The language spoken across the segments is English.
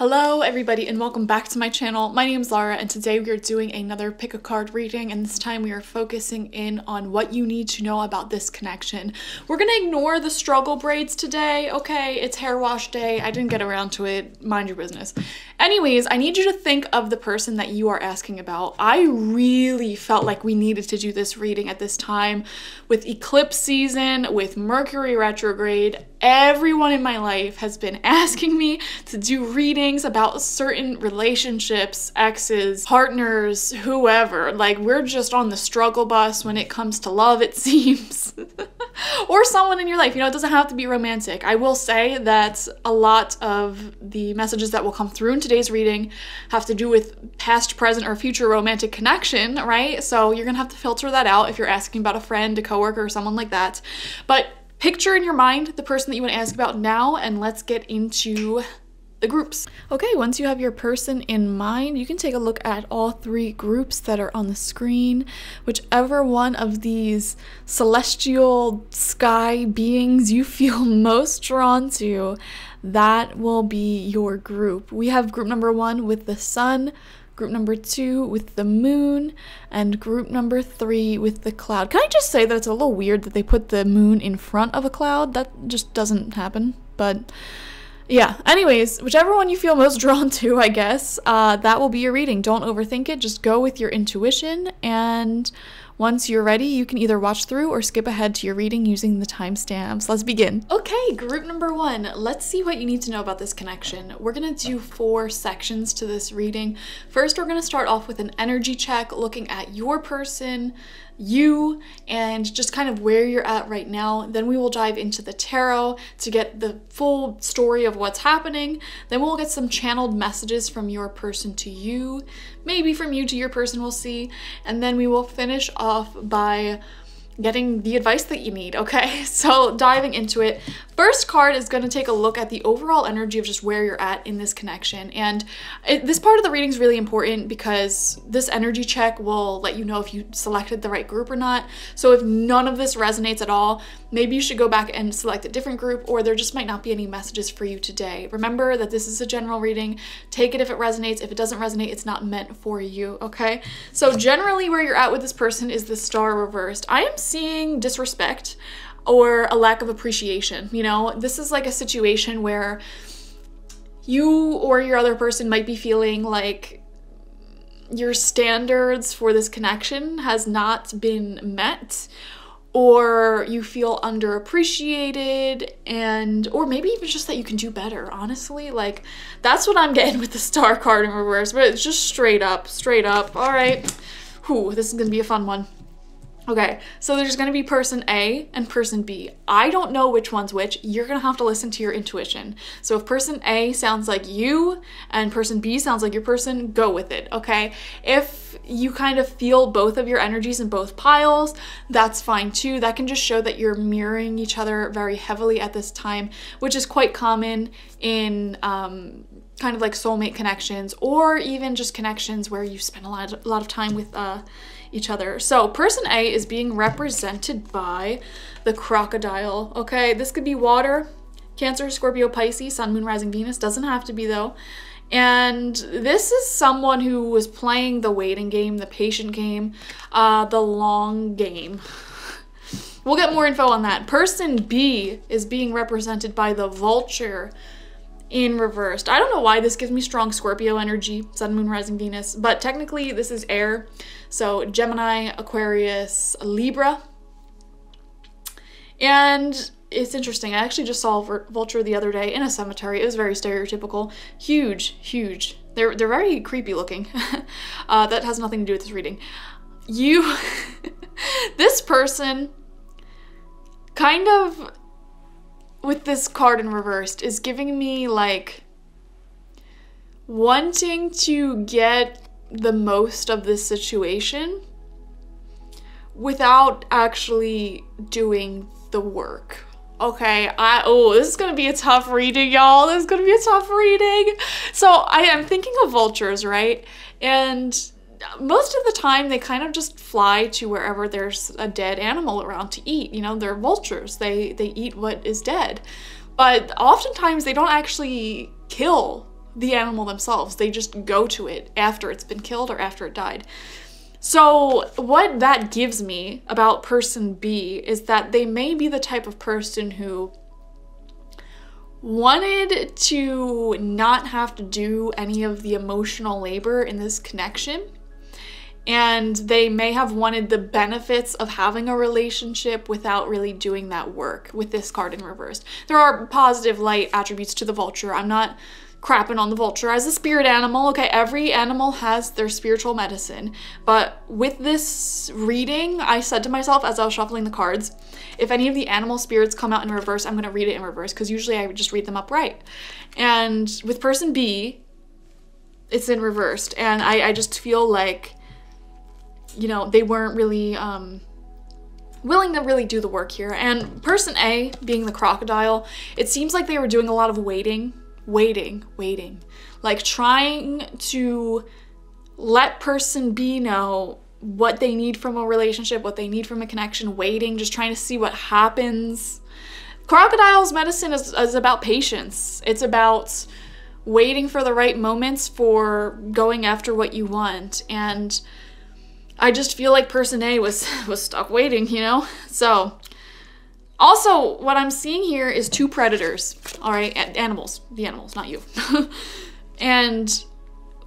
Hello everybody and welcome back to my channel. My name is Lara and today we are doing another pick a card reading, and this time we are focusing in on what you need to know about this connection. We're gonna ignore the struggle braids today, okay? It's hair wash day. I didn't get around to it. Mind your business. Anyways, I need you to think of the person that you are asking about. I really felt like we needed to do this reading at this time with eclipse season, with Mercury retrograde. Everyone in my life has been asking me to do readings about certain relationships, exes, partners, whoever. Like, we're just on the struggle bus when it comes to love, it seems. Or someone in your life. You know, it doesn't have to be romantic. I will say that a lot of the messages that will come through in today's reading have to do with past, present, or future romantic connection, right? So you're gonna have to filter that out if you're asking about a friend, a coworker, or someone like that. But picture in your mind the person that you want to ask about now, and let's get into the groups. Okay, once you have your person in mind, you can take a look at all three groups that are on the screen. Whichever one of these celestial sky beings you feel most drawn to, that will be your group. We have group number one with the sun, group number two with the moon, and group number three with the cloud. Can I just say that it's a little weird that they put the moon in front of a cloud? That just doesn't happen, but yeah. Anyways, whichever one you feel most drawn to, I guess, that will be your reading. Don't overthink it. Just go with your intuition, and once you're ready, you can either watch through or skip ahead to your reading using the timestamps. Let's begin. Okay, group number one. Let's see what you need to know about this connection. We're gonna do four sections to this reading. First, we're gonna start off with an energy check, looking at your person, you, and just kind of where you're at right now. Then we will dive into the tarot to get the full story of what's happening. Then we'll get some channeled messages from your person to you, maybe from you to your person, we'll see. And then we will finish off by getting the advice that you need, okay? So diving into it. First card is going to take a look at the overall energy of just where you're at in this connection. And this part of the reading is really important because this energy check will let you know if you selected the right group or not. So if none of this resonates at all, maybe you should go back and select a different group, or there just might not be any messages for you today. Remember that this is a general reading. Take it if it resonates. If it doesn't resonate, it's not meant for you, okay? So generally where you're at with this person is the star reversed. I am seeing disrespect or a lack of appreciation. You know, this is like a situation where you or your other person might be feeling like your standards for this connection has not been met, or you feel underappreciated, and or maybe even just that you can do better, honestly. Like, that's what I'm getting with the star card in reverse, but it's just straight up. All right, whew, this is gonna be a fun one. Okay, so there's going to be person A and person B. I don't know which one's which. You're going to have to listen to your intuition. So if person A sounds like you and person B sounds like your person, go with it, okay? If you kind of feel both of your energies in both piles, that's fine too. That can just show that you're mirroring each other very heavily at this time, which is quite common in kind of like soulmate connections, or even just connections where you spend a lot of time with each other. So person A is being represented by the crocodile, okay? This could be water, Cancer, Scorpio, Pisces, Sun, Moon, Rising, Venus. Doesn't have to be though. And this is someone who was playing the waiting game, the patient game, the long game. We'll get more info on that. Person B is being represented by the vulture in reversed. I don't know why this gives me strong Scorpio energy, Sun, Moon, Rising, Venus, but technically this is air. So Gemini, Aquarius, Libra. And it's interesting. I actually just saw vulture the other day in a cemetery. It was very stereotypical. Huge. They're very creepy looking. That has nothing to do with this reading. You, this person kind of with this card in reversed is giving me like wanting to get the most of this situation without actually doing the work. Okay, oh, this is gonna be a tough reading, y'all. This is gonna be a tough reading. So I am thinking of vultures, right? And most of the time they kind of just fly to wherever there's a dead animal around to eat. You know, they're vultures. They eat what is dead. But oftentimes they don't actually kill the animal themselves. They just go to it after it's been killed or after it died. So what that gives me about person B is that they may be the type of person who wanted to not have to do any of the emotional labor in this connection. And they may have wanted the benefits of having a relationship without really doing that work with this card in reverse. There are positive light attributes to the vulture. I'm not crapping on the vulture as a spirit animal. Okay, every animal has their spiritual medicine. But with this reading, I said to myself as I was shuffling the cards, if any of the animal spirits come out in reverse, I'm going to read it in reverse because usually I would just read them upright. And with person B, it's in reversed. And I just feel like, you know, they weren't really willing to really do the work here. And person A, being the crocodile, it seems like they were doing a lot of waiting, like trying to let person B know what they need from a relationship, what they need from a connection, waiting, just trying to see what happens. Crocodile's medicine is about patience. It's about waiting for the right moments for going after what you want. And I just feel like person A was stuck waiting, you know? So, also what I'm seeing here is two predators, all right? Animals, the animals, not you. And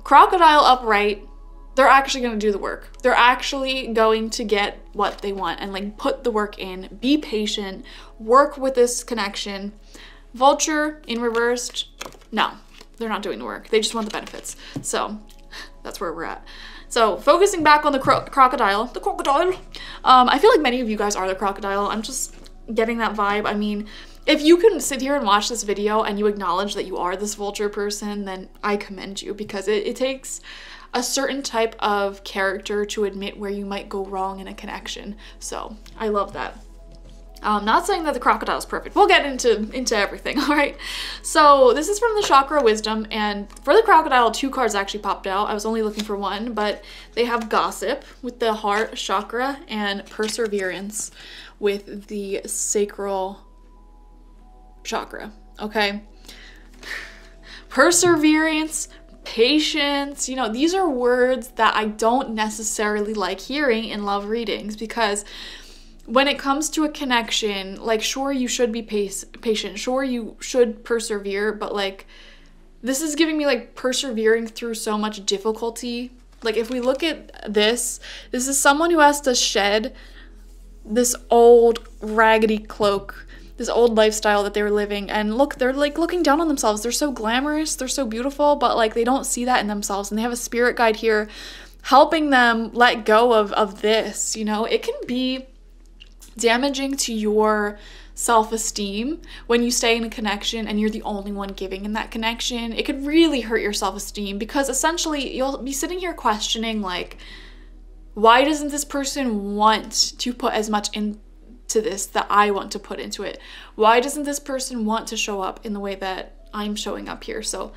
crocodile upright, they're actually gonna do the work. They're actually going to get what they want and like put the work in, be patient, work with this connection. Vulture in reversed, no, they're not doing the work. They just want the benefits. So that's where we're at. So focusing back on the crocodile, I feel like many of you guys are the crocodile. I'm just getting that vibe. I mean, if you can sit here and watch this video and you acknowledge that you are this vulture person, then I commend you, because it takes a certain type of character to admit where you might go wrong in a connection. So I love that. I'm not saying that the crocodile is perfect. We'll get into everything, all right? So this is from the Chakra Wisdom, and for the crocodile, two cards actually popped out. I was only looking for one, but they have gossip with the heart chakra and perseverance with the sacral chakra, okay? Perseverance, patience, you know, these are words that I don't necessarily like hearing in love readings, because when it comes to a connection, like, sure, you should be patient, sure, you should persevere, but like, this is giving me like persevering through so much difficulty. Like, if we look at this is someone who has to shed this old raggedy cloak, this old lifestyle that they were living, and look, they're like looking down on themselves. They're so glamorous, they're so beautiful, but like, they don't see that in themselves, and they have a spirit guide here helping them let go of this, you know. It can be damaging to your self-esteem when you stay in a connection and you're the only one giving in that connection. It could really hurt your self-esteem, because essentially you'll be sitting here questioning, like, why doesn't this person want to put as much into this that I want to put into it? Why doesn't this person want to show up in the way that I'm showing up here? So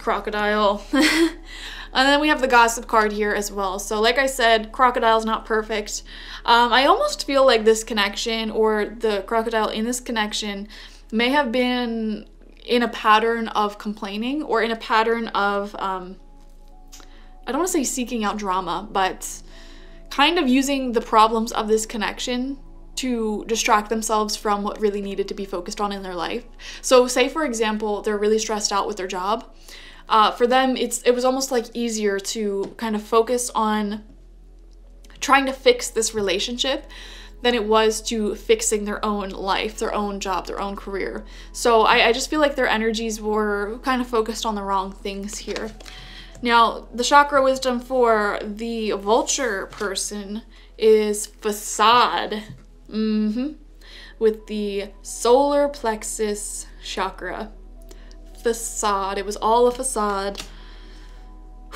crocodile. And then we have the gossip card here as well. So like I said, crocodile's not perfect. I almost feel like this connection, or the crocodile in this connection, may have been in a pattern of complaining, or in a pattern of I don't want to say seeking out drama, but kind of using the problems of this connection to distract themselves from what really needed to be focused on in their life. So say, for example, they're really stressed out with their job. For them, it was almost like easier to kind of focus on trying to fix this relationship than it was to fixing their own life, their own job, their own career. So I just feel like their energies were kind of focused on the wrong things here. Now, the Chakra Wisdom for the vulture person is facade. With the solar plexus chakra. Facade. It was all a facade.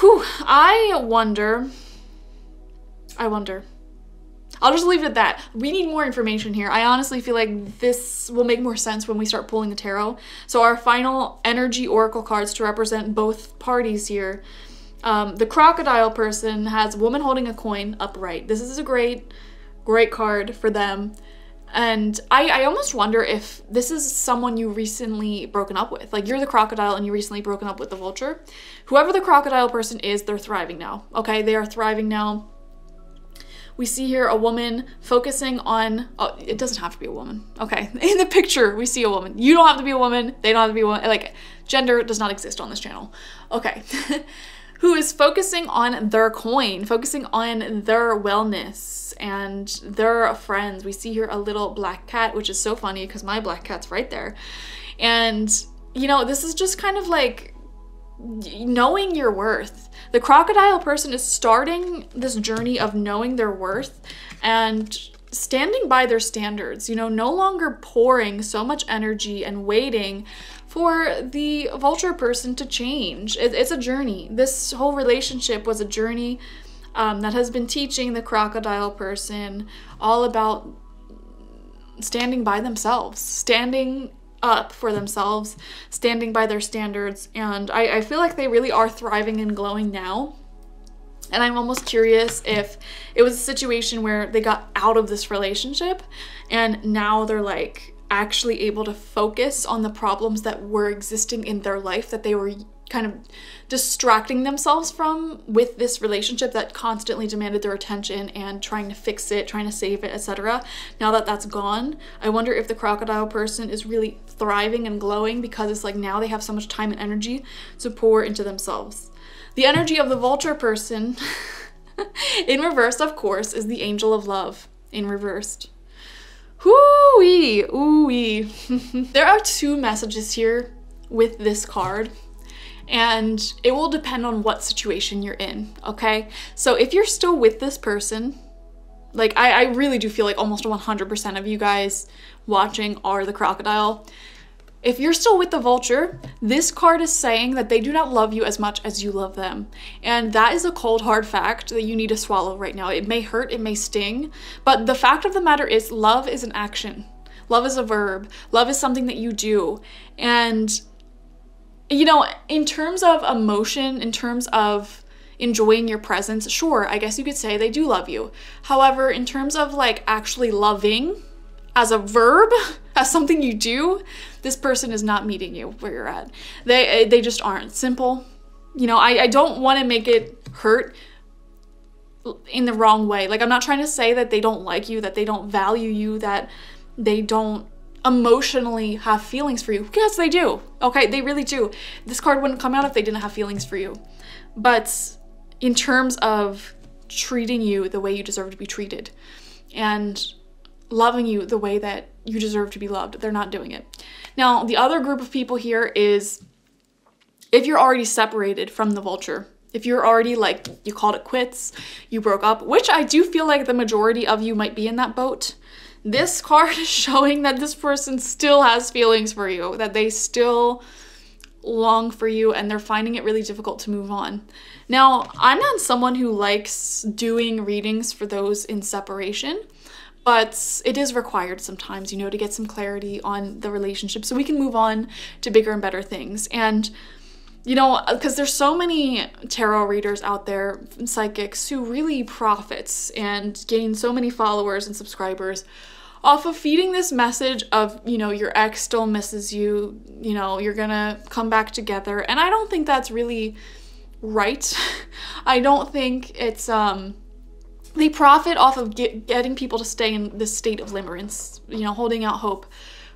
Whew. I wonder. I'll just leave it at that. We need more information here. I honestly feel like this will make more sense when we start pulling the tarot. So our final energy oracle cards to represent both parties here. The crocodile person has a woman holding a coin upright. This is a great card for them. And I almost wonder if this is someone you recently broken up with. Like, you're the crocodile and you recently broken up with the vulture. Whoever the crocodile person is, they're thriving now. Okay, they are thriving now. We see here a woman focusing on, oh, it doesn't have to be a woman. Okay, in the picture, we see a woman. You don't have to be a woman. They don't have to be a woman. Like, gender does not exist on this channel. Okay, who is focusing on their coin, focusing on their wellness and their friends. We see here a little black cat, which is so funny because my black cat's right there. And, you know, this is just kind of like knowing your worth. The crocodile person is starting this journey of knowing their worth and standing by their standards, you know, no longer pouring so much energy and waiting for the vulture person to change. It's a journey. This whole relationship was a journey that has been teaching the crocodile person all about standing by themselves, standing up for themselves, standing by their standards. And I feel like they really are thriving and glowing now. And I'm almost curious if it was a situation where they got out of this relationship and now they're like actually able to focus on the problems that were existing in their life that they were kind of distracting themselves from with this relationship that constantly demanded their attention and trying to fix it, trying to save it, etc. Now that that's gone, I wonder if the crocodile person is really thriving and glowing because it's like now they have so much time and energy to pour into themselves. The energy of the vulture person in reverse, of course, is the angel of love in reversed. Hoo-wee, ooh-wee. There are two messages here with this card. And it will depend on what situation you're in, okay? So if you're still with this person, like I really do feel like almost 100% of you guys watching are the crocodile. If you're still with the vulture, this card is saying that they do not love you as much as you love them. And that is a cold, hard fact that you need to swallow right now. It may hurt, it may sting, but the fact of the matter is love is an action. Love is a verb. Love is something that you do. And you know, in terms of emotion, in terms of enjoying your presence, sure, I guess you could say they do love you. However, in terms of like actually loving as a verb, as something you do, this person is not meeting you where you're at. They just aren't. Simple. You know, I don't want to make it hurt in the wrong way. Like, I'm not trying to say that they don't like you, that they don't value you, that they don't emotionally have feelings for you. Yes, they do. Okay, they really do. This card wouldn't come out if they didn't have feelings for you. But in terms of treating you the way you deserve to be treated and loving you the way that you deserve to be loved, they're not doing it. Now, the other group of people here is if you're already separated from the vulture, if you're already like, you called it quits, you broke up, which I do feel like the majority of you might be in that boat. This card is showing that this person still has feelings for you, that they still long for you, and they're finding it really difficult to move on. Now, I'm not someone who likes doing readings for those in separation, but it is required sometimes, you know, to get some clarity on the relationship so we can move on to bigger and better things. And you know, because there's so many tarot readers out there, psychics, who really profits and gain so many followers and subscribers off of feeding this message of, you know, your ex still misses you, you know, you're gonna come back together. And I don't think that's really right. I don't think it's, they profit off of getting people to stay in this state of limerence, you know, holding out hope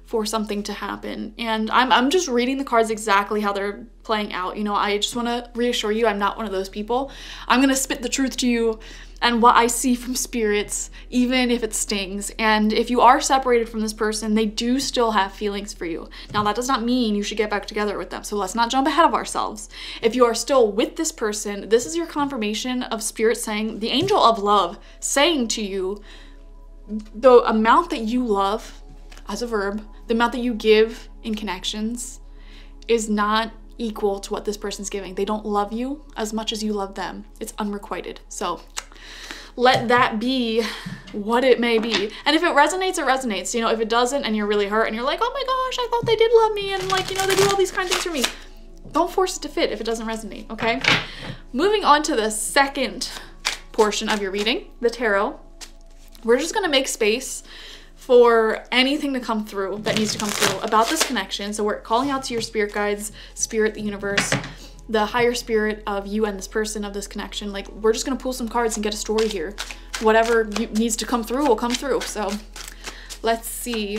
for something to happen. And I'm just reading the cards exactly how they're playing out. You know, I just want to reassure you I'm not one of those people. I'm going to spit the truth to you and what I see from spirits, even if it stings. And if you are separated from this person, they do still have feelings for you. Now, that does not mean you should get back together with them, so let's not jump ahead of ourselves. If you are still with this person, this is your confirmation of spirit saying, the angel of love saying to you, the amount that you love as a verb, the amount that you give in connections is not equal to what this person's giving. They don't love you as much as you love them. It's unrequited. So let that be what it may be. And if it resonates, it resonates. You know, if it doesn't and you're really hurt and you're like, oh my gosh, I thought they did love me and like, you know, they do all these kind of things for me. Don't force it to fit if it doesn't resonate, okay? Moving on to the second portion of your reading, the tarot. We're just gonna make space for anything to come through that needs to come through about this connection. So we're calling out to your spirit guides, spirit, the universe, the higher spirit of you and this person, of this connection. Like, we're just going to pull some cards and get a story here. Whatever needs to come through will come through. So let's see.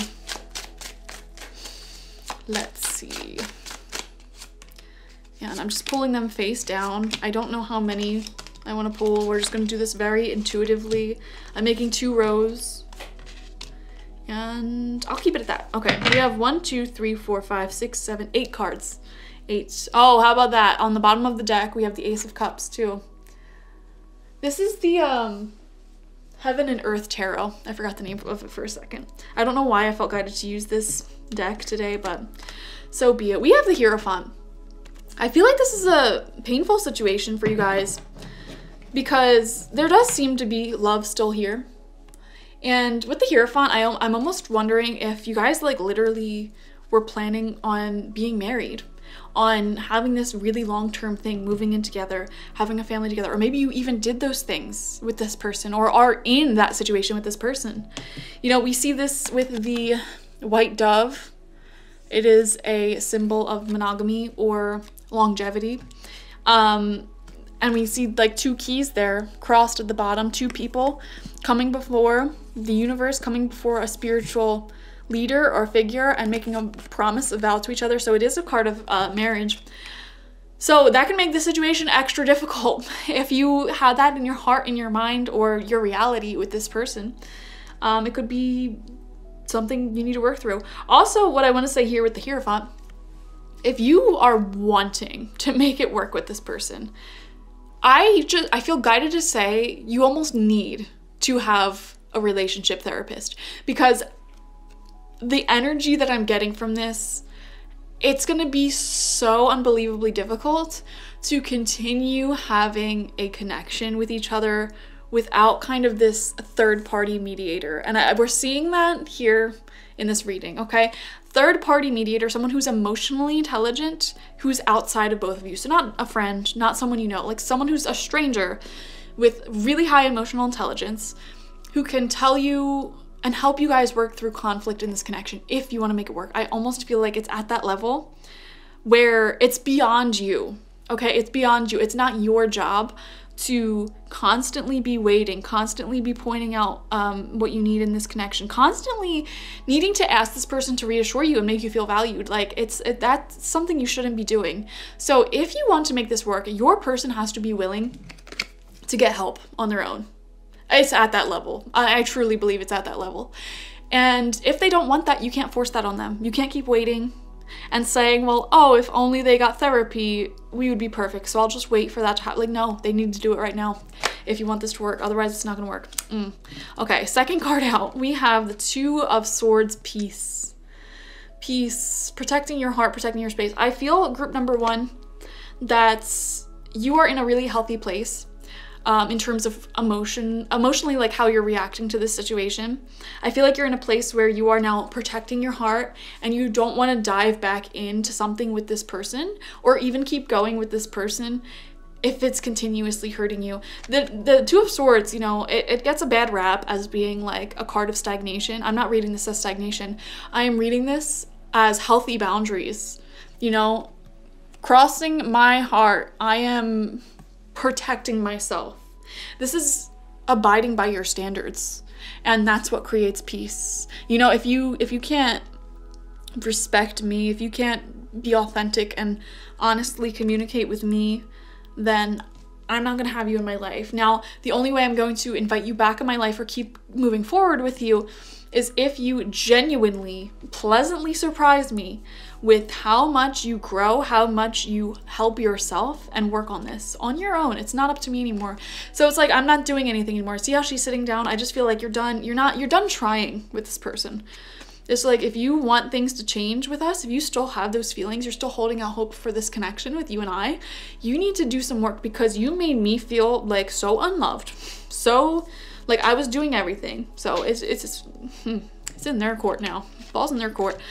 Let's see. Yeah, and I'm just pulling them face down. I don't know how many I want to pull. We're just going to do this very intuitively. I'm making 2 rows. And I'll keep it at that. Okay, we have 1, 2, 3, 4, 5, 6, 7, 8 cards. 8. Oh, how about that? On the bottom of the deck, we have the Ace of Cups, too. This is the Heaven and Earth Tarot. I forgot the name of it for a second. I don't know why I felt guided to use this deck today, but so be it. We have the Hierophant. I feel like this is a painful situation for you guys because there does seem to be love still here. And with the Hierophant, I'm almost wondering if you guys like literally were planning on being married, on having this really long-term thing, moving in together, having a family together, or maybe you even did those things with this person or are in that situation with this person. You know, we see this with the white dove. It is a symbol of monogamy or longevity. And we see like 2 keys there crossed at the bottom, 2 people coming before the universe, coming before a spiritual leader or figure and making a promise, a vow to each other. So it is a card of marriage. So that can make the situation extra difficult if you had that in your heart, in your mind, or your reality with this person. It could be something you need to work through. Also, what I want to say here with the Hierophant, if you are wanting to make it work with this person, I feel guided to say you almost need to have a relationship therapist, because the energy that I'm getting from this, it's going to be so unbelievably difficult to continue having a connection with each other without kind of this third-party mediator. And we're seeing that here in this reading, okay? Third-party mediator, someone who's emotionally intelligent, who's outside of both of you. So not a friend, not someone you know, like someone who's a stranger with really high emotional intelligence who can tell you and help you guys work through conflict in this connection if you want to make it work. I almost feel like it's at that level where it's beyond you, okay? It's beyond you. It's not your job to constantly be waiting, constantly be pointing out what you need in this connection, constantly needing to ask this person to reassure you and make you feel valued. Like that's something you shouldn't be doing. So if you want to make this work, your person has to be willing to get help on their own. It's at that level. I truly believe it's at that level. And if they don't want that, you can't force that on them. You can't keep waiting and saying, well, oh, if only they got therapy, we would be perfect, so I'll just wait for that to happen. Like, no, they need to do it right now if you want this to work. Otherwise, it's not going to work. Okay, second card out, we have the 2 of Swords, peace. Peace, protecting your heart, protecting your space. I feel group number one, that you are in a really healthy place in terms of emotionally, like how you're reacting to this situation. I feel like you're in a place where you are now protecting your heart and you don't want to dive back into something with this person or even keep going with this person if it's continuously hurting you. The 2 of Swords, you know, it gets a bad rap as being like a card of stagnation. I'm not reading this as stagnation. I am reading this as healthy boundaries, you know, crossing my heart. I am protecting myself. This is abiding by your standards, and that's what creates peace. You know, if you can't respect me, if you can't be authentic and honestly communicate with me, then I'm not going to have you in my life. Now, the only way I'm going to invite you back in my life or keep moving forward with you is if you genuinely, pleasantly surprise me with how much you grow, how much you help yourself and work on this on your own. It's not up to me anymore. So it's like, I'm not doing anything anymore. See how she's sitting down? I just feel like you're done. You're done trying with this person. It's like, if you want things to change with us, if you still have those feelings, you're still holding out hope for this connection with you and I, you need to do some work, because you made me feel like so unloved, so like I was doing everything. So it's in their court now. Ball's in their court.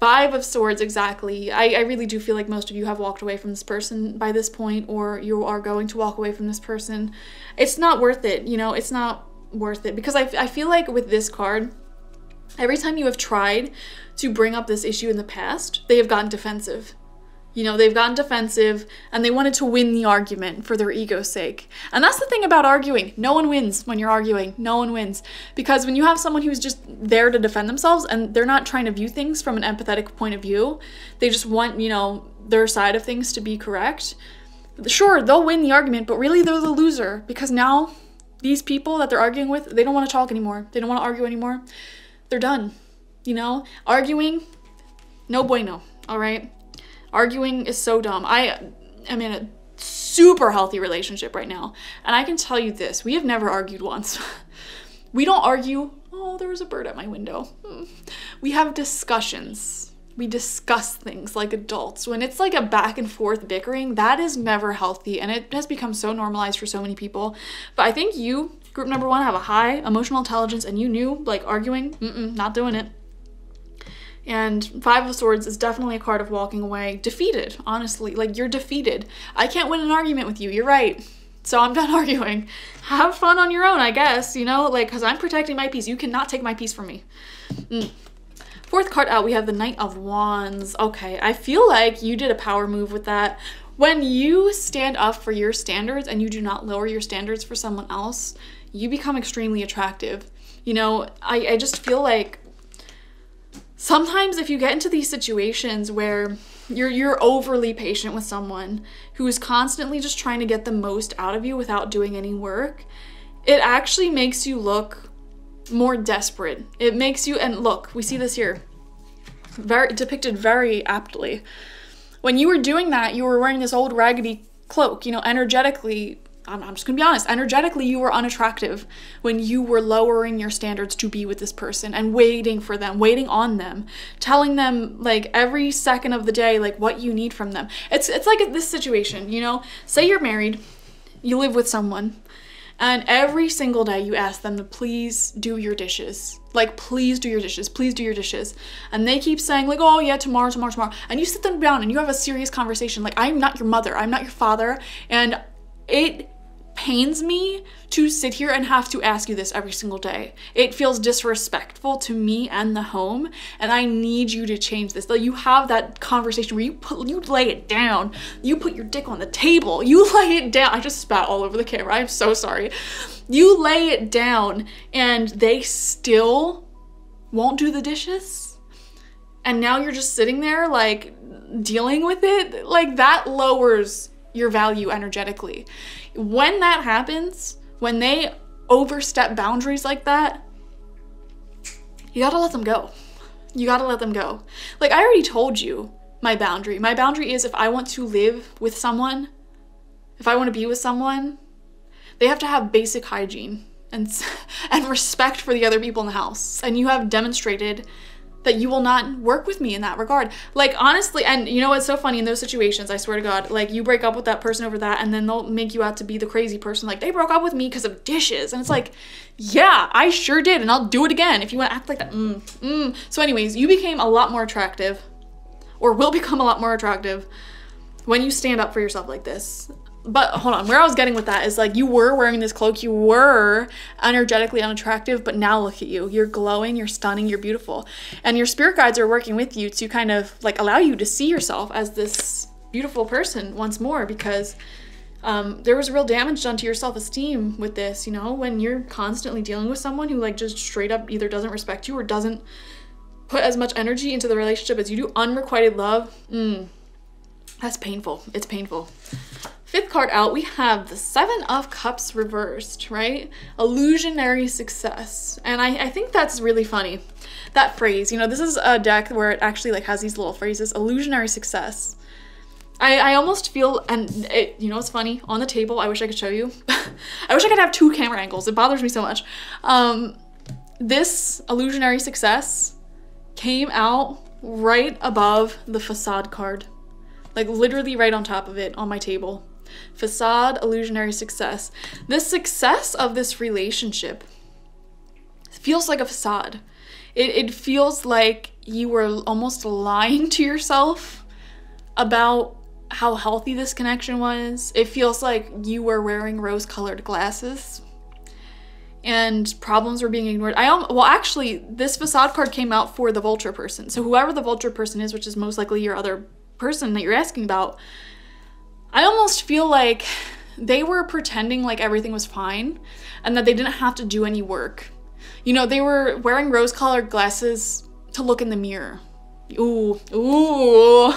5 of Swords, exactly. I really do feel like most of you have walked away from this person by this point, or you are going to walk away from this person. It's not worth it, you know, it's not worth it. Because I feel like with this card, Every time you have tried to bring up this issue in the past, they have gotten defensive. You know, they've gotten defensive and they wanted to win the argument for their ego's sake. And that's the thing about arguing. No one wins when you're arguing. No one wins. Because when you have someone who's just there to defend themselves and they're not trying to view things from an empathetic point of view, they just want, you know, their side of things to be correct. Sure, they'll win the argument, but really they're the loser, because now these people that they're arguing with, they don't want to talk anymore. They don't want to argue anymore. They're done. You know, arguing, no bueno, all right? Arguing is so dumb. I am in a super healthy relationship right now, and I can tell you this, we have never argued once. We don't argue, oh, there was a bird at my window. We have discussions. We discuss things like adults. When it's like a back and forth bickering, that is never healthy, and it has become so normalized for so many people. But I think you, group number one, have a high emotional intelligence, and you knew, like, arguing, not doing it. And Five of Swords is definitely a card of walking away defeated, honestly. Like, you're defeated. I can't win an argument with you. You're right. So I'm done arguing. Have fun on your own, I guess, you know, like, because I'm protecting my peace. You cannot take my peace from me. Fourth card out, we have the Knight of Wands. Okay, I feel like you did a power move with that. When you stand up for your standards and you do not lower your standards for someone else, you become extremely attractive. You know, I just feel like sometimes if you get into these situations where you're overly patient with someone who is constantly just trying to get the most out of you without doing any work, it actually makes you look more desperate. It makes you, and look, we see this here, very depicted very aptly. When you were doing that, you were wearing this old raggedy cloak, you know, energetically, I'm just gonna be honest, energetically you were unattractive when you were lowering your standards to be with this person and waiting for them, waiting on them, telling them like every second of the day, like what you need from them. It's like this situation, you know, say you're married, you live with someone, and every single day you ask them to please do your dishes. Like, please do your dishes, please do your dishes. And they keep saying like, oh yeah, tomorrow, tomorrow, tomorrow. And you sit them down and you have a serious conversation. Like, I'm not your mother, I'm not your father. And it pains me to sit here and have to ask you this every single day. It feels disrespectful to me and the home, and I need you to change this. Like, you have that conversation where you lay it down, you put your dick on the table, you lay it down. I just spat all over the camera, I'm so sorry. You lay it down and they still won't do the dishes, and now you're just sitting there like dealing with it. Like, that lowers your value energetically. When that happens, when they overstep boundaries like that, you gotta let them go. You gotta let them go. Like, I already told you my boundary. My boundary is if I want to live with someone, if I want to be with someone, they have to have basic hygiene and respect for the other people in the house. And you have demonstrated that you will not work with me in that regard. Like, honestly, and you know what's so funny in those situations, I swear to God, like, you break up with that person over that, and then they'll make you out to be the crazy person, like, they broke up with me because of dishes. And it's like, yeah, I sure did, and I'll do it again if you want to act like that. So anyways, you became a lot more attractive, or will become a lot more attractive, when you stand up for yourself like this. But hold on, where I was getting with that is, like, you were wearing this cloak, you were energetically unattractive, but now look at you. You're glowing, you're stunning, you're beautiful. And your spirit guides are working with you to kind of like allow you to see yourself as this beautiful person once more, because there was real damage done to your self-esteem with this, you know, when you're constantly dealing with someone who like just straight up either doesn't respect you or doesn't put as much energy into the relationship as you do. Unrequited love, that's painful, it's painful. Fifth card out, we have the Seven of Cups reversed, right? Illusionary success. And I think that's really funny, that phrase. You know, this is a deck where it actually like has these little phrases, illusionary success. I almost feel, and it, you know, it's funny, on the table, I wish I could show you. I wish I could have two camera angles, it bothers me so much. This illusionary success came out right above the facade card. Like, literally right on top of it on my table. Facade, illusionary success. The success of this relationship feels like a facade. It feels like you were almost lying to yourself about how healthy this connection was. It feels like you were wearing rose-colored glasses. and problems were being ignored. Well, actually, this facade card came out for the vulture person. So whoever the vulture person is, which is most likely your other person that you're asking about, I almost feel like they were pretending like everything was fine and that they didn't have to do any work. You know, they were wearing rose-colored glasses to look in the mirror. Ooh, ooh.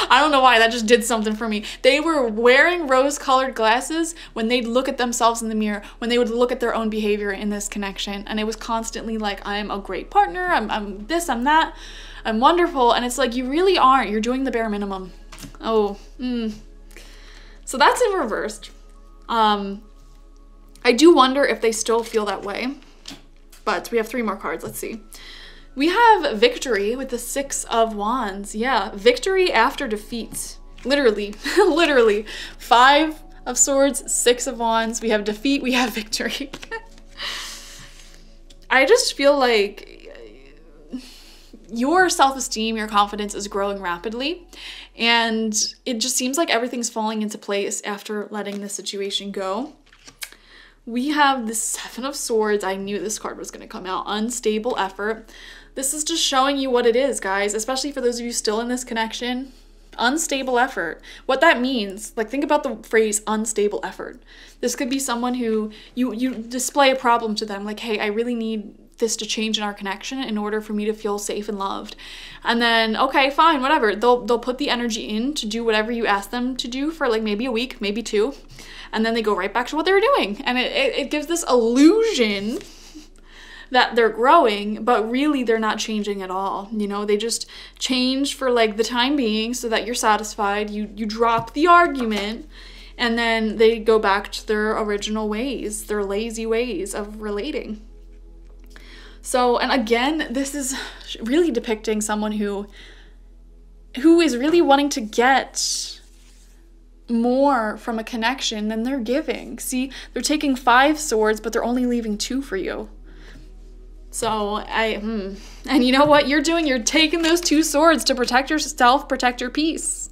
I don't know why, that just did something for me. They were wearing rose-colored glasses when they'd look at themselves in the mirror, when they would look at their own behavior in this connection. And it was constantly like, I'm a great partner, I'm this, I'm that, I'm wonderful. And it's like, you really aren't, you're doing the bare minimum. Oh, So that's in reversed. I do wonder if they still feel that way, but we have three more cards, let's see. We have victory with the Six of Wands. Yeah, victory after defeat. Literally, literally. Five of Swords, Six of Wands. We have defeat, we have victory. I just feel like your self-esteem, your confidence is growing rapidly. And it just seems like everything's falling into place after letting this situation go. We have the Seven of Swords. I knew this card was gonna come out. Unstable effort. This is just showing you what it is, guys, especially for those of you still in this connection. Unstable effort. What that means, like, think about the phrase unstable effort. This could be someone who you display a problem to them, like, hey, I really need this to change in our connection in order for me to feel safe and loved. And then, okay, fine, whatever. They'll put the energy in to do whatever you ask them to do for like maybe a week, maybe two, and then they go right back to what they were doing. And it gives this illusion that they're growing, but really they're not changing at all. You know, they just change for like the time being so that you're satisfied, you drop the argument, and then they go back to their original ways, their lazy ways of relating. So, and again, this is really depicting someone who is really wanting to get more from a connection than they're giving. See, they're taking five swords, but they're only leaving two for you. So and you know what you're doing? You're taking those two swords to protect yourself, protect your peace.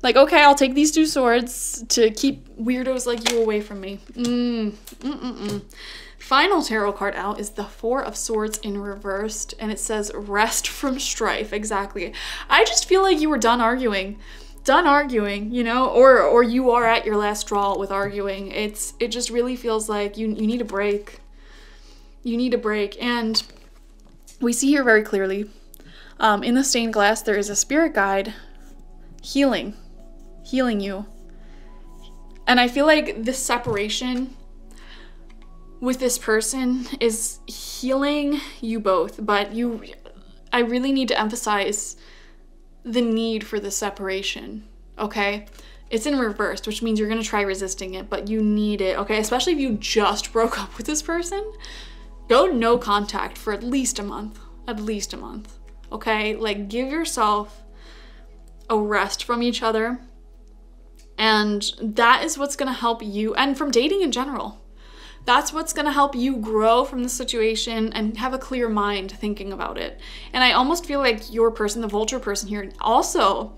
Like, okay, I'll take these two swords to keep weirdos like you away from me. Final tarot card out is the Four of Swords in reversed, and it says rest from strife. Exactly. I just feel like you were done arguing, you know, or you are at your last straw with arguing. It just really feels like you need a break. You need a break. And we see here very clearly, in the stained glass, there is a spirit guide healing you. And I feel like this separation with this person is healing you both, but I really need to emphasize the need for the separation, okay? It's in reverse, which means you're gonna try resisting it, but you need it, okay? Especially if you just broke up with this person. Go no contact for at least a month, okay? Like, give yourself a rest from each other, and that is what's gonna help you, and from dating in general. That's what's gonna help you grow from this situation and have a clear mind thinking about it. And I almost feel like your person, the vulture person here, also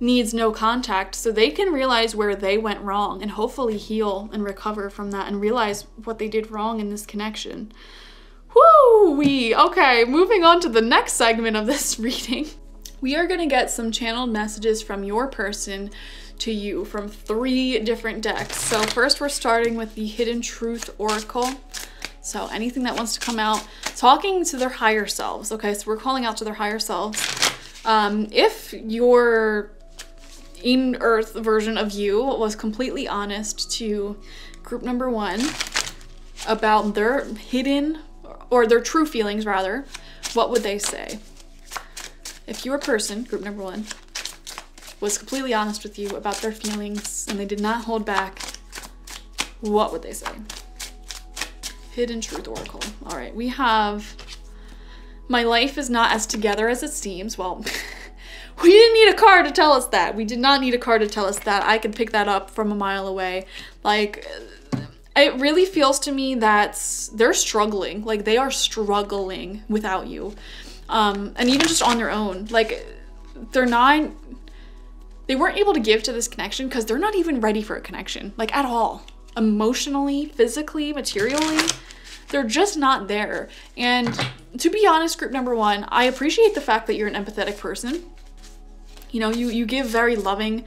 needs no contact so they can realize where they went wrong and hopefully heal and recover from that and realize what they did wrong in this connection. Woo-wee! Okay, moving on to the next segment of this reading. We are gonna get some channeled messages from your person to you from three different decks. So first we're starting with the Hidden Truth Oracle. So anything that wants to come out, talking to their higher selves. Okay, so we're calling out to their higher selves. If you're in earth version of you was completely honest to group number one about their hidden or their true feelings rather, what would they say? If your person, group number one, was completely honest with you about their feelings and they did not hold back, what would they say? Hidden Truth Oracle. All right, we have, my life is not as together as it seems. Well, we didn't need a card to tell us that. We did not need a card to tell us that. I could pick that up from a mile away. Like, it really feels to me that they're struggling. Like, they are struggling without you. And even just on their own. Like, they weren't able to give to this connection because they're not even ready for a connection, like, at all. emotionally, physically, materially. They're just not there. And to be honest, group number one, I appreciate the fact that you're an empathetic person. You know, you give very loving,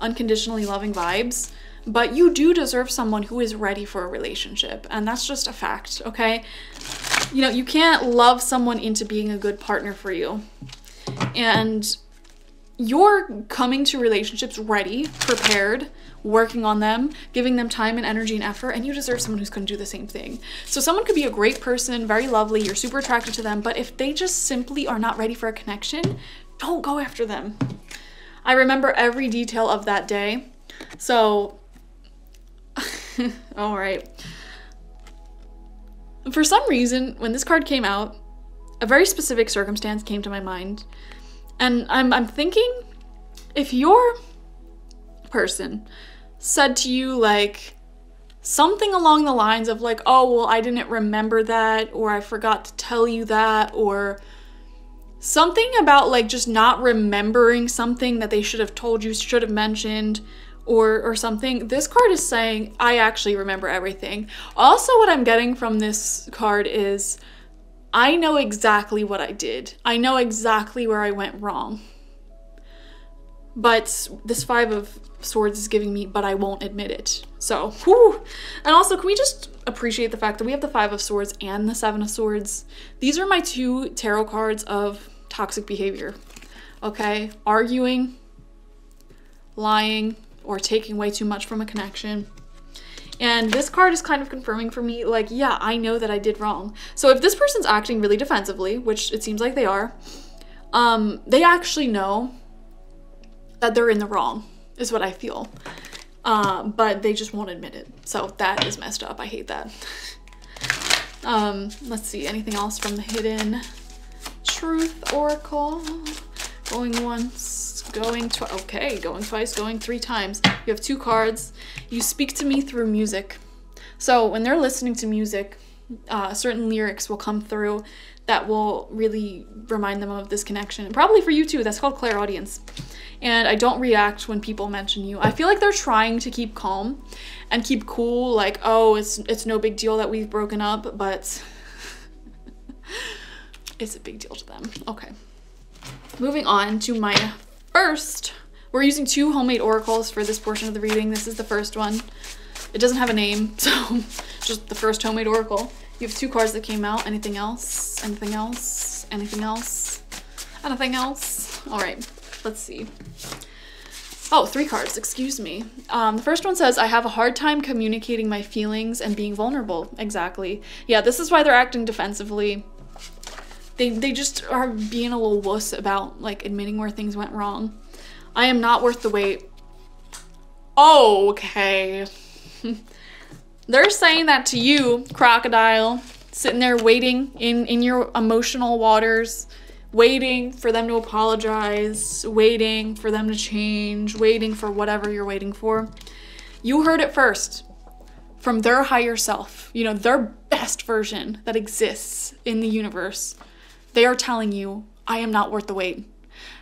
unconditionally loving vibes, but you do deserve someone who is ready for a relationship. And that's just a fact, okay? You know, you can't love someone into being a good partner for you. And you're coming to relationships ready, prepared, working on them, giving them time and energy and effort, and you deserve someone who's going to do the same thing. So someone could be a great person, very lovely, you're super attracted to them, but if they just simply are not ready for a connection, don't go after them. I remember every detail of that day. So, all right. For some reason, when this card came out, a very specific circumstance came to my mind. And I'm thinking, if your person said to you, like, something along the lines of, like, oh, well, I didn't remember that, or I forgot to tell you that, or something about, like, just not remembering something that they should have told you, should have mentioned, or something. This card is saying, I actually remember everything. Also, what I'm getting from this card is, I know exactly what I did. I know exactly where I went wrong. But this Five of Swords is giving me, but I won't admit it. So, whew. And also, can we just appreciate the fact that we have the Five of Swords and the Seven of Swords? These are my two tarot cards of toxic behavior, okay? Arguing, lying, or taking way too much from a connection. And this card is kind of confirming for me, like, yeah, I know that I did wrong. So if this person's acting really defensively, which it seems like they are, they actually know that they're in the wrong, is what I feel. But they just won't admit it. So that is messed up. I hate that. Let's see, anything else from the Hidden Truth Oracle? Going once, going twice, okay, going twice, going three times. You have two cards. You speak to me through music. So when they're listening to music, certain lyrics will come through that will really remind them of this connection. And probably for you too, that's called clairaudience. And I don't react when people mention you. I feel like they're trying to keep calm and keep cool, like, oh, it's no big deal that we've broken up, but it's a big deal to them, okay. Moving on to my first. We're using two homemade oracles for this portion of the reading. This is the first one. It doesn't have a name, so just the first homemade oracle. You have two cards that came out. Anything else? Anything else? Anything else? Anything else? All right, let's see. Oh, three cards, excuse me. The first one says, I have a hard time communicating my feelings and being vulnerable. Exactly. Yeah, this is why they're acting defensively. They just are being a little wuss about, like, admitting where things went wrong. I am not worth the wait. Oh, okay. They're saying that to you, crocodile, sitting there waiting in your emotional waters, waiting for them to apologize, waiting for them to change, waiting for whatever you're waiting for. You heard it first. From their higher self, you know, their best version that exists in the universe. They are telling you, I am not worth the wait.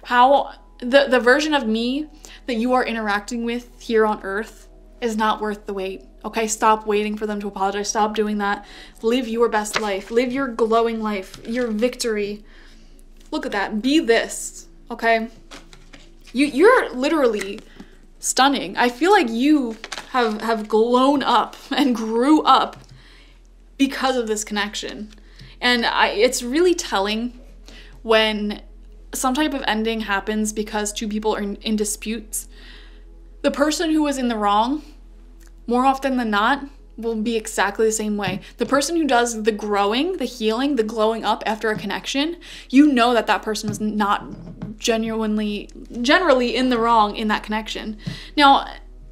How the version of me that you are interacting with here on earth is not worth the wait. Okay, stop waiting for them to apologize. Stop doing that. Live your best life. Live your glowing life, your victory. Look at that. Be this, okay? You're literally stunning. I feel like you have grown up and grew up because of this connection. And it's really telling when some type of ending happens because two people are in disputes. The person who was in the wrong, more often than not, will be exactly the same way. The person who does the growing, the healing, the glowing up after a connection, you know that that person is not generally in the wrong in that connection. Now,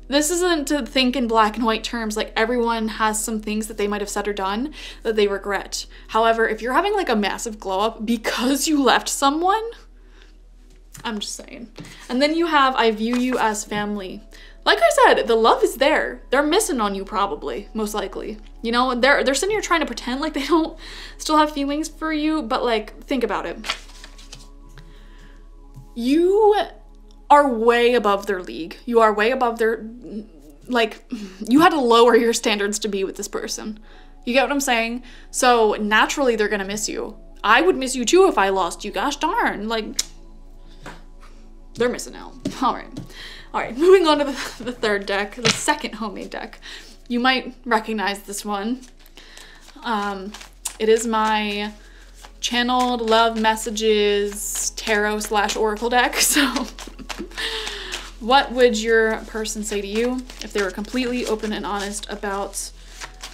this isn't to think in black and white terms, like everyone has some things that they might have said or done that they regret. However, if you're having like a massive glow up because you left someone, I'm just saying. And then you have, I view you as family. Like I said, the love is there. They're missing on you probably, most likely. You know, they're sitting here trying to pretend like they don't still have feelings for you, but like, think about it. You are way above their league. You are way above their like, you had to lower your standards to be with this person. You get what I'm saying? So naturally, they're gonna miss you. I would miss you too if I lost you. Gosh darn, like, they're missing out. All right, moving on to the third deck, the second homemade deck. You might recognize this one. It is my channeled love messages tarot / oracle deck. So what would your person say to you if they were completely open and honest about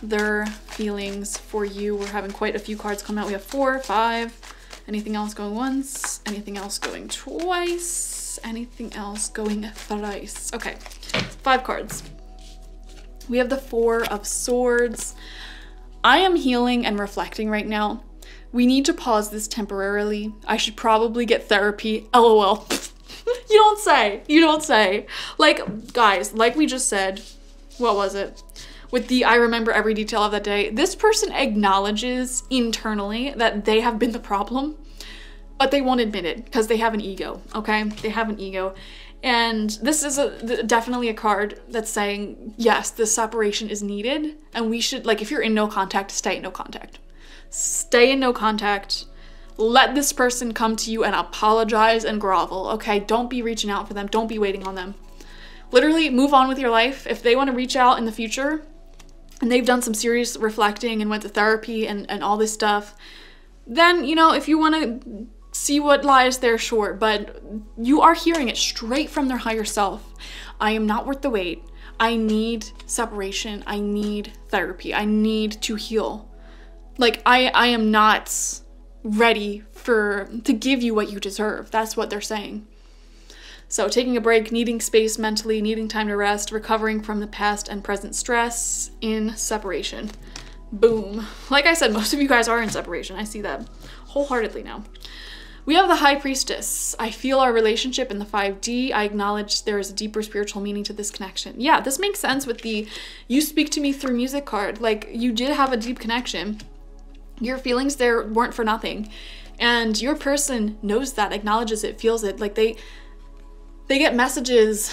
their feelings for you? We're having quite a few cards come out. We have 4, 5. Anything else going once? Anything else going twice? Anything else going thrice? Okay, 5 cards. We have the 4 of Swords. I am healing and reflecting right now. We need to pause this temporarily. I should probably get therapy. LOL. You don't say. You don't say. Like, guys, like we just said, what was it? With the I remember every detail of that day, this person acknowledges internally that they have been the problem, but they won't admit it because they have an ego, okay? They have an ego. And this is definitely a card that's saying, yes, this separation is needed. And we should, like, if you're in no contact, stay in no contact. Stay in no contact. Let this person come to you and apologize and grovel, okay? Don't be reaching out for them. Don't be waiting on them. Literally, move on with your life. If they want to reach out in the future, and they've done some serious reflecting and went to therapy and all this stuff, then, you know, if you want to see what lies there, sure, but you are hearing it straight from their higher self. I am not worth the wait. I need separation. I need therapy. I need to heal. Like, I am not ready to give you what you deserve. That's what they're saying. So taking a break, needing space mentally, needing time to rest, recovering from the past and present stress in separation. Boom. Like I said, most of you guys are in separation. I see that wholeheartedly now. We have the High Priestess. I feel our relationship in the 5D. I acknowledge there is a deeper spiritual meaning to this connection. Yeah, this makes sense with the you speak to me through music card. Like, you did have a deep connection. Your feelings there weren't for nothing. And your person knows that, acknowledges it, feels it. Like, they get messages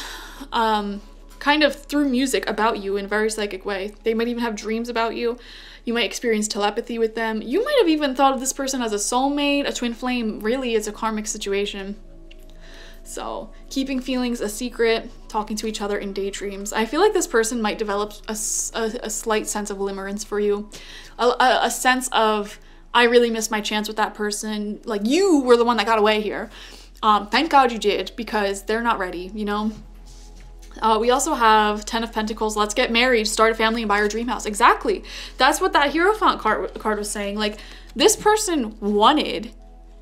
kind of through music about you in a very psychic way. They might even have dreams about you. You might experience telepathy with them. You might have even thought of this person as a soulmate, a twin flame. Really, it's a karmic situation. So keeping feelings a secret, talking to each other in daydreams. I feel like this person might develop a slight sense of limerence for you, a sense of, I really missed my chance with that person. Like, you were the one that got away here. Thank God you did, because they're not ready, you know? We also have 10 of Pentacles. Let's get married, start a family, and buy our dream house. Exactly. That's what that Hierophant card was saying. Like, this person wanted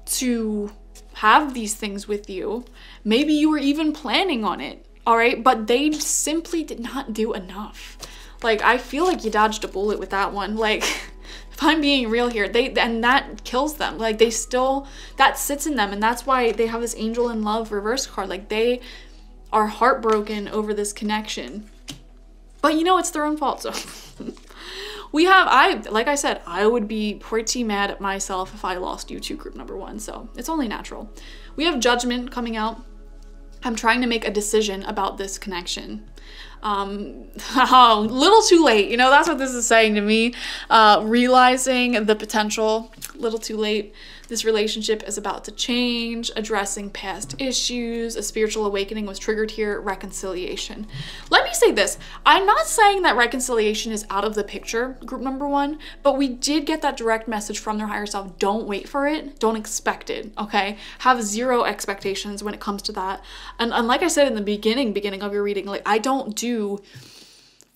to have these things with you. Maybe you were even planning on it, all right? But they simply did not do enough. Like, I feel like you dodged a bullet with that one. Like, if I'm being real here, and that kills them. Like, they still, that sits in them, and that's why they have this Angel in Love reverse card. Like, they are heartbroken over this connection, but you know, it's their own fault. So we have, like I said, I would be pretty mad at myself if I lost you to group number one. So it's only natural. We have Judgment coming out. I'm trying to make a decision about this connection. Little too late, you know, that's what this is saying to me. Realizing the potential, little too late. This relationship is about to change, addressing past issues, a spiritual awakening was triggered here, reconciliation. Let me say this, I'm not saying that reconciliation is out of the picture, group number one, but we did get that direct message from their higher self. Don't wait for it, don't expect it, okay? Have zero expectations when it comes to that. And like I said in the beginning of your reading, like, I don't do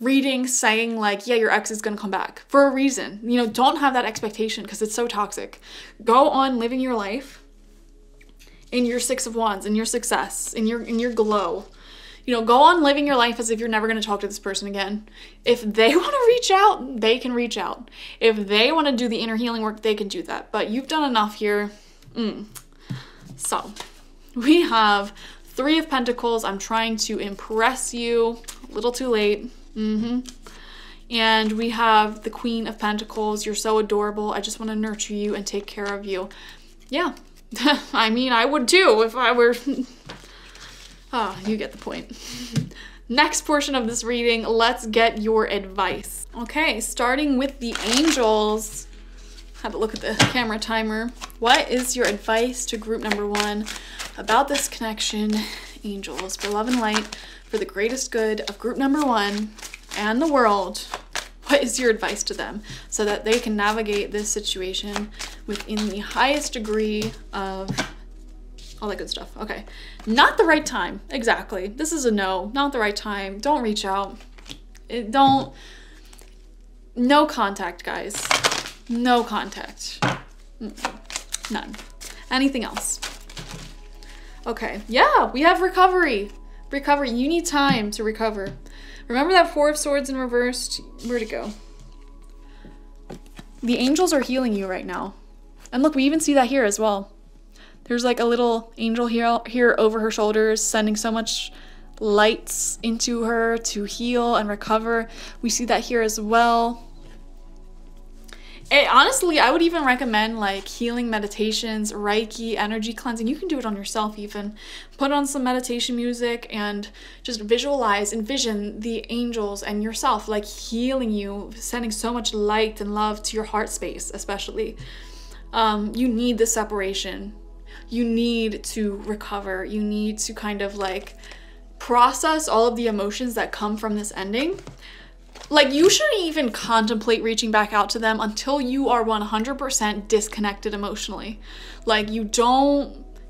reading saying like, yeah, your ex is gonna come back for a reason. You know, don't have that expectation because it's so toxic. Go on living your life in your 6 of Wands, in your success, in your glow. You know, go on living your life as if you're never gonna talk to this person again. If they wanna reach out, they can reach out. If they wanna do the inner healing work, they can do that. But you've done enough here. So we have 3 of Pentacles. I'm trying to impress you. A little too late. And we have the Queen of Pentacles. You're so adorable. I just want to nurture you and take care of you. Yeah. I mean, I would too if I were... you get the point. next portion of this reading, let's get your advice. Okay, starting with the angels. Have a look at the camera timer. What is your advice to group number one about this connection, angels, for love and light, for the greatest good of group number one and the world? What is your advice to them so that they can navigate this situation within the highest degree of all that good stuff? Okay, not the right time. Exactly. This is a no, not the right time. Don't reach out. No contact, guys. No contact. None. Anything else? Okay. Yeah, we have recovery. Recovery. You need time to recover. Remember that Four of Swords in reverse? Where'd it go? The angels are healing you right now. And look, we even see that here as well. There's like a little angel here over her shoulders, sending so much lights into her to heal and recover. We see that here as well. Honestly, I would even recommend like healing meditations, Reiki, energy cleansing. You can do it on yourself even. Put on some meditation music and just visualize, envision the angels and yourself like healing you, sending so much light and love to your heart space especially. You need the separation. You need to recover. You need to kind of like process all of the emotions that come from this ending. Like, you shouldn't even contemplate reaching back out to them until you are 100% disconnected emotionally. Like, you're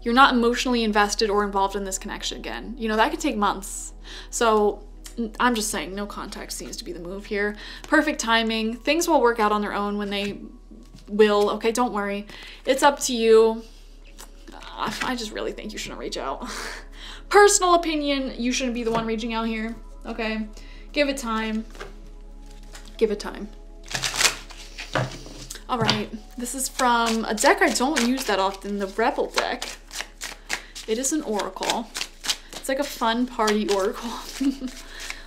not emotionally invested or involved in this connection again. You know, that could take months. So I'm just saying, no contact seems to be the move here. Perfect timing. Things will work out on their own when they will. Okay, don't worry. It's up to you. I just really think you shouldn't reach out. Personal opinion, you shouldn't be the one reaching out here. Okay, give it time. Give it time. All right, this is from a deck I don't use that often, the Rebel deck. It is an oracle. It's like a fun party oracle.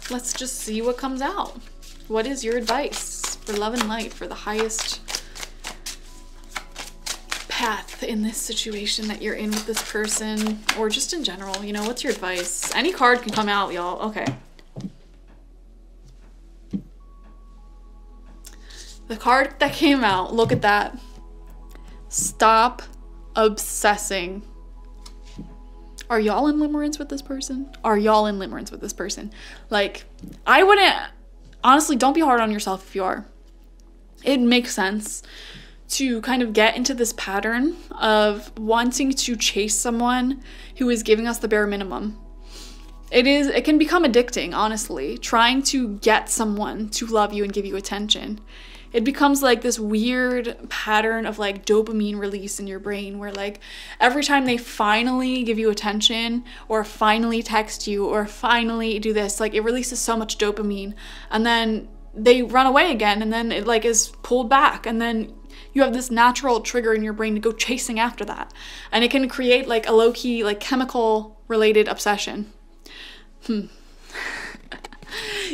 Let's just see what comes out. What is your advice for love and light, for the highest path in this situation that you're in with this person, or just in general? You know, what's your advice? Any card can come out, y'all. Okay. The card that came out, look at that. Stop obsessing. Are y'all in limerence with this person? Are y'all in limerence with this person? Like, I wouldn't, honestly, don't be hard on yourself if you are. It makes sense to kind of get into this pattern of wanting to chase someone who is giving us the bare minimum. It can become addicting, honestly, trying to get someone to love you and give you attention. It becomes like this weird pattern of like dopamine release in your brain where like every time they finally give you attention or finally text you or finally do this, like it releases so much dopamine, and then they run away again, and then it like is pulled back, and then you have this natural trigger in your brain to go chasing after that. And it can create like a low-key like chemical related obsession.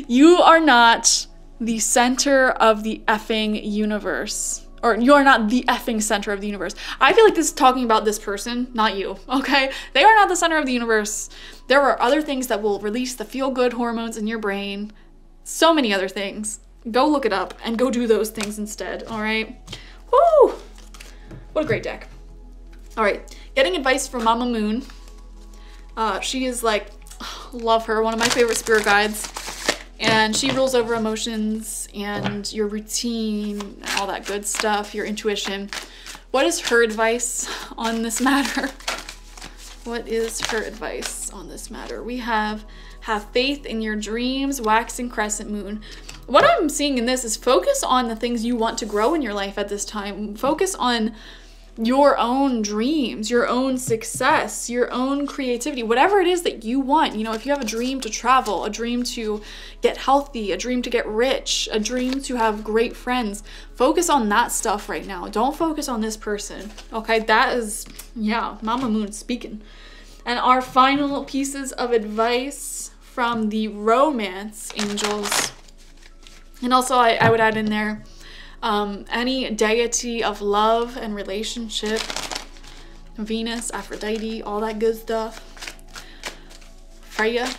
You are not the center of the effing universe. Or you're not the effing center of the universe. I feel like this is talking about this person, not you, okay? They are not the center of the universe. There are other things that will release the feel-good hormones in your brain. So many other things. Go look it up and go do those things instead, all right? Woo! What a great deck. All right, getting advice from Mama Moon. She is like, love her, one of my favorite spirit guides. And she rules over emotions and your routine, all that good stuff, your intuition. What is her advice on this matter? What is her advice on this matter? We have faith in your dreams, waxing crescent moon. What I'm seeing in this is focus on the things you want to grow in your life at this time. Focus on your own dreams, your own success, your own creativity, whatever it is that you want. You know, if you have a dream to travel, a dream to get healthy, a dream to get rich, a dream to have great friends, focus on that stuff right now. Don't focus on this person, okay? That is, yeah, Mama Moon speaking. And our final pieces of advice from the romance angels. And also I would add in there, any deity of love and relationship, Venus, Aphrodite, all that good stuff, Freya,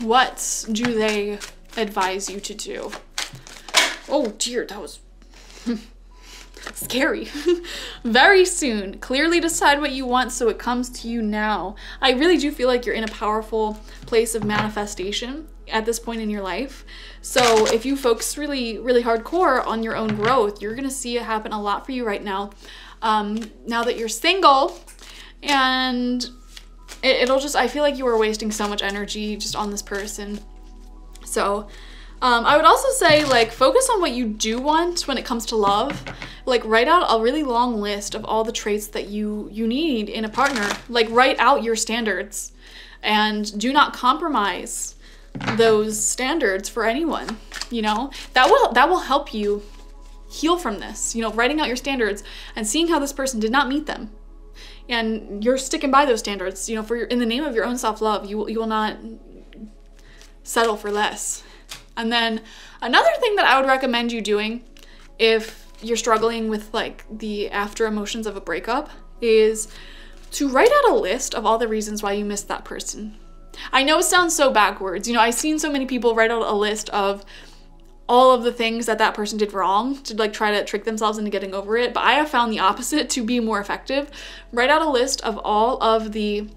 What do they advise you to do? Oh dear, that was scary. Very soon. Clearly decide what you want so it comes to you now. I really do feel like you're in a powerful place of manifestation at this point in your life. So if you focus really, really hardcore on your own growth, you're going to see it happen a lot for you right now. Now that you're single, and it'll just, I feel like you were wasting so much energy just on this person. So I would also say, like, focus on what you do want when it comes to love. Like, write out a really long list of all the traits that you need in a partner. Like, write out your standards and do not compromise those standards for anyone, you know? That will help you heal from this, you know, writing out your standards and seeing how this person did not meet them. And you're sticking by those standards, you know, for your, in the name of your own self-love, you will not settle for less. And then another thing that I would recommend you doing if you're struggling with like the after emotions of a breakup is to write out a list of all the reasons why you missed that person. I know it sounds so backwards. You know, I've seen so many people write out a list of all of the things that that person did wrong to like try to trick themselves into getting over it. But I have found the opposite to be more effective. Write out a list of all of the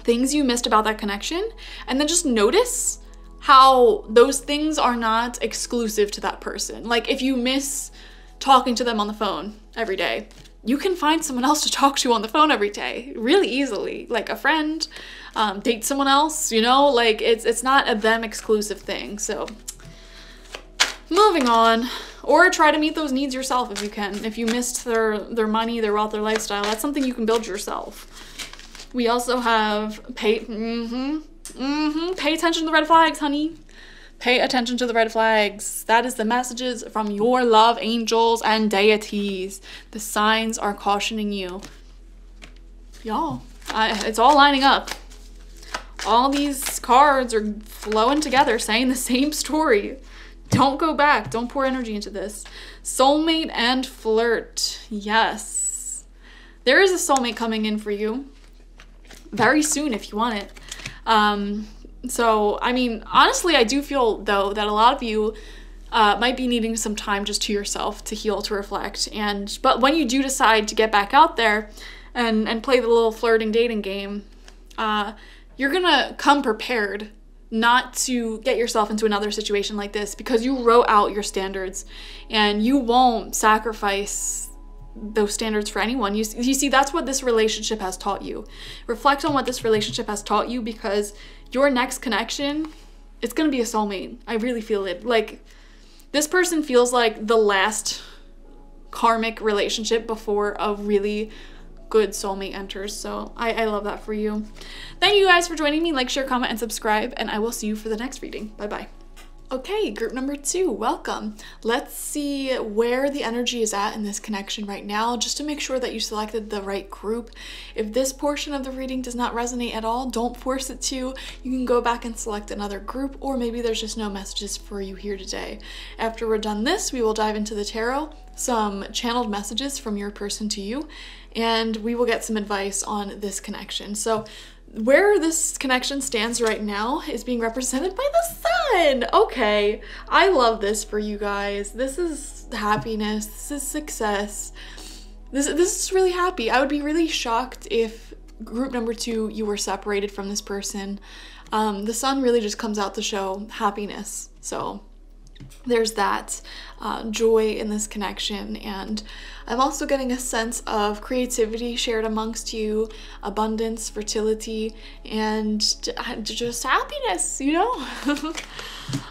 things you missed about that connection, and then just notice how those things are not exclusive to that person. Like, if you miss talking to them on the phone every day, you can find someone else to talk to on the phone every day really easily, like a friend, date someone else, you know, like it's not a them exclusive thing. So moving on, or try to meet those needs yourself if you can. If you missed their money, their wealth, their lifestyle, that's something you can build yourself. We also have pay attention to the red flags, honey. Pay attention to the red flags. That is the messages from your love angels and deities. The signs are cautioning you. Y'all, it's all lining up. All these cards are flowing together, saying the same story. Don't go back. Don't pour energy into this. Soulmate and flirt. Yes. There is a soulmate coming in for you very soon if you want it. So, I mean, honestly, I do feel, though, that a lot of you might be needing some time just to yourself to heal, to reflect. But when you do decide to get back out there and play the little flirting dating game, you're going to come prepared not to get yourself into another situation like this, because you wrote out your standards and you won't sacrifice those standards for anyone. You see, that's what this relationship has taught you. Reflect on what this relationship has taught you, because your next connection, it's going to be a soulmate. I really feel it. Like, this person feels like the last karmic relationship before a really good soulmate enters. So I love that for you. Thank you guys for joining me. Like, share, comment, and subscribe, and I will see you for the next reading. Bye-bye. Okay, group number two, welcome. Let's see where the energy is at in this connection right now, just to make sure that you selected the right group. If this portion of the reading does not resonate at all, don't force it to. You can go back and select another group, or maybe there's just no messages for you here today. After we're done this, we will dive into the tarot, some channeled messages from your person to you, and we will get some advice on this connection. So where this connection stands right now is being represented by the sun. Okay, I love this for you guys. This is happiness. This is success. This is really happy. I would be really shocked if group number two, you were separated from this person. The sun really just comes out to show happiness. So there's that joy in this connection, and I'm also getting a sense of creativity shared amongst you, abundance, fertility, and just happiness, you know?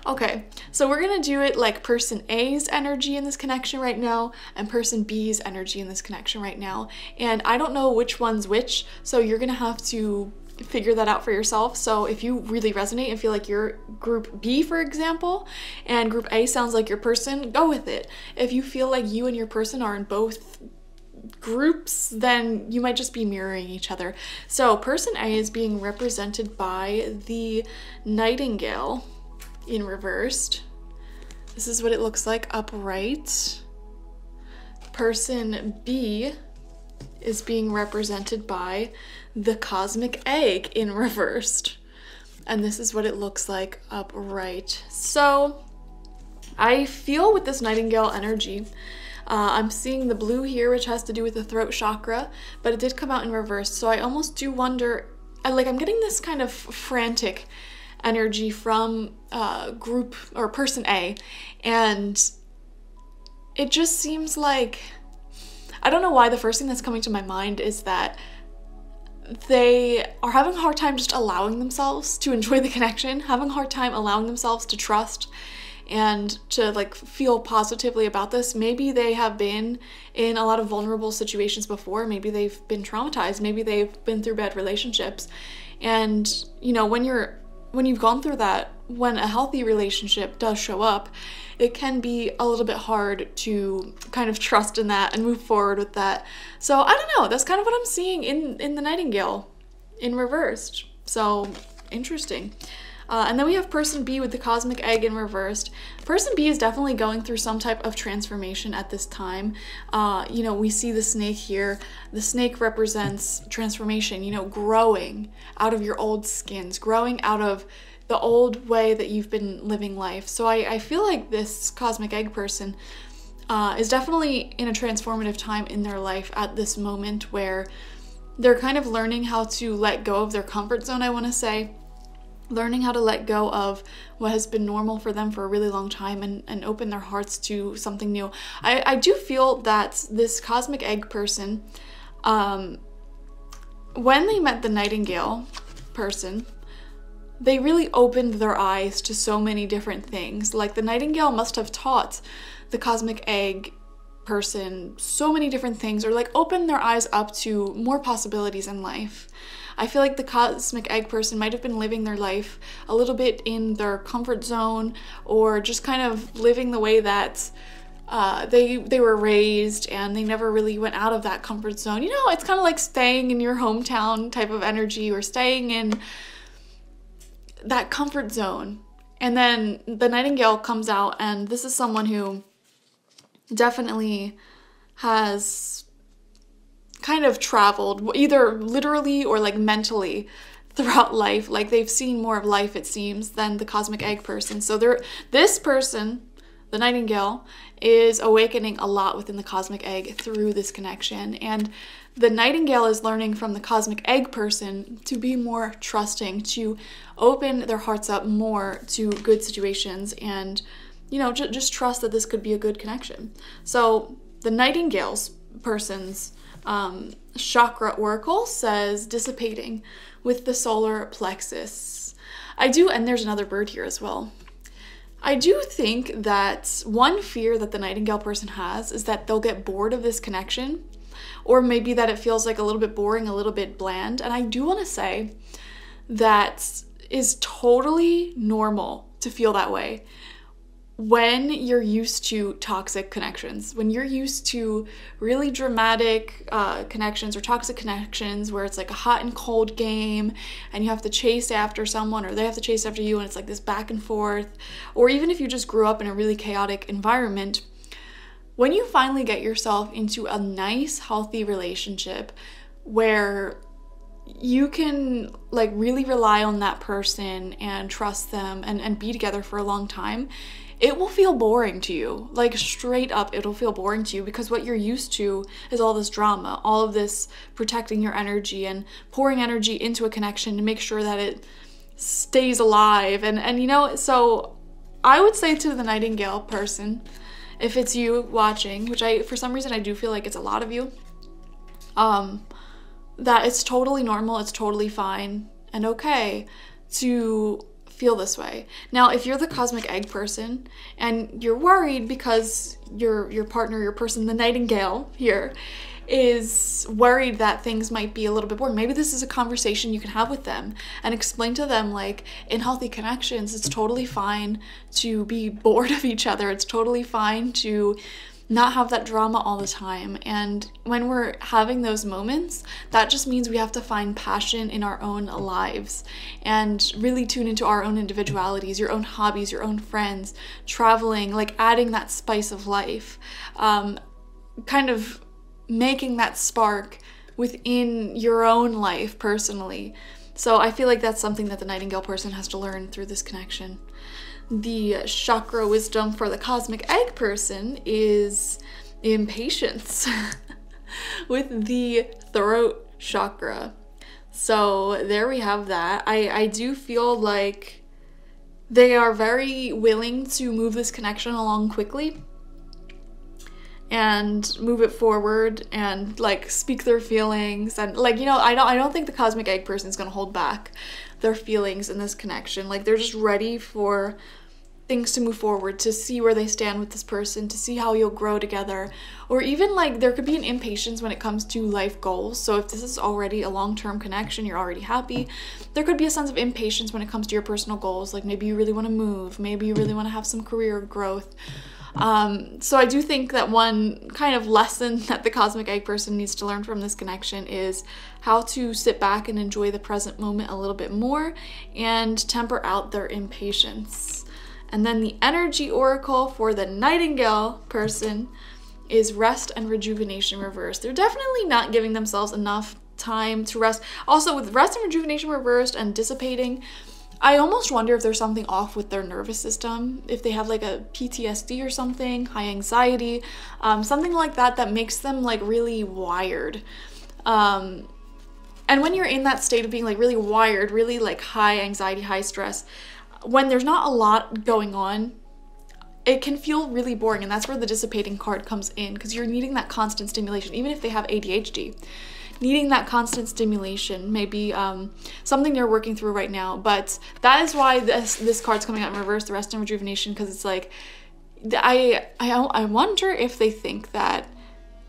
Okay, so we're gonna do it like person A's energy in this connection right now and person B's energy in this connection right now, and I don't know which one's which, so you're gonna have to figure that out for yourself. So if you really resonate and feel like you're group B, for example, and group A sounds like your person, go with it. If you feel like you and your person are in both groups, then you might just be mirroring each other. So person A is being represented by the nightingale in reversed. This is what it looks like upright. Person B is being represented by the cosmic egg in reversed. And this is what it looks like upright. So I feel with this nightingale energy, I'm seeing the blue here, which has to do with the throat chakra, but it did come out in reverse. So I almost do wonder, I'm getting this kind of frantic energy from group or person A, and it just seems like, I don't know why the first thing that's coming to my mind is that they are having a hard time just allowing themselves to enjoy the connection, having a hard time allowing themselves to trust and to like feel positively about this. Maybe they have been in a lot of vulnerable situations before. Maybe they've been traumatized. Maybe they've been through bad relationships. And you know, when you've gone through that, when a healthy relationship does show up, it can be a little bit hard to kind of trust in that and move forward with that. So I don't know, that's kind of what I'm seeing in the nightingale in reversed. So interesting. And then we have person B with the cosmic egg in reversed. Person B is definitely going through some type of transformation at this time. You know, we see the snake here. The snake represents transformation, you know, growing out of your old skins, growing out of the old way that you've been living life. So I feel like this cosmic egg person is definitely in a transformative time in their life at this moment, where they're kind of learning how to let go of their comfort zone, I want to say. Learning how to let go of what has been normal for them for a really long time and open their hearts to something new. I do feel that this cosmic egg person, when they met the nightingale person, they really opened their eyes to so many different things. Like the nightingale must have taught the cosmic egg person so many different things, or like opened their eyes up to more possibilities in life. I feel like the cosmic egg person might have been living their life a little bit in their comfort zone, or just kind of living the way that they were raised, and they never really went out of that comfort zone. You know, it's kind of like staying in your hometown type of energy, or staying in that comfort zone. And then the nightingale comes out, and this is someone who definitely has kind of traveled, either literally or like mentally, throughout life. Like they've seen more of life, it seems, than the cosmic egg person. So this person, the nightingale, is awakening a lot within the cosmic egg through this connection. And the nightingale is learning from the cosmic egg person to be more trusting, to open their hearts up more to good situations, and you know, just trust that this could be a good connection. So the nightingale's person's chakra oracle says dissipating with the solar plexus. And there's another bird here as well. I do think that one fear that the nightingale person has is that they'll get bored of this connection, or maybe that it feels like a little bit boring, a little bit bland. And I do want to say that is totally normal to feel that way when you're used to toxic connections, when you're used to really dramatic connections, or toxic connections where it's like a hot and cold game, and you have to chase after someone, or they have to chase after you, and it's like this back and forth. Or even if you just grew up in a really chaotic environment, when you finally get yourself into a nice, healthy relationship where you can like really rely on that person and trust them and be together for a long time, it will feel boring to you. Like straight up, it'll feel boring to you, because what you're used to is all this drama, all of this protecting your energy and pouring energy into a connection to make sure that it stays alive. And you know, so I would say to the nightingale person, if it's you watching, which for some reason I do feel like it's a lot of you, that it's totally normal, it's totally fine and okay to feel this way. Now, if you're the cosmic egg person and you're worried because your partner, your person, the nightingale here, is worried that things might be a little bit boring, maybe this is a conversation you can have with them and explain to them, like, in healthy connections, it's totally fine to be bored of each other. It's totally fine to not have that drama all the time. And when we're having those moments, that just means we have to find passion in our own lives and really tune into our own individualities, your own hobbies, your own friends, traveling, like adding that spice of life, kind of making that spark within your own life personally. So I feel like that's something that the Nightingale person has to learn through this connection. The chakra wisdom for the cosmic egg person is impatience with the throat chakra. So there we have that. I do feel like they are very willing to move this connection along quickly and move it forward and like speak their feelings and like, you know, I don't think the cosmic egg person is going to hold back their feelings in this connection. Like they're just ready for things to move forward, to see where they stand with this person, to see how you'll grow together. Or even like there could be an impatience when it comes to life goals. So if this is already a long-term connection, you're already happy, there could be a sense of impatience when it comes to your personal goals. Like maybe you really want to move, maybe you really want to have some career growth. So I do think that one kind of lesson that the cosmic egg person needs to learn from this connection is how to sit back and enjoy the present moment a little bit more and temper out their impatience. And then the energy oracle for the Nightingale person is rest and rejuvenation reversed. They're definitely not giving themselves enough time to rest. Also, with rest and rejuvenation reversed and dissipating, I almost wonder if there's something off with their nervous system, if they have like a PTSD or something, high anxiety, something like that that makes them like really wired. And when you're in that state of being like really wired, really like high anxiety, high stress, when there's not a lot going on, it can feel really boring. And that's where the dissipating card comes in, because you're needing that constant stimulation, even if they have ADHD. Needing that constant stimulation, maybe something you're working through right now. But that is why this card's coming out in reverse, the rest and rejuvenation, because it's like, I wonder if they think that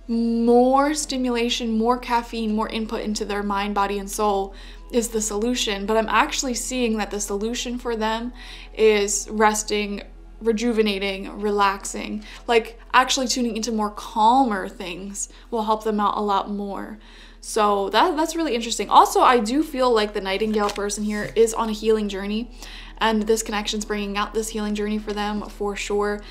more stimulation, more caffeine, more input into their mind, body, and soul is the solution. But I'm actually seeing that the solution for them is resting, rejuvenating, relaxing, like actually tuning into more calmer things will help them out a lot more. So that's really interesting. Also, I do feel like the Nightingale person here is on a healing journey, and this connection's bringing out this healing journey for them for sure.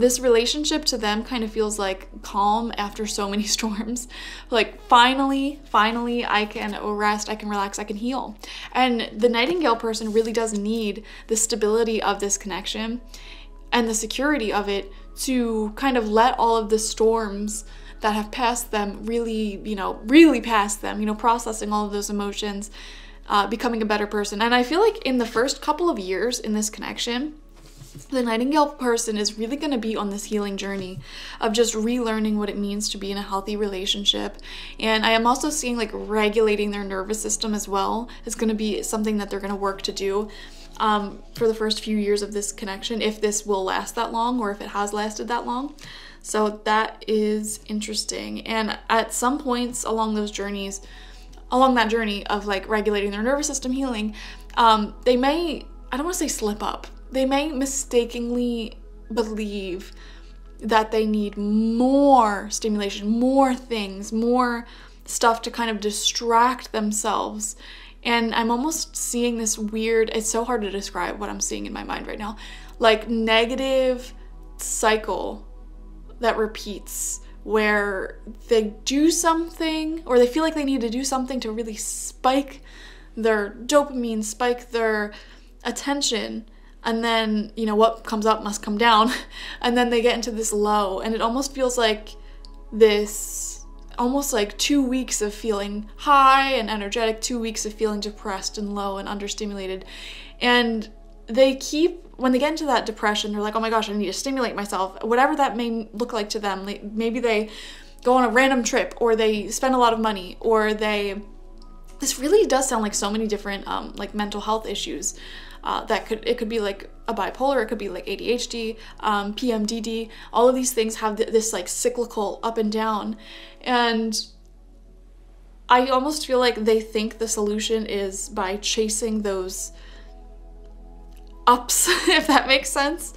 This relationship to them kind of feels like calm after so many storms. Like finally I can rest, I can relax, I can heal. And the Nightingale person really does need the stability of this connection and the security of it to kind of let all of the storms that have passed them really, you know, really past them, you know, processing all of those emotions, becoming a better person. And I feel like in the first couple of years in this connection, the Nightingale person is really going to be on this healing journey of just relearning what it means to be in a healthy relationship. And I am also seeing like regulating their nervous system as well is going to be something that they're going to work to do for the first few years of this connection, if this will last that long or if it has lasted that long. So that is interesting. And at some points along those journeys, along that journey of like regulating their nervous system, healing, they may, I don't want to say slip up, they may mistakenly believe that they need more stimulation, more things, more stuff to kind of distract themselves. And I'm almost seeing this weird, it's so hard to describe what I'm seeing in my mind right now, like negative cycle that repeats, where they do something or they feel like they need to do something to really spike their dopamine, spike their attention, and then, you know, what comes up must come down, and then they get into this low. And it almost feels like this, almost like 2 weeks of feeling high and energetic, 2 weeks of feeling depressed and low and understimulated. And they keep, when they get into that depression, they're like, oh my gosh, I need to stimulate myself, whatever that may look like to them. Like maybe they go on a random trip, or they spend a lot of money, or they, this really does sound like so many different like mental health issues that could, it could be like a bipolar, it could be like ADHD, PMDD, all of these things have this like cyclical up and down. And I almost feel like they think the solution is by chasing those ups, if that makes sense.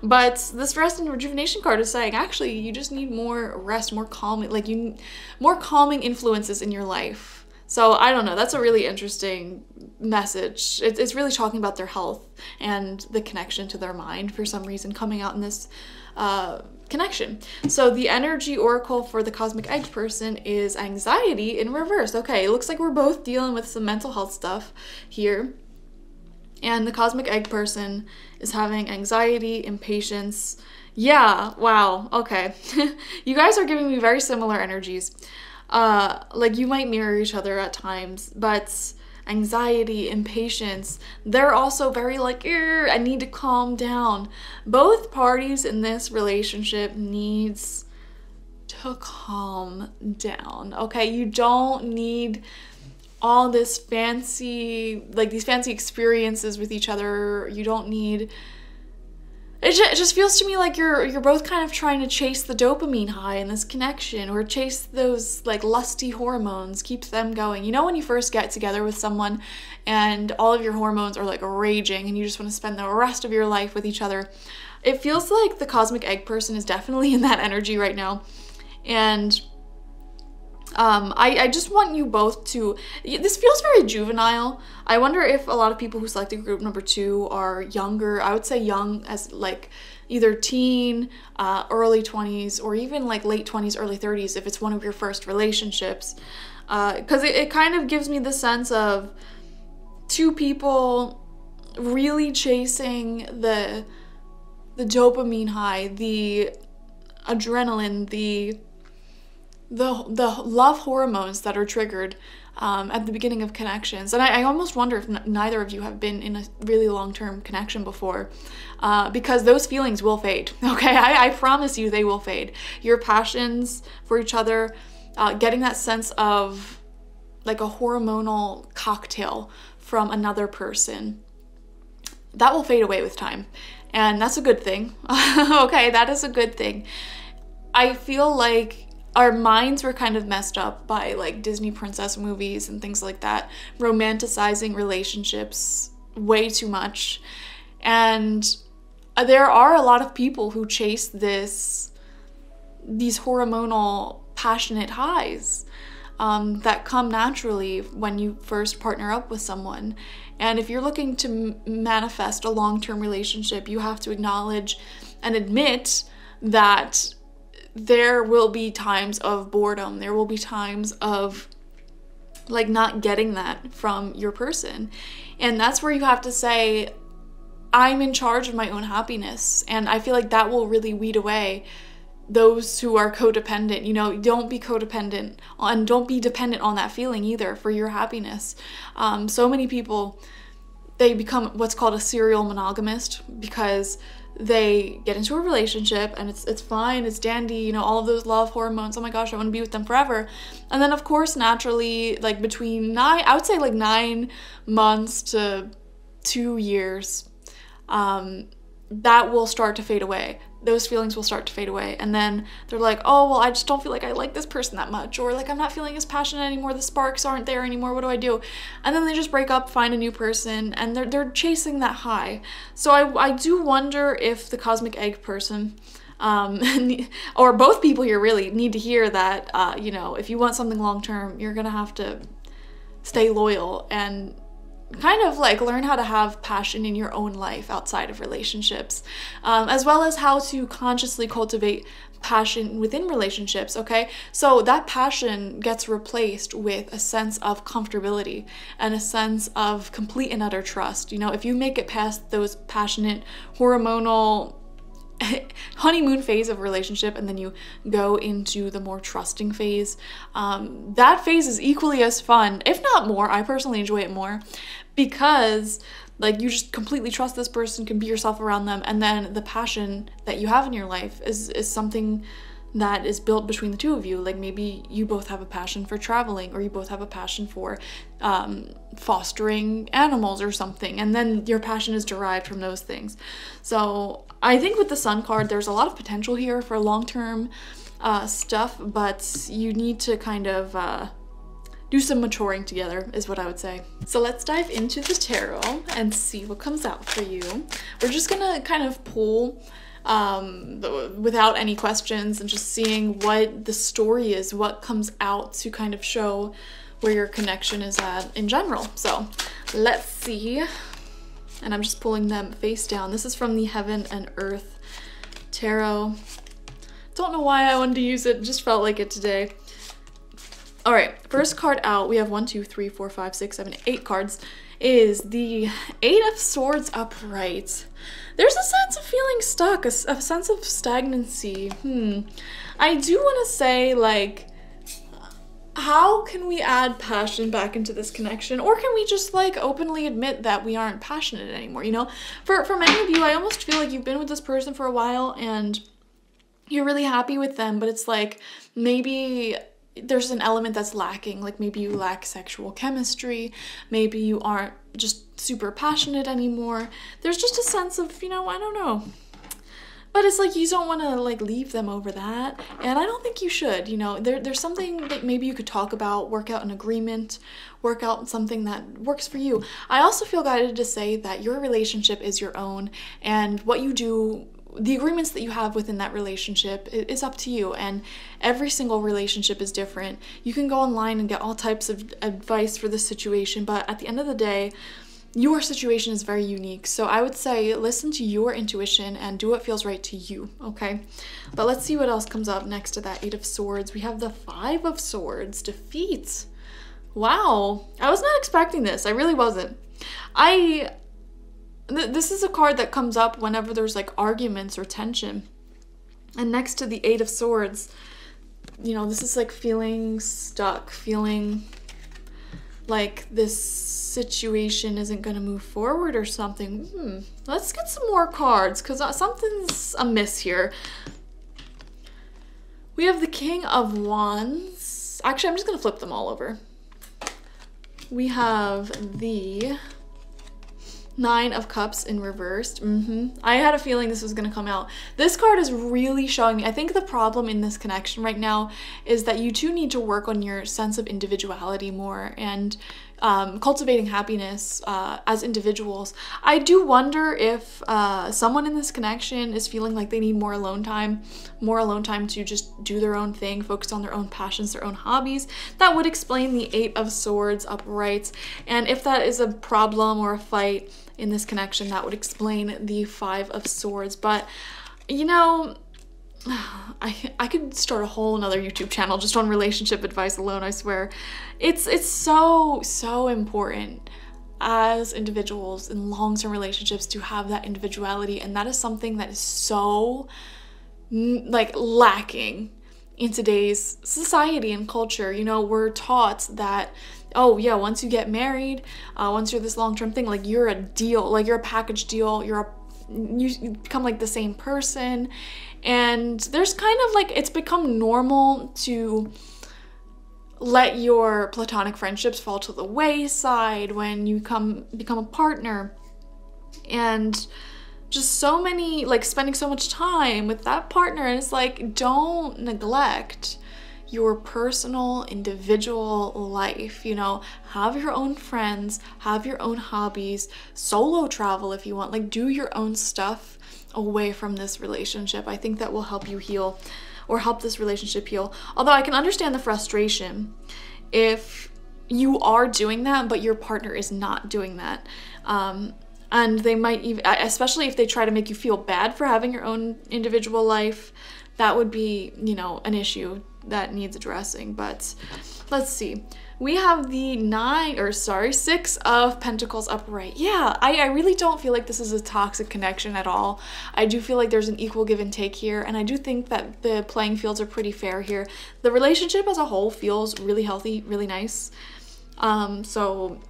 But this rest and rejuvenation card is saying actually you just need more rest, more calming, like you more calming influences in your life So I don't know, that's a really interesting message. It's really talking about their health and the connection to their mind for some reason coming out in this connection. So the energy oracle for the cosmic edge person is anxiety in reverse. Okay, it looks like we're both dealing with some mental health stuff here. And the cosmic egg person is having anxiety, impatience. Yeah, wow, okay. You guys are giving me very similar energies. Like you might mirror each other at times, but anxiety, impatience, they're also very like, I need to calm down. Both parties in this relationship needs to calm down, okay? You don't need all this fancy, like these fancy experiences with each other. You don't need, it just feels to me like you're both kind of trying to chase the dopamine high in this connection, or chase those like lusty hormones, keep them going. You know, when you first get together with someone and all of your hormones are like raging and you just want to spend the rest of your life with each other, it feels like the cosmic egg person is definitely in that energy right now. And I just want you both to, this feels very juvenile. I wonder if a lot of people who selected group number two are younger. I would say young as like either teen, early 20s, or even like late 20s, early 30s if it's one of your first relationships. Because it kind of gives me the sense of two people really chasing the dopamine high, the adrenaline, the love hormones that are triggered at the beginning of connections. And I almost wonder if neither of you have been in a really long-term connection before, because those feelings will fade, okay? I promise you they will fade. Your passions for each other, getting that sense of like a hormonal cocktail from another person, that will fade away with time. And that's a good thing, okay? That is a good thing. I feel like our minds were kind of messed up by like Disney princess movies and things like that, romanticizing relationships way too much. And there are a lot of people who chase these hormonal passionate highs that come naturally when you first partner up with someone. And if you're looking to manifest a long-term relationship, you have to acknowledge and admit that there will be times of boredom. There will be times of like not getting that from your person. And that's where you have to say, I'm in charge of my own happiness. And I feel like that will really weed away those who are codependent. You know, don't be codependent and don't be dependent on that feeling either for your happiness. So many people, they become what's called a serial monogamist because they get into a relationship and it's fine, it's dandy, you know, all of those love hormones, oh my gosh, I want to be with them forever. And then of course, naturally, like between I would say like 9 months to 2 years, that will start to fade away. Those feelings will start to fade away. And then they're like, oh, well, I just don't feel like I like this person that much, or like I'm not feeling as passionate anymore. The sparks aren't there anymore. What do I do? And then they just break up, find a new person, and they're chasing that high. So I do wonder if the cosmic egg person, or both people here really need to hear that, you know, if you want something long-term, you're gonna have to stay loyal and kind of like learn how to have passion in your own life outside of relationships, as well as how to consciously cultivate passion within relationships, okay? So that passion gets replaced with a sense of comfortability and a sense of complete and utter trust. You know, if you make it past those passionate hormonal honeymoon phase of a relationship and then you go into the more trusting phase, that phase is equally as fun, if not more. I personally enjoy it more because like you just completely trust this person, can be yourself around them, and then the passion that you have in your life is something that is built between the two of you. Like maybe you both have a passion for traveling, or you both have a passion for fostering animals or something, and then your passion is derived from those things. So I think with the Sun card, there's a lot of potential here for long-term stuff, but you need to kind of do some maturing together is what I would say. So let's dive into the tarot and see what comes out for you. We're just gonna kind of pull without any questions and just seeing what the story is, what comes out to kind of show where your connection is at in general. So let's see. And I'm just pulling them face down. This is from the Heaven and Earth Tarot. Don't know why I wanted to use it, just felt like it today. All right, first card out, we have 8 cards, is the 8 of Swords upright. There's a sense of feeling stuck, a sense of stagnancy. I do want to say, like, how can we add passion back into this connection? Or can we just, like, openly admit that we aren't passionate anymore, you know? For many of you, I almost feel like you've been with this person for a while and you're really happy with them, but it's like maybe there's an element that's lacking. Like maybe you lack sexual chemistry, maybe you aren't just super passionate anymore. There's just a sense of, you know, I don't know. But it's like you don't want to, like, leave them over that, and I don't think you should, you know. There's something that maybe you could talk about, work out an agreement, work out something that works for you. I also feel guided to say that your relationship is your own, and what you do, the agreements that you have within that relationship, is up to you, and every single relationship is different. You can go online and get all types of advice for this situation, but at the end of the day, your situation is very unique. So I would say listen to your intuition and do what feels right to you, okay? But let's see what else comes up next to that 8 of Swords. We have the 5 of Swords, defeat. Wow, I was not expecting this. I really wasn't. This is a card that comes up whenever there's, like, arguments or tension. And next to the 8 of Swords, you know, this is like feeling stuck, feeling like this situation isn't going to move forward or something. Let's get some more cards because something's amiss here. We have the King of Wands. Actually, I'm just going to flip them all over. We have the 9 of Cups in reversed. I had a feeling this was going to come out. This card is really showing me, I think the problem in this connection right now is that you two need to work on your sense of individuality more and cultivating happiness as individuals. I do wonder if someone in this connection is feeling like they need more alone time to just do their own thing, focus on their own passions, their own hobbies. That would explain the 8 of Swords upright. And if that is a problem or a fight in this connection, that would explain the 5 of Swords. But, you know, I could start a whole another YouTube channel just on relationship advice alone, I swear. It's so important as individuals in long-term relationships to have that individuality, and that is something that is so, like, lacking in today's society and culture. You know, we're taught that, oh yeah, once you get married, once you're this long-term thing, like, you're a deal, like, you're a package deal, you become, like, the same person. And there's kind of, like, it's become normal to let your platonic friendships fall to the wayside when you become a partner. And just so many, like, spending so much time with that partner. And it's like, don't neglect your personal, individual life, you know? Have your own friends, have your own hobbies, solo travel if you want, like, do your own stuff away from this relationship. I think that will help you heal, or help this relationship heal. Although I can understand the frustration if you are doing that, but your partner is not doing that. And they might even, especially if they try to make you feel bad for having your own individual life, that would be, you know, an issue that needs addressing. But let's see. We have the 6 of Pentacles upright. Yeah, I really don't feel like this is a toxic connection at all. I do feel like there's an equal give and take here, and I do think that the playing fields are pretty fair here. The relationship as a whole feels really healthy, really nice. So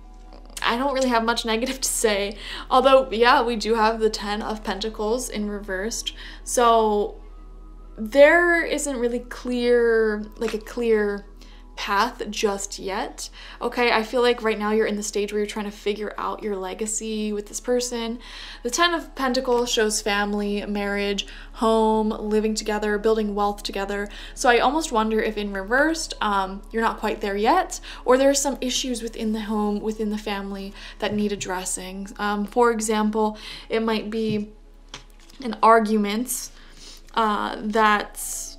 I don't really have much negative to say. Although, yeah, we do have the 10 of Pentacles in reversed. So there isn't really a clear path just yet, okay? I feel like right now you're in the stage where you're trying to figure out your legacy with this person. The 10 of Pentacles shows family, marriage, home, living together, building wealth together. So I almost wonder if in reversed, you're not quite there yet, or there are some issues within the home, within the family that need addressing. For example, it might be an argument that's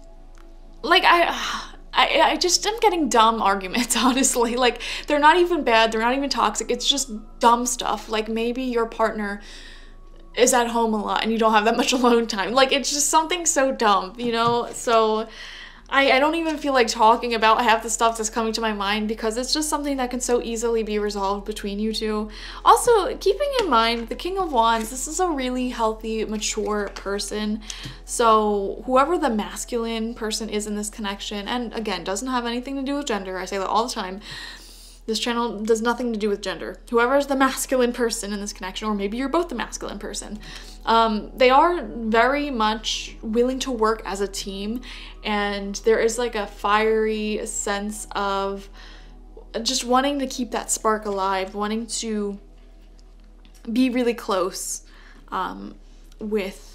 like, I I just am getting dumb arguments, honestly. Like, they're not even bad, they're not even toxic, it's just dumb stuff. Like, maybe your partner is at home a lot and you don't have that much alone time. Like, it's just something so dumb, you know? So I don't even feel like talking about half the stuff that's coming to my mind, because it's just something that can so easily be resolved between you two. Also, keeping in mind, the King of Wands, this is a really healthy, mature person. So whoever the masculine person is in this connection, and again, doesn't have anything to do with gender, I say that all the time, this channel does nothing to do with gender. Whoever's the masculine person in this connection, or maybe you're both the masculine person, they are very much willing to work as a team, and there is like a fiery sense of just wanting to keep that spark alive, wanting to be really close with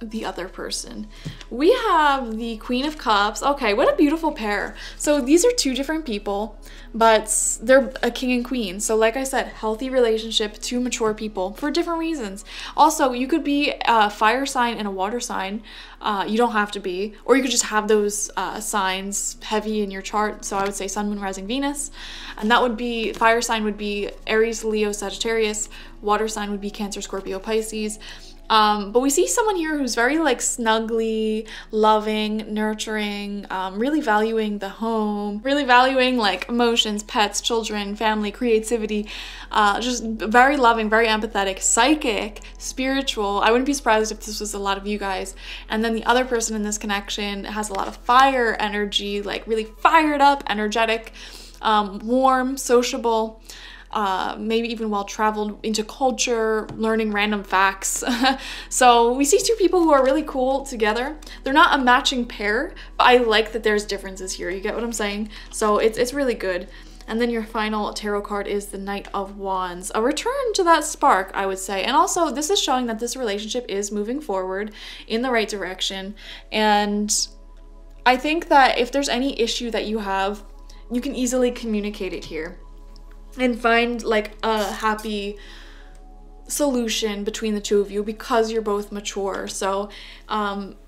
the other person. We have the Queen of Cups. Okay, what a beautiful pair. So these are two different people, but they're a king and queen. So like I said, healthy relationship, two mature people for different reasons. Also, you could be a fire sign and a water sign. You don't have to be, or you could just have those signs heavy in your chart. So I would say Sun, Moon, Rising, Venus, and that would be, fire sign would be Aries, Leo, Sagittarius, water sign would be Cancer, Scorpio, Pisces. But we see someone here who's very like snuggly, loving, nurturing, really valuing the home, really valuing like emotions, pets, children, family, creativity, just very loving, very empathetic, psychic, spiritual. I wouldn't be surprised if this was a lot of you guys. And then the other person in this connection has a lot of fire energy, like really fired up, energetic, warm, sociable, maybe even well traveled, into culture, learning random facts. So we see two people who are really cool together. They're not a matching pair, but I like that there's differences here. You get what I'm saying? So it's really good. And then your final tarot card is the Knight of Wands. A return to that spark, I would say. And also, this is showing that this relationship is moving forward in the right direction. And I think that if there's any issue that you have, you can easily communicate it here and find like a happy solution between the two of you, because you're both mature. So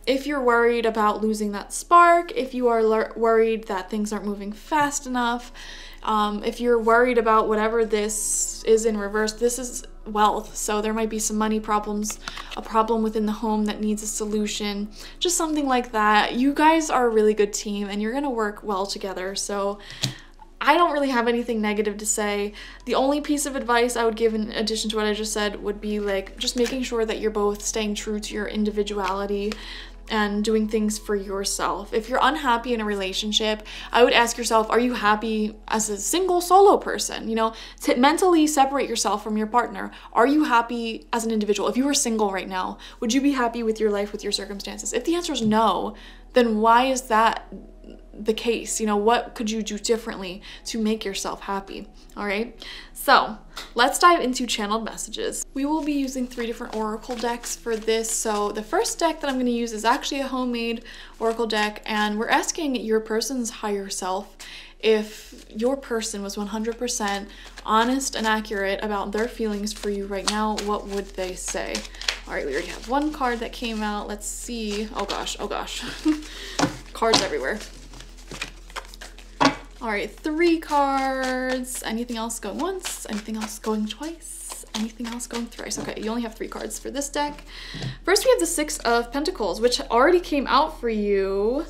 if you're worried about losing that spark, if you are worried that things aren't moving fast enough, if you're worried about whatever this is in reverse, this is wealth. So there might be some money problems, a problem within the home that needs a solution, just something like that. You guys are a really good team and you're gonna work well together. So I don't really have anything negative to say. The only piece of advice I would give, in addition to what I just said, would be like just making sure that you're both staying true to your individuality and doing things for yourself. If you're unhappy in a relationship, I would ask yourself, are you happy as a single solo person? You know, to mentally separate yourself from your partner. Are you happy as an individual? If you were single right now, would you be happy with your life, with your circumstances? If the answer is no, then why is that the case? You know, what could you do differently to make yourself happy? All right, so let's dive into channeled messages. We will be using three different oracle decks for this. So the first deck that I'm going to use is actually a homemade oracle deck, and we're asking your person's higher self if your person was 100% honest and accurate about their feelings for you right now, what would they say? All right, we already have one card that came out. Let's see. Oh gosh, cards everywhere. All right, three cards. Anything else going once? Anything else going twice? Anything else going thrice? Okay, you only have three cards for this deck. First, we have the Six of Pentacles, which already came out for you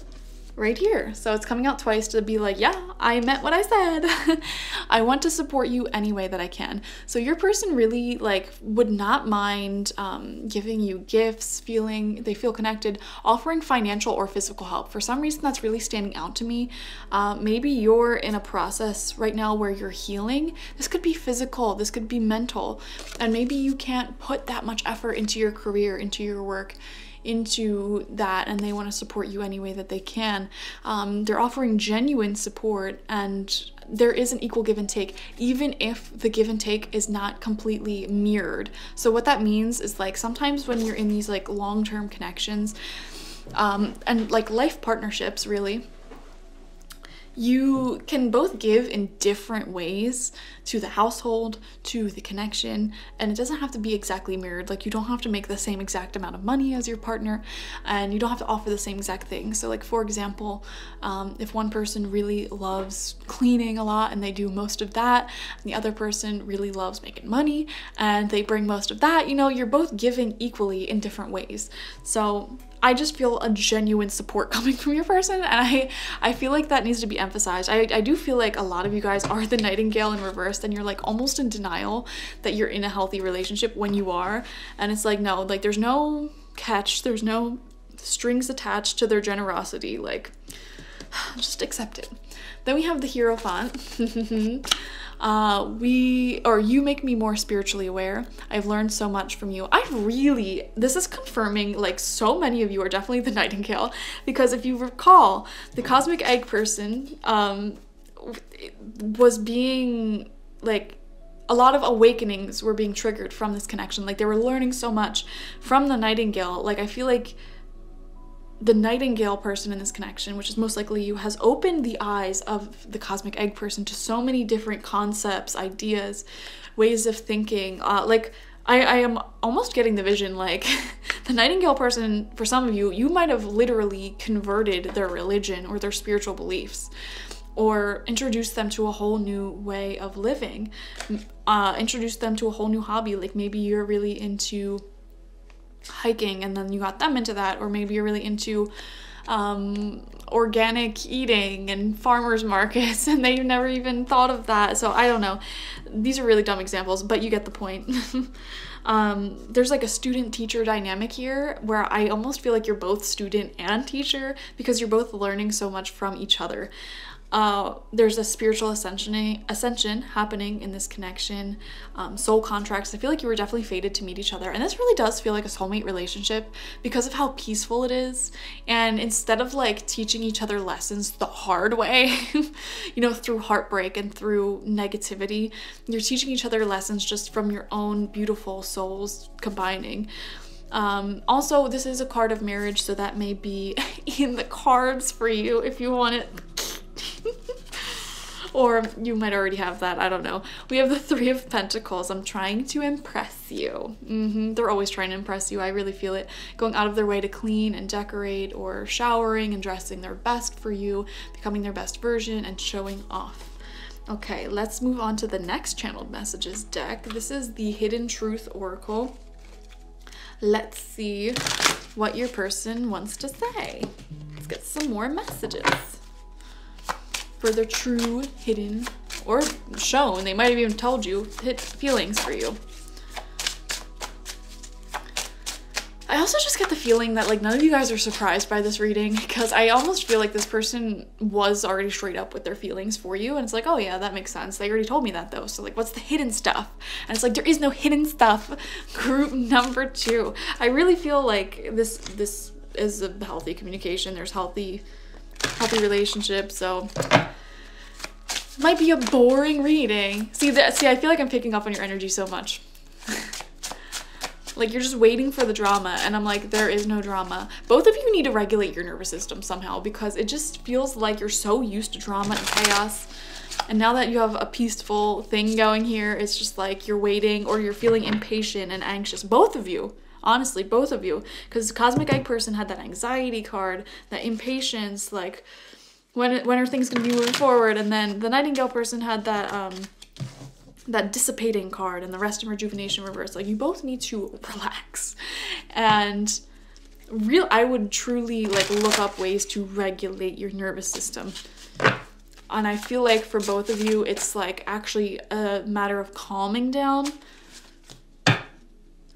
right here. So it's coming out twice to be like, yeah, I meant what I said. I want to support you any way that I can. So your person really like would not mind giving you gifts, they feel connected, offering financial or physical help. For some reason, that's really standing out to me. Maybe you're in a process right now where you're healing. This could be physical, this could be mental, and maybe you can't put that much effort into your career, into your work, into that, and they want to support you any way that they can. They're offering genuine support, and there is an equal give and take, even if the give and take is not completely mirrored. So what that means is, like, sometimes when you're in these like long-term connections and like life partnerships, really, you can both give in different ways to the household, to the connection, and it doesn't have to be exactly mirrored. Like, you don't have to make the same exact amount of money as your partner, and you don't have to offer the same exact thing. So like, for example, if one person really loves cleaning a lot and they do most of that, and the other person really loves making money and they bring most of that, you know, you're both giving equally in different ways. So I just feel a genuine support coming from your person, and I feel like that needs to be emphasized. I do feel like a lot of you guys are the nightingale in reverse, and you're like almost in denial that you're in a healthy relationship when you are, and it's like, no, like, there's no catch, there's no strings attached to their generosity. Like, just accept it. Then we have the Hierophant. You make me more spiritually aware. I've learned so much from you. This is confirming, like, so many of you are definitely the nightingale, because if you recall, the cosmic egg person was being, like, a lot of awakenings were being triggered from this connection. Like, they were learning so much from the nightingale. Like, I feel like the nightingale person in this connection, which is most likely you, has opened the eyes of the cosmic egg person to so many different concepts, ideas, ways of thinking. Like, I am almost getting the vision, like, the nightingale person, for some of you, you might have literally converted their religion or their spiritual beliefs, or introduced them to a whole new way of living, introduced them to a whole new hobby. Like, maybe you're really into hiking and then you got them into that, or maybe you're really into organic eating and farmers markets and they've never even thought of that. So I don't know, these are really dumb examples, but you get the point. There's like a student teacher dynamic here where I almost feel like you're both student and teacher because you're both learning so much from each other. There's a spiritual ascension happening in this connection, soul contracts. I feel like you were definitely fated to meet each other, and this really does feel like a soulmate relationship because of how peaceful it is, and instead of like teaching each other lessons the hard way, you know, through heartbreak and through negativity, you're teaching each other lessons just from your own beautiful souls combining. Also, this is a card of marriage, so that may be in the cards for you if you want it. Or you might already have that, I don't know. We have the Three of Pentacles. I'm trying to impress you. They're always trying to impress you, I really feel it. Going out of their way to clean and decorate, or showering and dressing their best for you, becoming their best version and showing off. Okay, let's move on to the next Channeled Messages deck. This is the Hidden Truth Oracle. Let's see what your person wants to say. Let's get some more messages for their true, hidden, or shown, they might have even told you, feelings for you. I also just get the feeling that like none of you guys are surprised by this reading, because I almost feel like this person was already straight up with their feelings for you, and it's like, oh yeah, that makes sense. They already told me that though, so like, what's the hidden stuff? And it's like, there is no hidden stuff. Group number two. I really feel like this is a healthy communication. There's healthy relationship, so it might be a boring reading. See, I feel like I'm picking up on your energy so much. Like, you're just waiting for the drama, and I'm like, there is no drama. Both of you need to regulate your nervous system somehow, because it just feels like you're so used to drama and chaos, and now that you have a peaceful thing going here, it's just like you're waiting, or you're feeling impatient and anxious. Both of you. Honestly, both of you, because the cosmic egg person had that anxiety card, that impatience, like when are things gonna be moving forward, and then the nightingale person had that that dissipating card, and the rest and rejuvenation reverse. Like, you both need to relax, and I would truly like look up ways to regulate your nervous system. And I feel like for both of you, it's like actually a matter of calming down,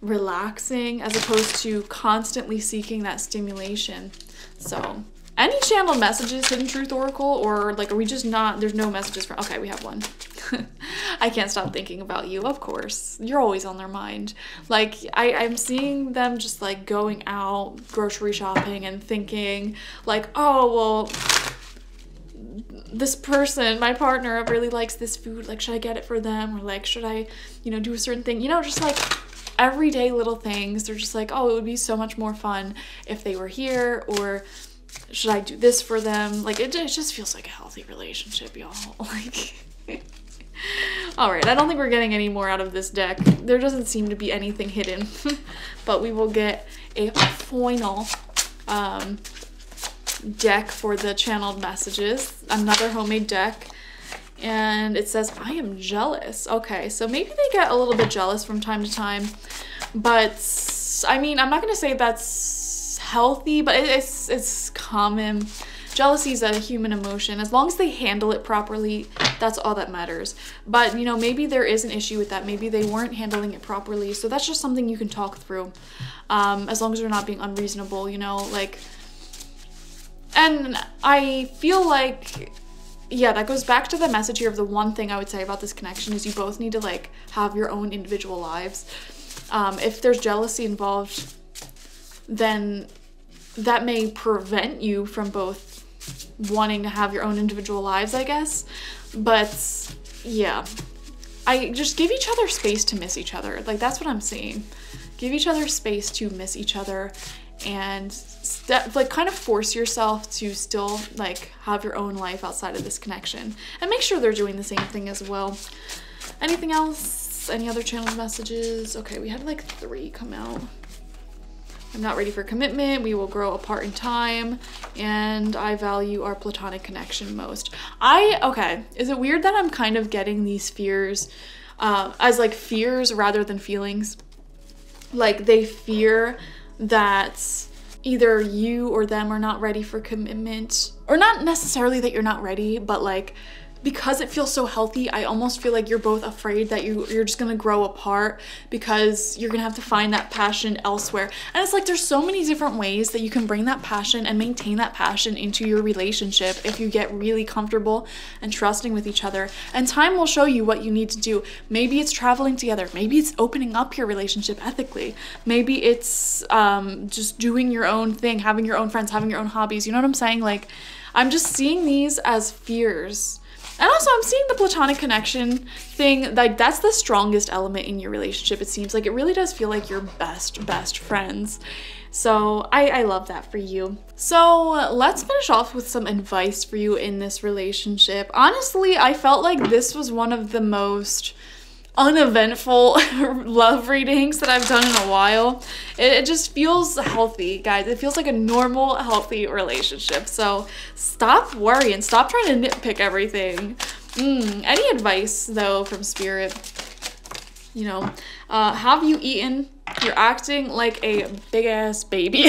relaxing, as opposed to constantly seeking that stimulation. So any channeled messages, Hidden Truth Oracle, or like, are we just not, there's no messages for, okay, we have one. I can't stop thinking about you. Of course, you're always on their mind. Like, I'm seeing them just like going out grocery shopping and thinking like, oh, well, this person, my partner, really likes this food, like, should I get it for them, or like, should I, you know, do a certain thing, you know, just like everyday little things. They're just like, oh, it would be so much more fun if they were here, or should I do this for them? Like, it just feels like a healthy relationship, y'all. Like, all right, I don't think we're getting any more out of this deck. There doesn't seem to be anything hidden, but we will get a final deck for the channeled messages, another homemade deck. And it says, I am jealous. Okay, so maybe they get a little bit jealous from time to time, but I mean, I'm not gonna say that's healthy, but it's common. Jealousy is a human emotion. As long as they handle it properly, that's all that matters. But, you know, maybe there is an issue with that. Maybe they weren't handling it properly. So that's just something you can talk through, as long as you're not being unreasonable, you know, like. And I feel like, yeah, that goes back to the message here of the one thing I would say about this connection is you both need to, like, have your own individual lives. If there's jealousy involved, then that may prevent you from both wanting to have your own individual lives, I guess. But yeah, I just give each other space to miss each other. Like, that's what I'm seeing. Give each other space to miss each other, and like, kind of force yourself to still, like, have your own life outside of this connection, and make sure they're doing the same thing as well. Anything else? Any other channeled messages? Okay, we had like 3 come out. I'm not ready for commitment. We will grow apart in time. And I value our platonic connection most. Okay, is it weird that I'm kind of getting these fears as like fears rather than feelings? Like, they fear that either you or them are not ready for commitment, or not necessarily that you're not ready, but like, because it feels so healthy, I almost feel like you're both afraid that you're just gonna grow apart because you're gonna have to find that passion elsewhere. And it's like, there's so many different ways that you can bring that passion and maintain that passion into your relationship if you get really comfortable and trusting with each other. And time will show you what you need to do. Maybe it's traveling together. Maybe it's opening up your relationship ethically. Maybe it's just doing your own thing, having your own friends, having your own hobbies. You know what I'm saying? Like, I'm just seeing these as fears. And also, I'm seeing the platonic connection thing, like, that's the strongest element in your relationship, it seems. Like, it really does feel like you're best friends. So I love that for you. So let's finish off with some advice for you in this relationship. Honestly, I felt like this was one of the most uneventful love readings that I've done in a while. It just feels healthy, guys. It feels like a normal, healthy relationship. So stop worrying. Stop trying to nitpick everything. Any advice, though, from Spirit? You know, have you eaten? You're acting like a big-ass baby.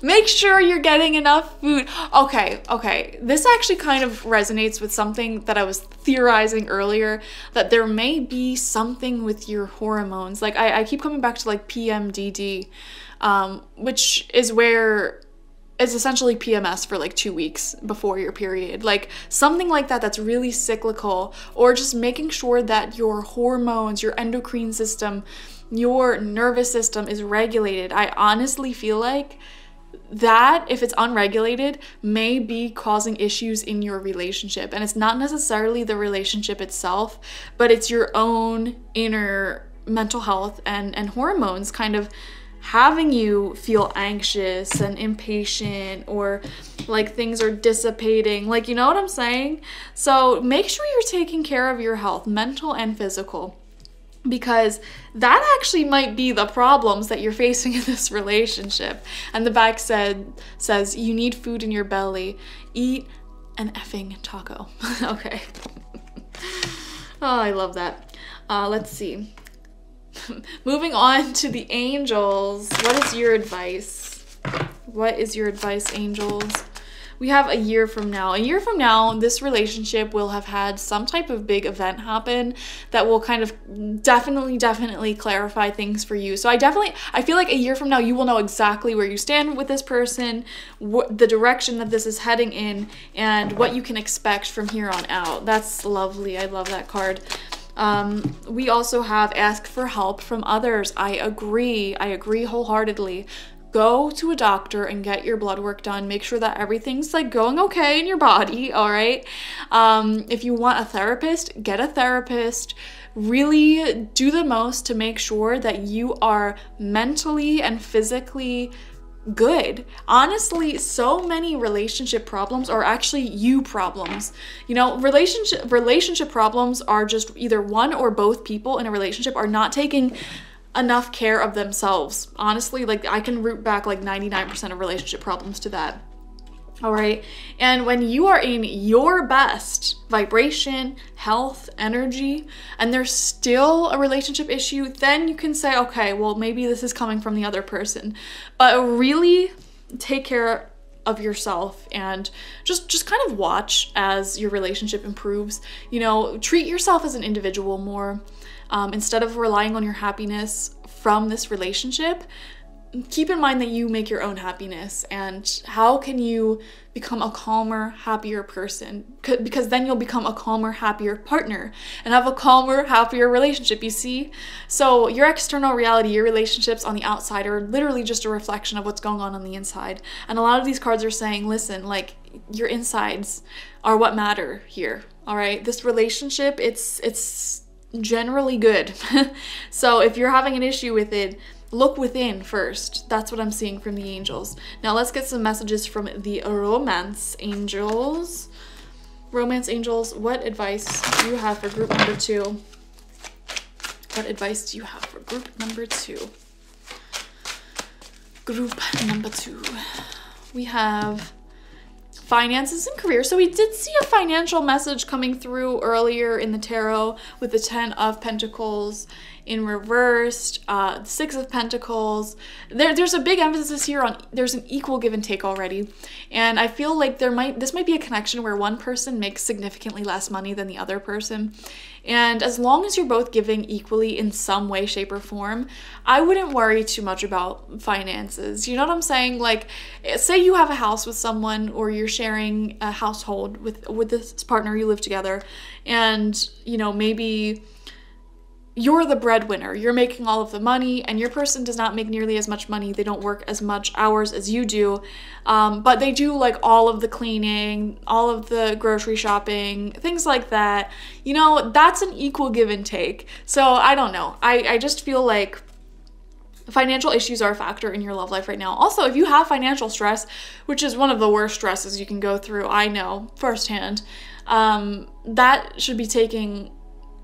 Make sure you're getting enough food. Okay. This actually kind of resonates with something that I was theorizing earlier, that there may be something with your hormones. Like, I keep coming back to, like, PMDD, which is where it's essentially PMS for like 2 weeks before your period. Like, something like that that's really cyclical, or just making sure that your hormones, your endocrine system, your nervous system is regulated. I honestly feel like that, if it's unregulated, may be causing issues in your relationship. And it's not necessarily the relationship itself, but it's your own inner mental health and hormones kind of having you feel anxious and impatient, or like things are dissipating. Like, you know what I'm saying? So make sure you're taking care of your health, mental and physical, because that actually might be the problems that you're facing in this relationship. And the back says, you need food in your belly. Eat an effing taco. Okay. Oh, I love that. Let's see. Moving on to the angels. What is your advice? What is your advice, angels? We have a year from now. A year from now, this relationship will have had some type of big event happen that will kind of definitely clarify things for you. So I feel like a year from now, you will know exactly where you stand with this person, the direction that this is heading in, and what you can expect from here on out. That's lovely. I love that card. We also have ask for help from others. I agree wholeheartedly. Go to a doctor and get your blood work done. Make sure that everything's, like, going okay in your body, all right? If you want a therapist, get a therapist. Really do the most to make sure that you are mentally and physically good. Honestly, so many relationship problems are actually you problems. You know, relationship problems are just either one or both people in a relationship are not taking enough care of themselves. Honestly, like I can root back like 99% of relationship problems to that. All right. And when you are in your best vibration, health, energy, and there's still a relationship issue, then you can say, okay, well, maybe this is coming from the other person. But really take care of yourself and just kind of watch as your relationship improves. You know, treat yourself as an individual more. Instead of relying on your happiness from this relationship, keep in mind that you make your own happiness, and how can you become a calmer, happier person? Because then you'll become a calmer, happier partner and have a calmer, happier relationship, you see? So your external reality, your relationships on the outside are literally just a reflection of what's going on the inside. And a lot of these cards are saying, listen, like your insides are what matter here, all right? This relationship, it's generally good. So if you're having an issue with it, look within first. That's what I'm seeing from the angels. Now let's get some messages from the romance angels. Romance angels, what advice do you have for group number two? What advice do you have for group number two? Group number two. We have finances and career. So we did see a financial message coming through earlier in the tarot with the 10 of Pentacles in reversed, 6 of Pentacles. There's a big emphasis here on there's an equal give and take already. And I feel like this might be a connection where one person makes significantly less money than the other person. And as long as you're both giving equally in some way, shape, or form, I wouldn't worry too much about finances. You know what I'm saying? Like, say you have a house with someone, or you're sharing a household with this partner, you live together, and, you know, maybe you're the breadwinner, you're making all of the money, and your person does not make nearly as much money, they don't work as much hours as you do, but they do like all of the cleaning, all of the grocery shopping, things like that. You know, that's an equal give and take. So I don't know, I just feel like financial issues are a factor in your love life right now. Also, if you have financial stress, which is one of the worst stresses you can go through, I know firsthand, that should be taking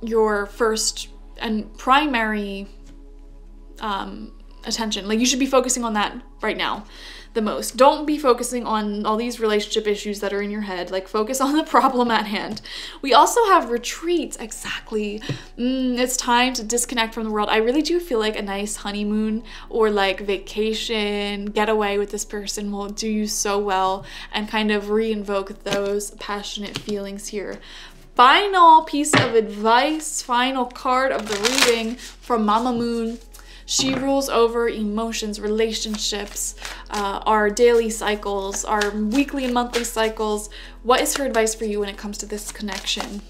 your first and primary attention. Like, you should be focusing on that right now the most. Don't be focusing on all these relationship issues that are in your head. Like, focus on the problem at hand. We also have retreats. Exactly. It's time to disconnect from the world. I really do feel like a nice honeymoon or like vacation getaway with this person will do you so well and kind of reinvoke those passionate feelings here. Final piece of advice, final card of the reading from Mama Moon. She rules over emotions, relationships, our daily cycles, our weekly and monthly cycles. What is her advice for you when it comes to this connection?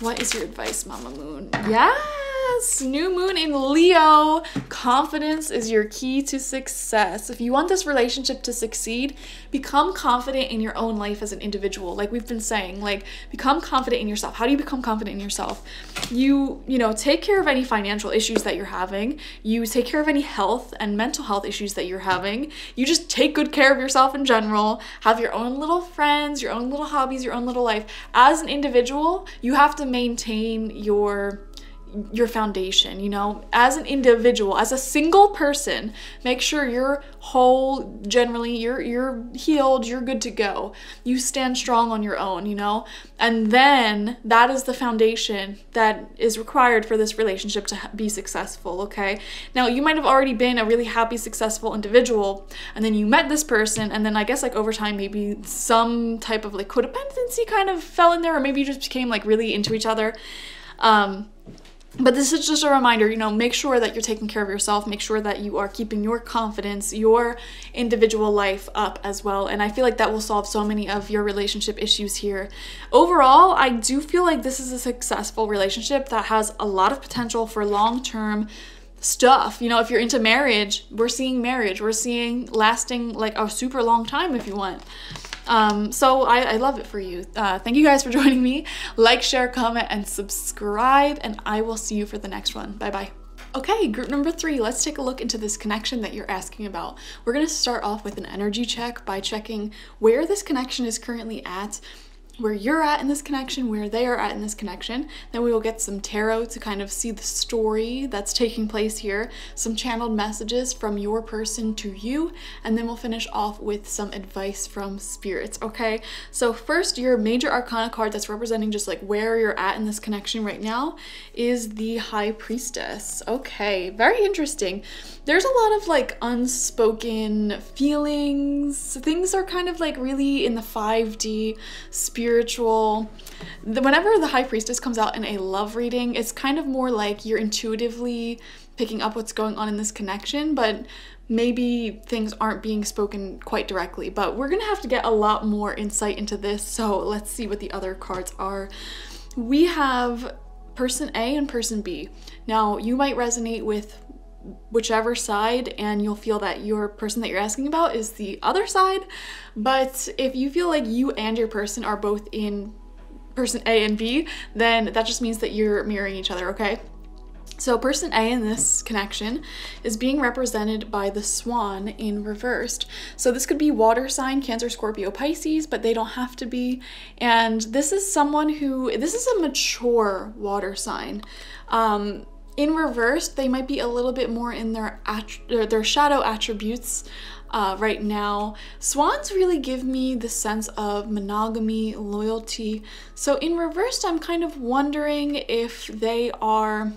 What is your advice, Mama Moon? Yes, new moon in Leo. Confidence is your key to success. If you want this relationship to succeed, become confident in your own life as an individual. Like we've been saying, like become confident in yourself. How do you become confident in yourself? You know, take care of any financial issues that you're having. You take care of any health and mental health issues that you're having. You just take good care of yourself in general. Have your own little friends, your own little hobbies, your own little life. As an individual, you have to maintain your foundation, you know, as an individual, as a single person. Make sure you're whole, generally you're healed, you're good to go, you stand strong on your own, you know, and then that is the foundation that is required for this relationship to be successful. Okay, now you might have already been a really happy, successful individual, and then you met this person, and then I guess like over time maybe some type of like codependency kind of fell in there, or maybe you just became like really into each other. But this is just a reminder, you know, make sure that you're taking care of yourself. Make sure that you are keeping your confidence, your individual life up as well. And I feel like that will solve so many of your relationship issues here. Overall, I do feel like this is a successful relationship that has a lot of potential for long-term stuff. You know, if you're into marriage, we're seeing lasting like a super long time if you want. So I love it for you. Thank you guys for joining me. Like, share, comment, and subscribe, and I will see you for the next one. Bye-bye. Okay, group number three, let's take a look into this connection that you're asking about. We're going to start off with an energy check by checking where this connection is currently at, where you're at in this connection, where they are at in this connection. Then we will get some tarot to kind of see the story that's taking place here, some channeled messages from your person to you, and then we'll finish off with some advice from spirits, okay? So first, your major arcana card that's representing just like where you're at in this connection right now is the High Priestess. Okay, very interesting. There's a lot of like unspoken feelings. Things are kind of like really in the 5D spirit. Whenever the High Priestess comes out in a love reading, it's kind of more like you're intuitively picking up what's going on in this connection, but maybe things aren't being spoken quite directly. But we're gonna have to get a lot more insight into this, so let's see what the other cards are. We have Person A and Person B. Now, you might resonate with whichever side and you'll feel that your person that you're asking about is the other side, but if you feel like you and your person are both in Person A and B, then that just means that you're mirroring each other, okay? So Person A in this connection is being represented by the Swan in reversed. So this could be water sign, Cancer, Scorpio, Pisces, but they don't have to be. And this is someone who, this is a mature water sign. In reverse, they might be a little bit more in their shadow attributes right now. Swans really give me the sense of monogamy, loyalty. So in reverse, I'm kind of wondering if they are,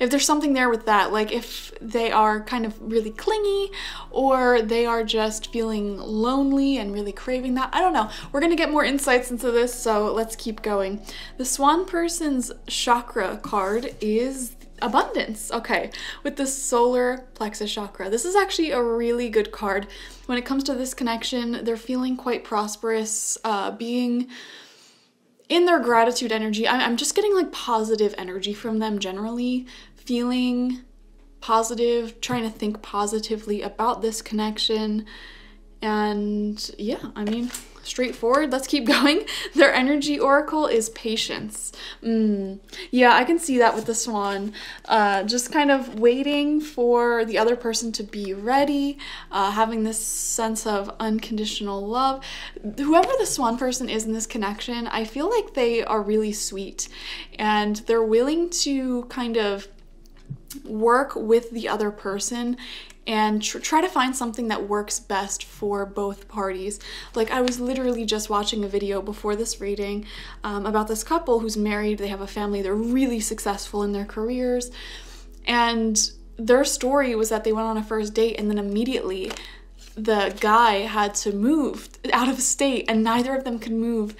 if there's something there with that, like if they are kind of really clingy or they are just feeling lonely and really craving that. I don't know. We're going to get more insights into this, so let's keep going. The Swan person's chakra card is abundance, okay, with the solar plexus chakra. This is actually a really good card. When it comes to this connection, they're feeling quite prosperous, being in their gratitude energy. I'm just getting like positive energy from them generally, feeling positive, trying to think positively about this connection. And yeah, I mean, straightforward, let's keep going. Their energy oracle is patience. Yeah, I can see that with the Swan. Just kind of waiting for the other person to be ready, having this sense of unconditional love. Whoever the Swan person is in this connection, I feel like they are really sweet and they're willing to kind of work with the other person and try to find something that works best for both parties. Like, I was literally just watching a video before this reading about this couple who's married, they have a family, they're really successful in their careers, and their story was that they went on a first date and then immediately the guy had to move out of state and neither of them could move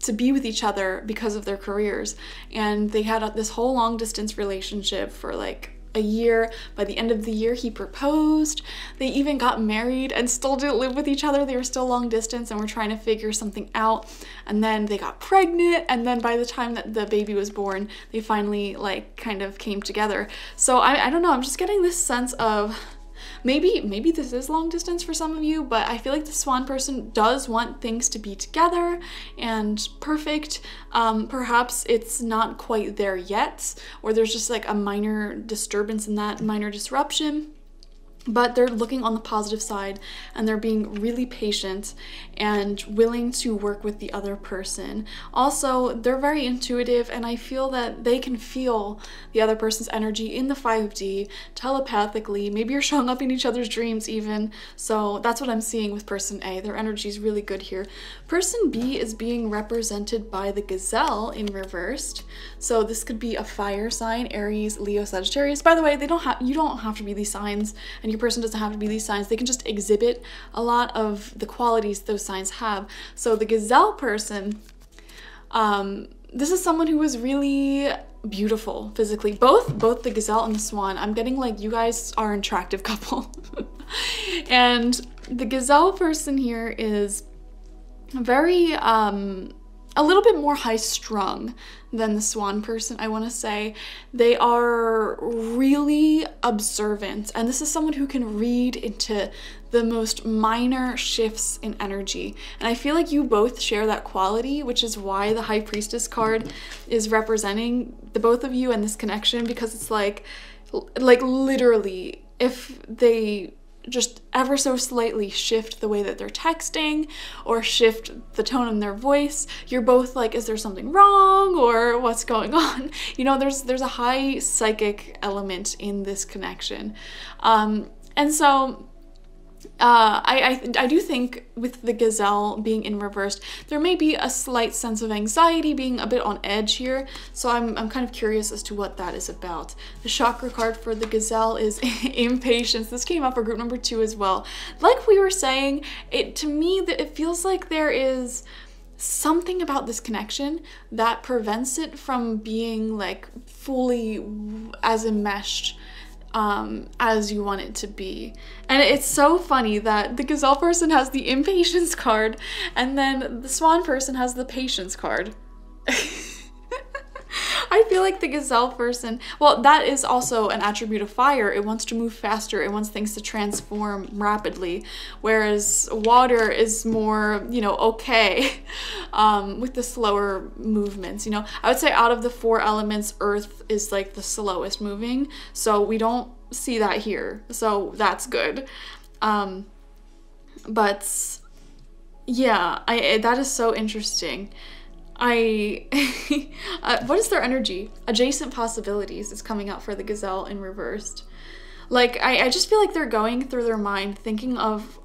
to be with each other because of their careers. And they had this whole long distance relationship for like a year. By the end of the year, he proposed. They even got married and still didn't live with each other. They were still long distance and were trying to figure something out. And then they got pregnant. And then by the time that the baby was born, they finally like kind of came together. So I don't know, I'm just getting this sense of maybe this is long distance for some of you, but I feel like the Swan person does want things to be together and perfect. Perhaps it's not quite there yet, or there's just like a minor disturbance in that, minor disruption, but they're looking on the positive side and they're being really patient and willing to work with the other person. Also, they're very intuitive and I feel that they can feel the other person's energy in the 5D, telepathically. Maybe you're showing up in each other's dreams even. So that's what I'm seeing with Person A. Their energy is really good here. Person B is being represented by the Gazelle in reversed. So this could be a fire sign, Aries, Leo, Sagittarius. By the way, you don't have to be these signs, and your person doesn't have to be these signs. They can just exhibit a lot of the qualities those signs have. So the Gazelle person, this is someone who is really beautiful physically. Both the Gazelle and the Swan, I'm getting like you guys are an attractive couple. And the Gazelle person here is very a little bit more high-strung than the Swan person, I want to say. They are really observant, and this is someone who can read into the most minor shifts in energy. And I feel like you both share that quality, which is why the High Priestess card is representing the both of you and this connection, because it's like literally, if they just ever so slightly shift the way that they're texting or shift the tone in their voice, you're both like, is there something wrong or what's going on? You know, there's a high psychic element in this connection. And so I do think with the Gazelle being in reversed, there may be a slight sense of anxiety, being a bit on edge here. So I'm kind of curious as to what that is about. The chakra card for the Gazelle is impatience. This came up for group number 2 as well. Like we were saying, to me, it feels like there is something about this connection that prevents it from being like fully as enmeshed as you want it to be. And it's so funny that the Gazelle person has the impatience card and then the Swan person has the patience card. I feel like the Gazelle person, well, that is also an attribute of fire. It wants to move faster. It wants things to transform rapidly. Whereas water is more, you know, okay with the slower movements. You know, I would say out of the 4 elements, earth is like the slowest moving. So we don't see that here. So that's good. But yeah, that is so interesting. What is their energy? Adjacent possibilities is coming out for the Gazelle in reversed. Like, I just feel like they're going through their mind thinking of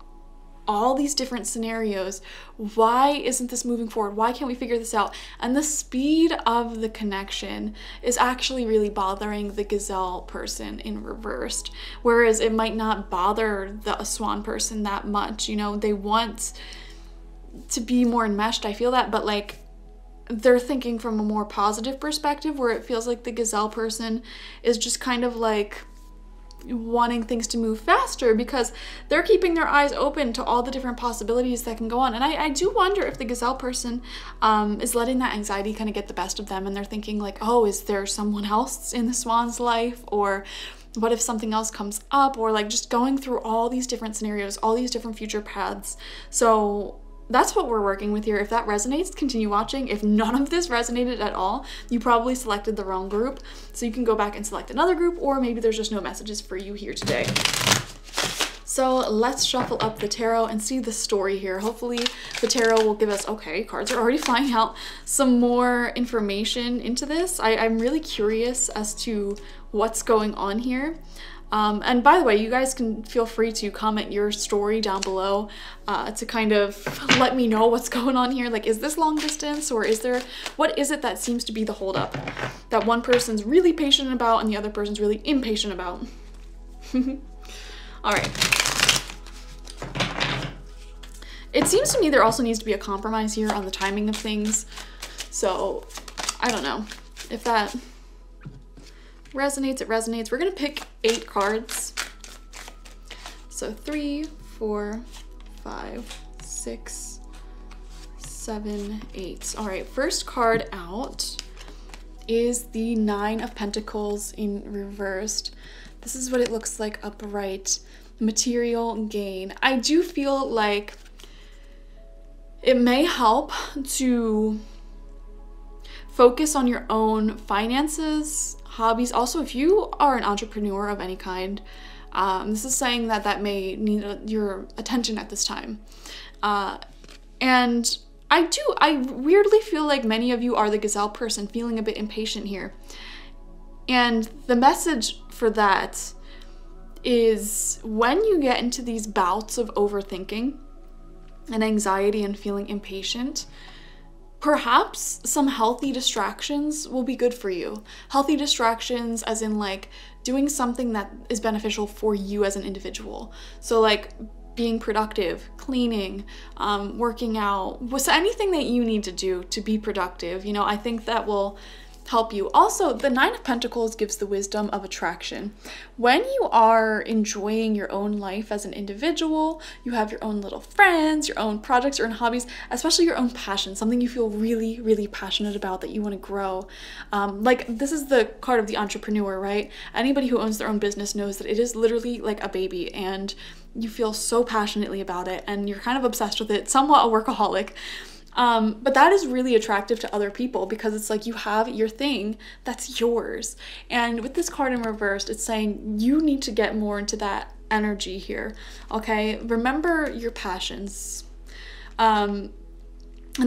all these different scenarios. Why isn't this moving forward? Why can't we figure this out? And the speed of the connection is actually really bothering the Gazelle person in reversed, whereas it might not bother the Swan person that much. You know, they want to be more enmeshed, I feel that, but like, they're thinking from a more positive perspective, where it feels like the Gazelle person is just kind of like wanting things to move faster because they're keeping their eyes open to all the different possibilities that can go on. And I do wonder if the Gazelle person is letting that anxiety kind of get the best of them, and they're thinking like, oh, is there someone else in the Swan's life, or what if something else comes up, or like just going through all these different scenarios, all these different future paths. So that's what we're working with here. If that resonates, continue watching. If none of this resonated at all, you probably selected the wrong group. So you can go back and select another group, or maybe there's just no messages for you here today. So let's shuffle up the tarot and see the story here. Hopefully the tarot will give us, okay, cards are already flying out, some more information into this. I'm really curious as to what's going on here. And by the way, you guys can feel free to comment your story down below to kind of let me know what's going on here. Like, is this long distance, or is there, what is it that seems to be the holdup that one person's really patient about and the other person's really impatient about? All right. It seems to me there also needs to be a compromise here on the timing of things. So I don't know if that resonates. It resonates. We're gonna pick 8 cards. So 3, 4, 5, 6, 7, 8. All right, first card out is the 9 of Pentacles in reversed. This is what it looks like upright. Material gain. I do feel like it may help to focus on your own finances, hobbies. Also, if you are an entrepreneur of any kind, this is saying that that may need your attention at this time. And I weirdly feel like many of you are the Gazelle person feeling a bit impatient here. And the message for that is when you get into these bouts of overthinking and anxiety and feeling impatient, perhaps some healthy distractions will be good for you. Healthy distractions as in like doing something that is beneficial for you as an individual. So like being productive, cleaning, working out, anything that you need to do to be productive. You know, I think that will help you. Also, the Nine of Pentacles gives the wisdom of attraction. When you are enjoying your own life as an individual, you have your own little friends, your own projects, your own hobbies, especially your own passion, something you feel really, really passionate about that you want to grow. Like, this is the card of the entrepreneur, right? Anybody who owns their own business knows that it is literally like a baby, and you feel so passionately about it and you're kind of obsessed with it, somewhat a workaholic. But that is really attractive to other people because it's like you have your thing that's yours. And with this card in reverse, it's saying you need to get more into that energy here, okay? Remember your passions and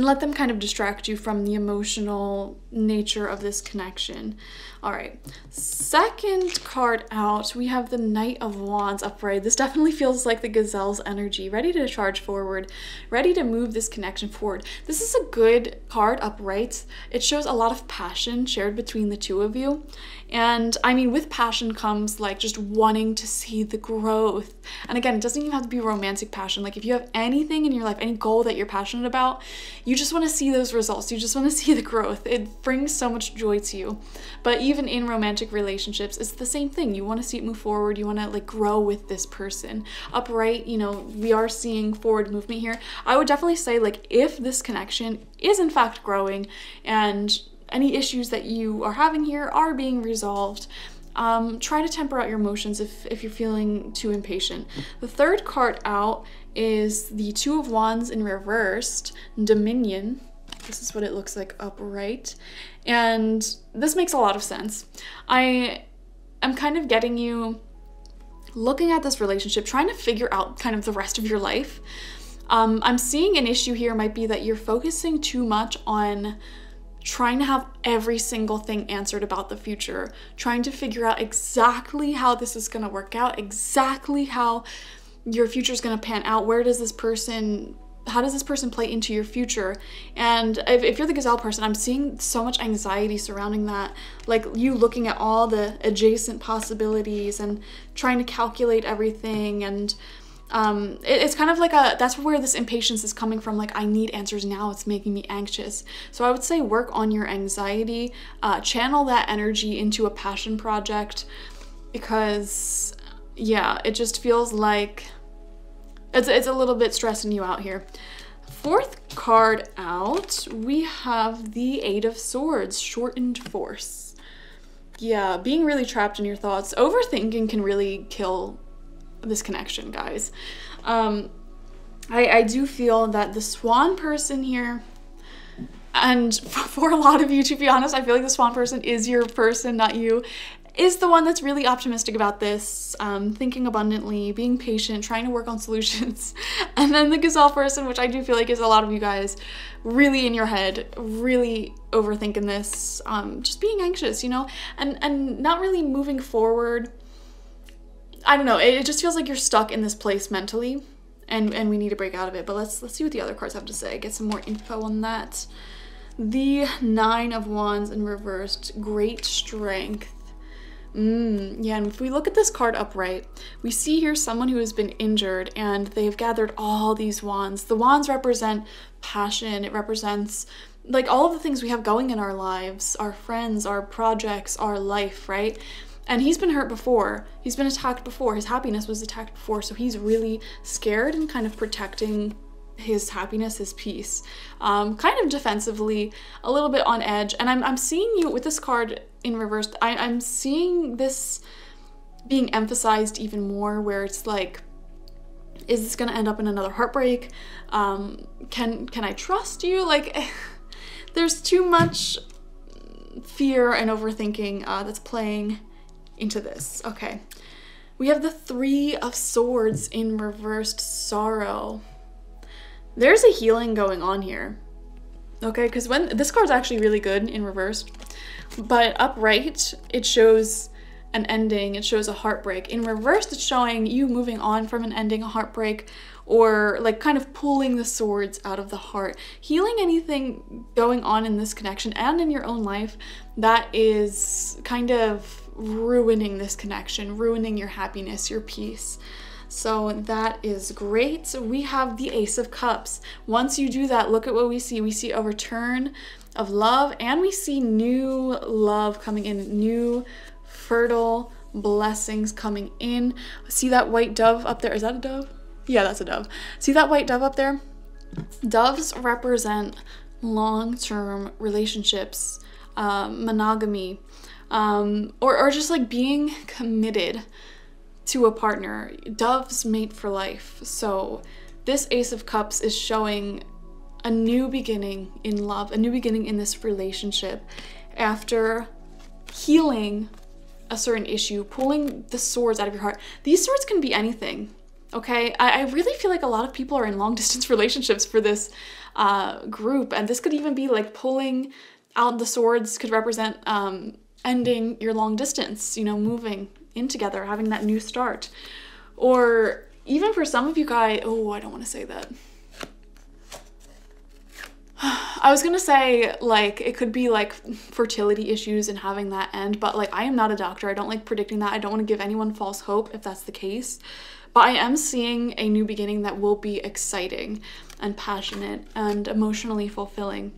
let them kind of distract you from the emotional nature of this connection. All right, second card out, we have the Knight of Wands upright. This definitely feels like the gazelle's energy, ready to charge forward, ready to move this connection forward. This is a good card upright. It shows a lot of passion shared between the two of you. And I mean, with passion comes like just wanting to see the growth. And again, it doesn't even have to be romantic passion. Like if you have anything in your life, any goal that you're passionate about, you just want to see those results. You just want to see the growth. It brings so much joy to you. But even in romantic relationships, it's the same thing. You want to see it move forward. You want to like grow with this person. Upright, you know, we are seeing forward movement here. I would definitely say like if this connection is in fact growing and any issues that you are having here are being resolved, try to temper out your emotions if you're feeling too impatient. The third card out is the Two of Wands in reversed, Dominion. This is what it looks like upright. And this makes a lot of sense. I am kind of getting you looking at this relationship, trying to figure out kind of the rest of your life. I'm seeing an issue here might be that you're focusing too much on trying to have every single thing answered about the future, trying to figure out exactly how this is going to work out, exactly how your future is going to pan out. Where does this person, how does this person play into your future? And if you're the gazelle person, I'm seeing so much anxiety surrounding that, like you looking at all the adjacent possibilities and trying to calculate everything. And it's kind of like that's where this impatience is coming from. Like, I need answers now. It's making me anxious. So I would say work on your anxiety, channel that energy into a passion project, because yeah, it just feels like it's a little bit stressing you out here. Fourth card out, we have the Eight of Swords, shortened force. Yeah, being really trapped in your thoughts. Overthinking can really kill this connection, guys. I do feel that the swan person here, and for a lot of you, to be honest, I feel like the swan person is your person, not you, is the one that's really optimistic about this, thinking abundantly, being patient, trying to work on solutions. And then the gazelle person, which I do feel like is a lot of you guys, really in your head, really overthinking this, just being anxious, you know, and not really moving forward. I don't know, it just feels like you're stuck in this place mentally, and we need to break out of it. But let's see what the other cards have to say, get some more info on that. The Nine of Wands in reversed, great strength. Yeah, and if we look at this card upright, we see here someone who has been injured and they've gathered all these wands. The wands represent passion. It represents like all of the things we have going in our lives, our friends, our projects, our life, right? And he's been hurt before. He's been attacked before. His happiness was attacked before. So he's really scared and kind of protecting his happiness, his peace, kind of defensively, a little bit on edge. And I'm seeing you with this card in reverse. I'm seeing this being emphasized even more, where it's like, is this going to end up in another heartbreak? Can I trust you? Like, there's too much fear and overthinking that's playing into this. Okay, we have the Three of Swords in reversed, sorrow. There's a healing going on here, okay? Because when this card's actually really good in reverse, but upright it shows an ending, it shows a heartbreak. In reverse, it's showing you moving on from an ending, a heartbreak, or like kind of pulling the swords out of the heart, healing anything going on in this connection and in your own life that is kind of ruining this connection, ruining your happiness, your peace. So that is great. So we have the Ace of Cups. Once you do that, look at what we see. We see a return of love, and we see new love coming in, new fertile blessings coming in. See that white dove up there? Is that a dove? Yeah, that's a dove. See that white dove up there? Doves represent long-term relationships, monogamy, or just like being committed to a partner. Doves mate for life. So this Ace of Cups is showing a new beginning in love, a new beginning in this relationship after healing a certain issue, pulling the swords out of your heart. These swords can be anything, okay? I really feel like a lot of people are in long-distance relationships for this group, and this could even be like pulling out the swords could represent ending your long distance, you know, moving in together, having that new start. Or even for some of you guys, oh, I don't want to say that. I was gonna say, like, it could be like fertility issues and having that end, but like, I am not a doctor. I don't like predicting that. I don't want to give anyone false hope if that's the case, but I am seeing a new beginning that will be exciting and passionate and emotionally fulfilling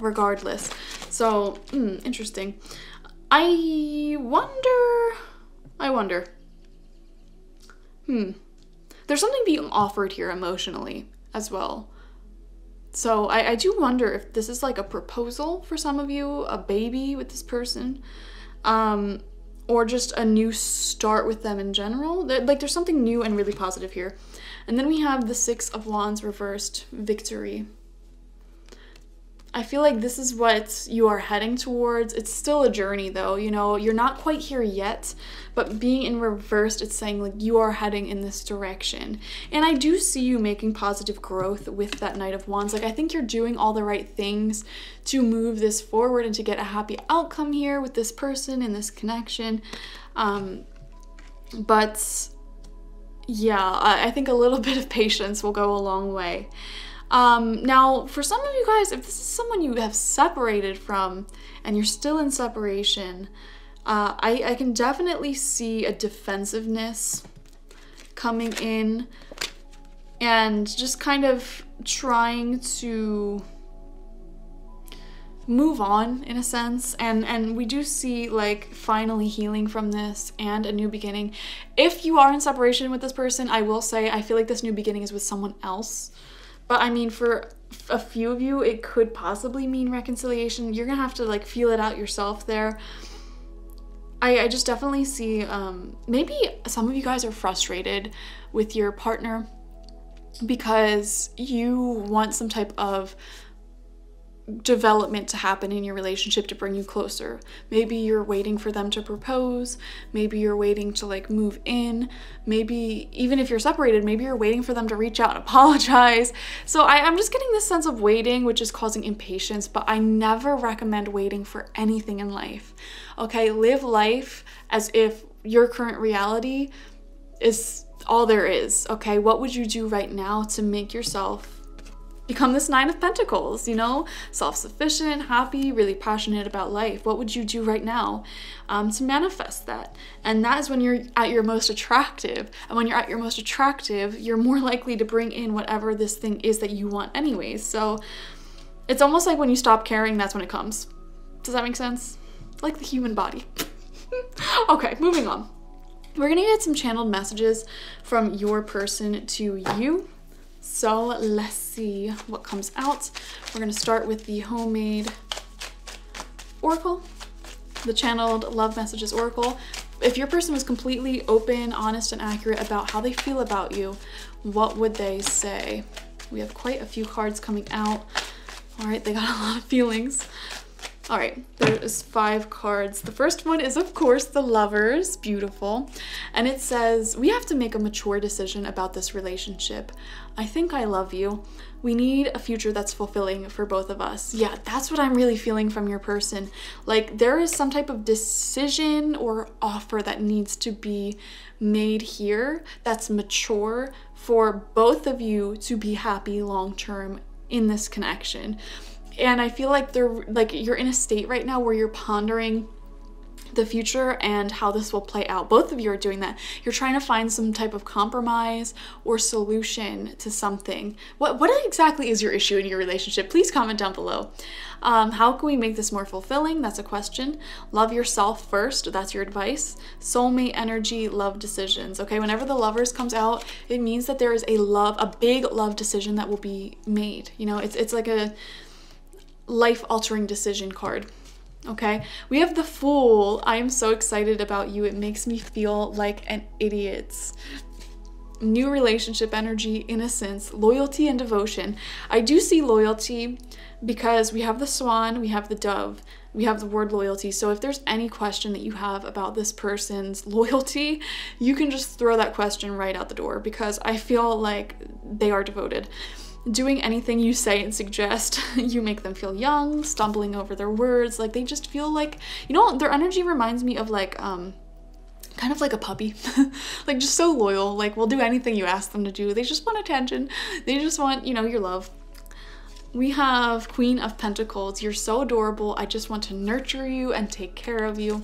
regardless. So interesting. I wonder. There's something being offered here emotionally as well. So I do wonder if this is like a proposal for some of you, a baby with this person, or just a new start with them in general. Like, there's something new and really positive here. And then we have the Six of Wands reversed, victory. I feel like this is what you are heading towards. It's still a journey though, you know, you're not quite here yet, but being in reversed, it's saying like you are heading in this direction. And I do see you making positive growth with that Knight of Wands. Like, I think you're doing all the right things to move this forward and to get a happy outcome here with this person and this connection. But yeah, I think a little bit of patience will go a long way. Now, for some of you guys, if this is someone you have separated from and you're still in separation, I can definitely see a defensiveness coming in and just kind of trying to move on in a sense. And we do see like finally healing from this and a new beginning. If you are in separation with this person, I will say I feel like this new beginning is with someone else. But I mean, for a few of you, it could possibly mean reconciliation. You're gonna have to like feel it out yourself there. I just definitely see, maybe some of you guys are frustrated with your partner because you want some type of development to happen in your relationship to bring you closer. Maybe you're waiting for them to propose. Maybe you're waiting to like move in. Maybe even if you're separated, maybe you're waiting for them to reach out and apologize. So I'm just getting this sense of waiting, which is causing impatience, but I never recommend waiting for anything in life. Okay, live life as if your current reality is all there is. Okay, what would you do right now to make yourself become this Nine of Pentacles, you know, self-sufficient, happy, really passionate about life? What would you do right now to manifest that? And that is when you're at your most attractive. And when you're at your most attractive, you're more likely to bring in whatever this thing is that you want anyways. So it's almost like when you stop caring, that's when it comes. Does that make sense? Like the human body. Okay, moving on. We're gonna get some channeled messages from your person to you. So let's see what comes out. We're going to start with the homemade oracle, the channeled love messages oracle. If your person was completely open, honest, and accurate about how they feel about you, what would they say? We have quite a few cards coming out. All right, they got a lot of feelings. All right, there's 5 cards. The first one is, of course, the Lovers, beautiful. And it says, we have to make a mature decision about this relationship. I think I love you. We need a future that's fulfilling for both of us. Yeah, that's what I'm really feeling from your person. Like, there is some type of decision or offer that needs to be made here that's mature for both of you to be happy long-term in this connection. And I feel like you're in a state right now where you're pondering the future and how this will play out. Both of you are doing that. You're trying to find some type of compromise or solution to something. What exactly is your issue in your relationship? Please comment down below. How can we make this more fulfilling? That's a question. Love yourself first. That's your advice. Soulmate energy, love decisions. Okay, whenever the Lovers comes out, it means that there is a big love decision that will be made. You know, it's like a life-altering decision card. Okay, we have the Fool. I am so excited about you. It makes me feel like an idiot. New relationship energy, innocence, loyalty, and devotion. I do see loyalty because we have the Swan, we have the Dove, we have the word loyalty. So if there's any question that you have about this person's loyalty, you can just throw that question right out the door because I feel like they are devoted. Doing anything you say and suggest, you make them feel young, stumbling over their words, like they just feel like, you know, their energy reminds me of like kind of like a puppy, like just so loyal, like will do anything you ask them to do. They just want attention, they just want, you know, your love. We have Queen of Pentacles. You're so adorable, I just want to nurture you and take care of you.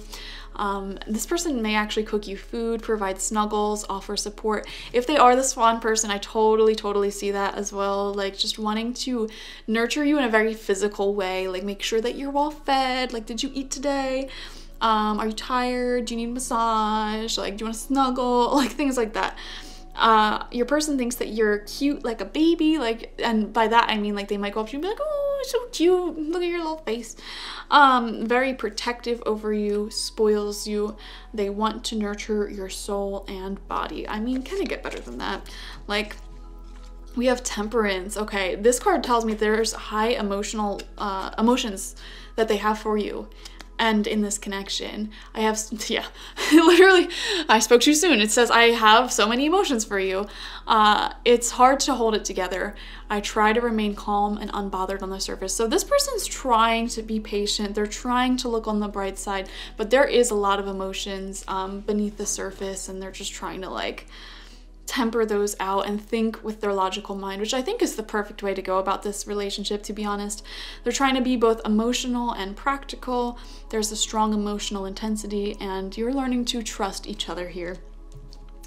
This person may actually cook you food, provide snuggles, offer support. If they are the Swan person, I totally see that as well. Like just wanting to nurture you in a very physical way, like make sure that you're well fed. Like, did you eat today? Are you tired? Do you need a massage? Like, do you want to snuggle? Like things like that. Your person thinks that you're cute like a baby, like, and by that I mean like they might go up to you and be like, oh, so cute, look at your little face. Very protective over you, spoils you. They want to nurture your soul and body. I mean, can it get better than that? Like, we have Temperance. Okay, this card tells me there's high emotional emotions that they have for you. And in this connection, I have, yeah, literally, I spoke too soon. It says, I have so many emotions for you. It's hard to hold it together. I try to remain calm and unbothered on the surface. So this person's trying to be patient. They're trying to look on the bright side, but there is a lot of emotions beneath the surface, and they're just trying to like temper those out and think with their logical mind, which I think is the perfect way to go about this relationship, to be honest. They're trying to be both emotional and practical. There's a strong emotional intensity, and you're learning to trust each other here.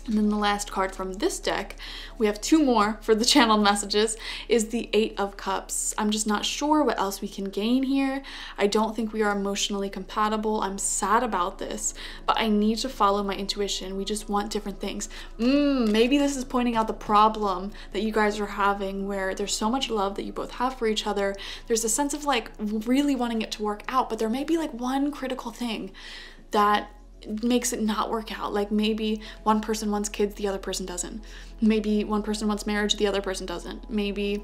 And then the last card from this deck, we have two more for the channeled messages, is the Eight of Cups. I'm just not sure what else we can gain here. I don't think we are emotionally compatible. I'm sad about this, but I need to follow my intuition. We just want different things. Maybe this is pointing out the problem that you guys are having, where there's so much love that you both have for each other. There's a sense of like really wanting it to work out, but there may be like one critical thing that makes it not work out. Like maybe one person wants kids, the other person doesn't. Maybe one person wants marriage, the other person doesn't. Maybe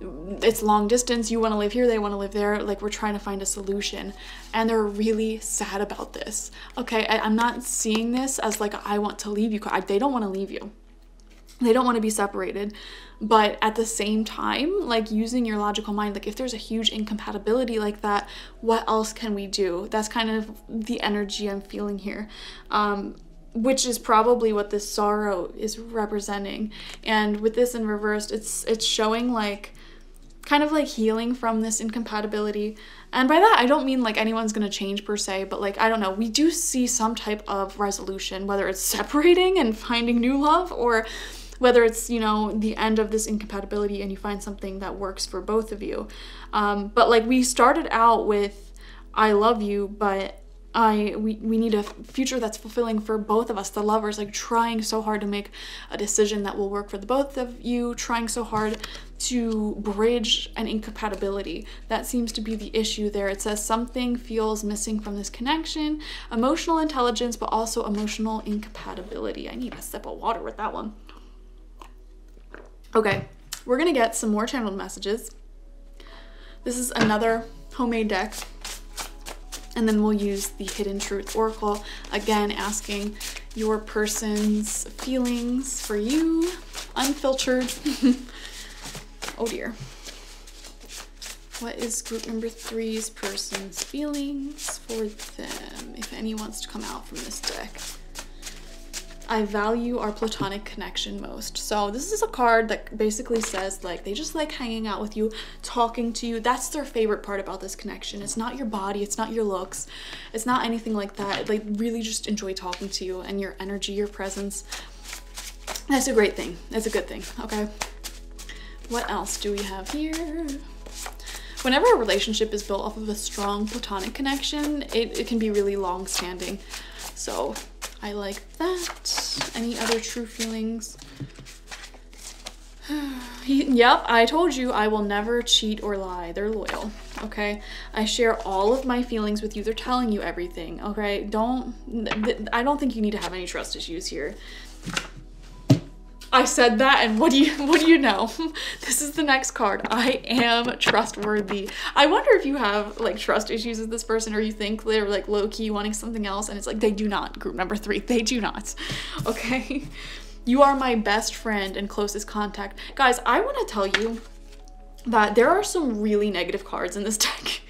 it's long distance, you want to live here, they want to live there. Like, we're trying to find a solution, and they're really sad about this. Okay, I'm not seeing this as like, I want to leave you. They don't want to leave you. They don't want to be separated, but at the same time, like, using your logical mind, like if there's a huge incompatibility like that, what else can we do? That's kind of the energy I'm feeling here, which is probably what this sorrow is representing. And with this in reverse, it's showing like kind of like healing from this incompatibility. And by that, I don't mean like anyone's gonna change per se, but like, I don't know, we do see some type of resolution, whether it's separating and finding new love, or whether it's, you know, the end of this incompatibility and you find something that works for both of you. But like, we started out with, I love you, but we need a future that's fulfilling for both of us. The Lovers, like, trying so hard to make a decision that will work for the both of you, trying so hard to bridge an incompatibility. That seems to be the issue there. It says something feels missing from this connection. Emotional intelligence, but also emotional incompatibility. I need a sip of water with that one. Okay, we're gonna get some more channeled messages. This is another homemade deck. And then we'll use the Hidden Truth Oracle, again asking your person's feelings for you, unfiltered. Oh dear. What is group number 3's person's feelings for them, if any wants to come out from this deck? I value our platonic connection most. So this is a card that basically says like they just like hanging out with you, talking to you. That's their favorite part about this connection. It's not your body, it's not your looks, it's not anything like that. They really just enjoy talking to you and your energy, your presence. That's a great thing. That's a good thing. Okay, what else do we have here? Whenever a relationship is built off of a strong platonic connection, it can be really long-standing. So I like that. Any other true feelings? Yep, I told you I will never cheat or lie. They're loyal, okay? I share all of my feelings with you. They're telling you everything, okay? I don't think you need to have any trust issues here. I said that, and what do you know? This is the next card. I am trustworthy. I wonder if you have like trust issues with this person, or you think they're like low-key wanting something else, and it's like they do not. Group number three, they do not. Okay, you are my best friend and closest contact. Guys, I want to tell you that there are some really negative cards in this deck.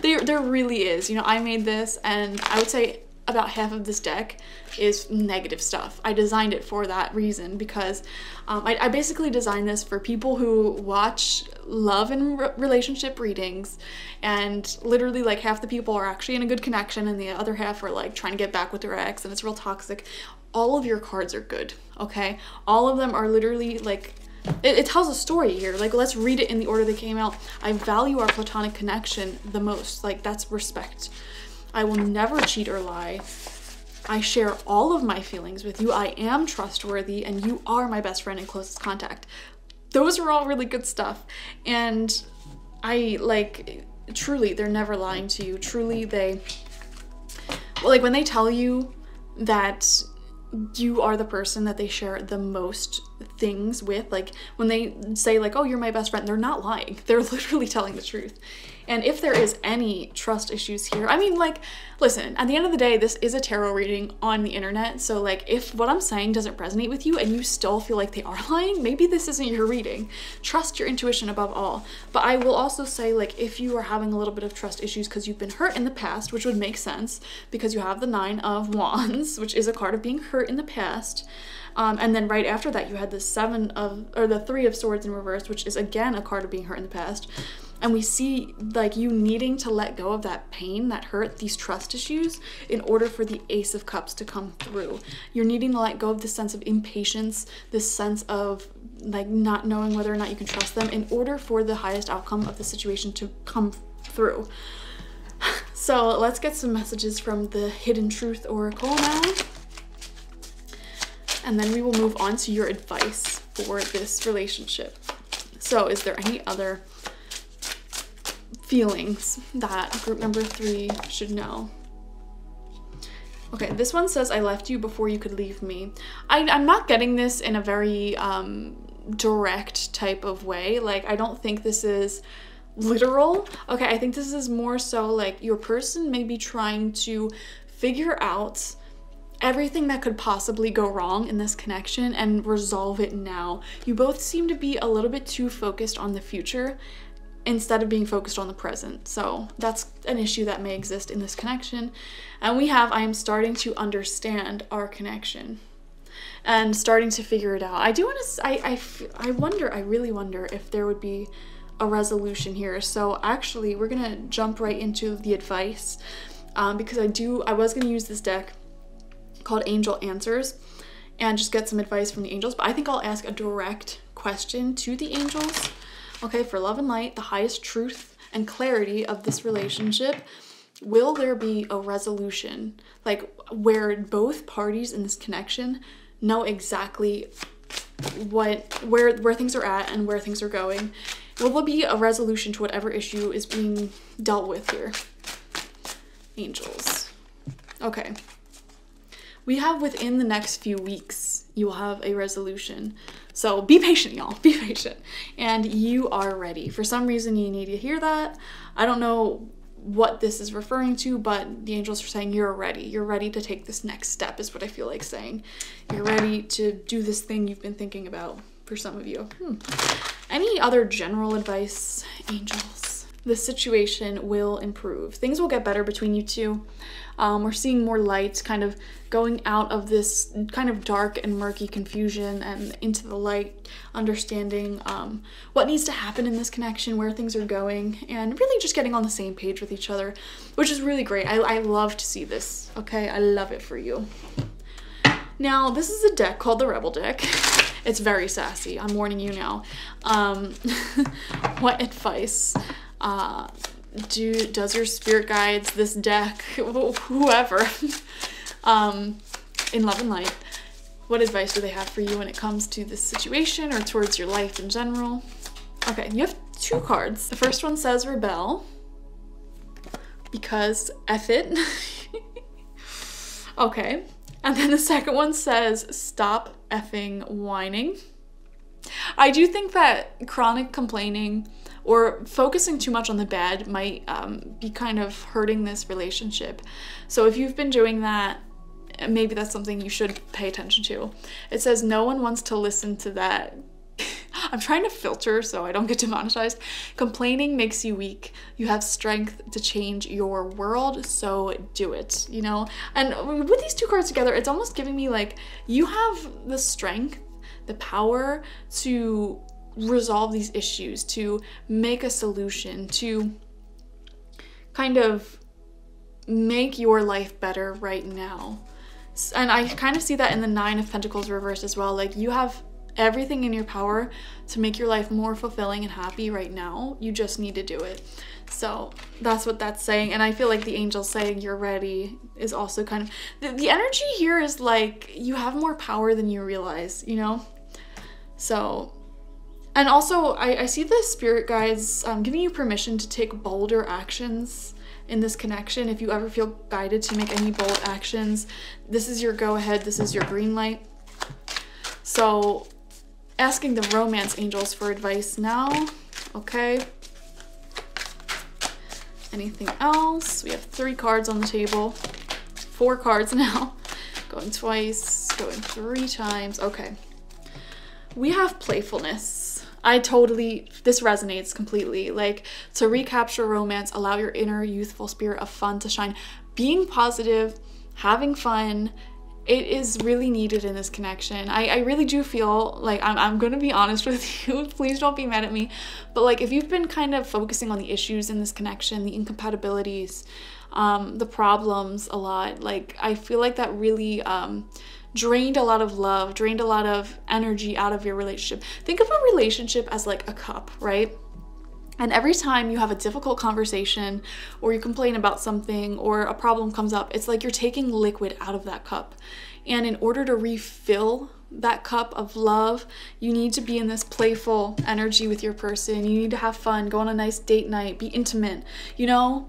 there really is. You know, I made this, and I would say about half of this deck is negative stuff. I designed it for that reason, because I basically designed this for people who watch love and relationship readings, and literally like half the people are actually in a good connection and the other half are like trying to get back with their ex and it's real toxic. All of your cards are good, okay? All of them are literally like, it tells a story here. Like, let's read it in the order they came out. I value our platonic connection the most. Like, that's respect. I will never cheat or lie. I share all of my feelings with you. I am trustworthy, and you are my best friend and closest contact. Those are all really good stuff. And I like, truly, they're never lying to you. Truly, they, well, like when they tell you that you are the person that they share the most things with, like when they say like, oh, you're my best friend, they're not lying. They're literally telling the truth. And if there is any trust issues here, I mean, like, listen, at the end of the day, this is a tarot reading on the internet. So like, if what I'm saying doesn't resonate with you and you still feel like they are lying, maybe this isn't your reading. Trust your intuition above all. But I will also say, like, if you are having a little bit of trust issues because you've been hurt in the past, which would make sense because you have the Nine of Wands, which is a card of being hurt in the past. And then right after that, you had the Three of Swords in reverse, which is again a card of being hurt in the past. And we see like you needing to let go of that pain, that hurt, these trust issues in order for the Ace of Cups to come through. You're needing to let go of this sense of impatience, this sense of like not knowing whether or not you can trust them in order for the highest outcome of the situation to come through. So let's get some messages from the Hidden Truth Oracle now. And then we will move on to your advice for this relationship. So is there any other feelings that group number three should know? Okay, this one says, I left you before you could leave me. I'm not getting this in a very direct type of way. Like, I don't think this is literal. Okay, I think this is more so like your person may be trying to figure out everything that could possibly go wrong in this connection and resolve it now. You both seem to be a little bit too focused on the future instead of being focused on the present. So that's an issue that may exist in this connection. And we have, I am starting to understand our connection and starting to figure it out. I do want to, I really wonder if there would be a resolution here. So actually we're gonna jump right into the advice because I was gonna use this deck called Angel Answers and just get some advice from the angels, but I think I'll ask a direct question to the angels. Okay, for love and light, the highest truth and clarity of this relationship, will there be a resolution? Like, where both parties in this connection know exactly where things are at and where things are going. Will there be a resolution to whatever issue is being dealt with here? Angels. Okay. We have within the next few weeks, you will have a resolution. So be patient, y'all, be patient. And you are ready. For some reason, you need to hear that. I don't know what this is referring to, but the angels are saying you're ready. You're ready to take this next step is what I feel like saying. You're ready to do this thing you've been thinking about for some of you. Any other general advice, angels? the situation will improve. Things will get better between you two. We're seeing more light, kind of going out of this kind of dark and murky confusion and into the light, understanding what needs to happen in this connection, where things are going, and really just getting on the same page with each other, which is really great. I love to see this, okay? I love it for you. Now, this is a deck called the Rebel deck. It's very sassy, I'm warning you now. What advice does your spirit guides, this deck, whoever, in love and light, what advice do they have for you when it comes to this situation or towards your life in general? Okay, you have two cards. The first one says rebel, because F it. Okay. And then the second one says, stop effing whining. I do think that chronic complaining or focusing too much on the bad might be kind of hurting this relationship. So if you've been doing that, maybe that's something you should pay attention to. It says, no one wants to listen to that. I'm trying to filter so I don't get demonetized. Complaining makes you weak. You have strength to change your world, so do it, you know? And with these two cards together, it's almost giving me like, you have the strength, the power to resolve these issues, to make a solution, to kind of make your life better right now. And I kind of see that in the Nine of Pentacles reversed as well. Like, you have everything in your power to make your life more fulfilling and happy right now. You just need to do it. So that's what that's saying. And I feel like the angel saying you're ready is also kind of the energy here is like you have more power than you realize, you know? So, and also I see the spirit guides giving you permission to take bolder actions in this connection. If you ever feel guided to make any bold actions, this is your go ahead. This is your green light. So, asking the romance angels for advice now. Okay. Anything else? We have three cards on the table. Four cards now. Going twice, going three times. Okay. We have playfulness. This resonates completely. Like, to recapture romance, allow your inner youthful spirit of fun to shine. Being positive, having fun, it is really needed in this connection. I really do feel like, I'm gonna be honest with you, please don't be mad at me, but like if you've been kind of focusing on the issues in this connection, the incompatibilities, the problems a lot, like I feel like that really drained a lot of love, drained a lot of energy out of your relationship. Think of a relationship as like a cup, right? And every time you have a difficult conversation or you complain about something or a problem comes up, it's like you're taking liquid out of that cup. And in order to refill that cup of love, you need to be in this playful energy with your person. You need to have fun, go on a nice date night, be intimate, you know?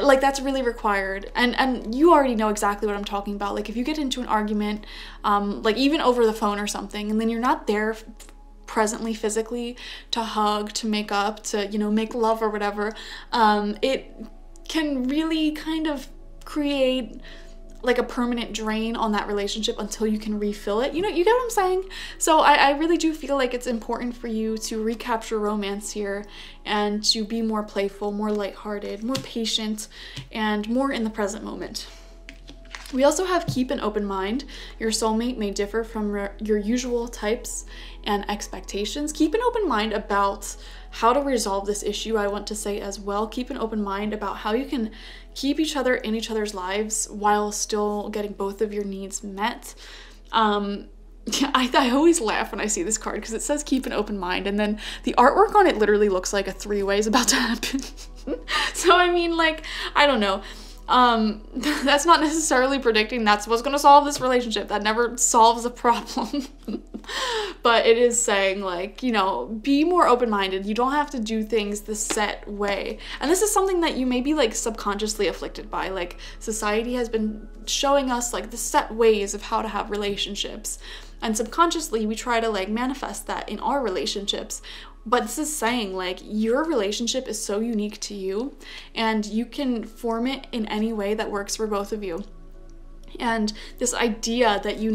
Like, that's really required. And you already know exactly what I'm talking about. Like, if you get into an argument, like even over the phone or something, and then you're not there presently physically to hug, to make up, to, you know, make love or whatever, it can really kind of create like a permanent drain on that relationship until you can refill it. You know, you get what I'm saying? So I really do feel like it's important for you to recapture romance here and to be more playful, more lighthearted, more patient, and more in the present moment. We also have keep an open mind. Your soulmate may differ from your usual types and expectations. Keep an open mind about how to resolve this issue, I want to say as well. Keep an open mind about how you can keep each other in each other's lives while still getting both of your needs met. I always laugh when I see this card because it says keep an open mind, and then the artwork on it literally looks like a three-way is about to happen. So I mean, like, I don't know. That's not necessarily predicting that's what's going to solve this relationship. That never solves a problem. But it is saying, like, you know, be more open-minded. You don't have to do things the set way. And this is something that you may be, like, subconsciously afflicted by. Like, society has been showing us, like, the set ways of how to have relationships. And subconsciously, we try to, like, manifest that in our relationships. But this is saying, like, your relationship is so unique to you, and you can form it in any way that works for both of you. And this idea that you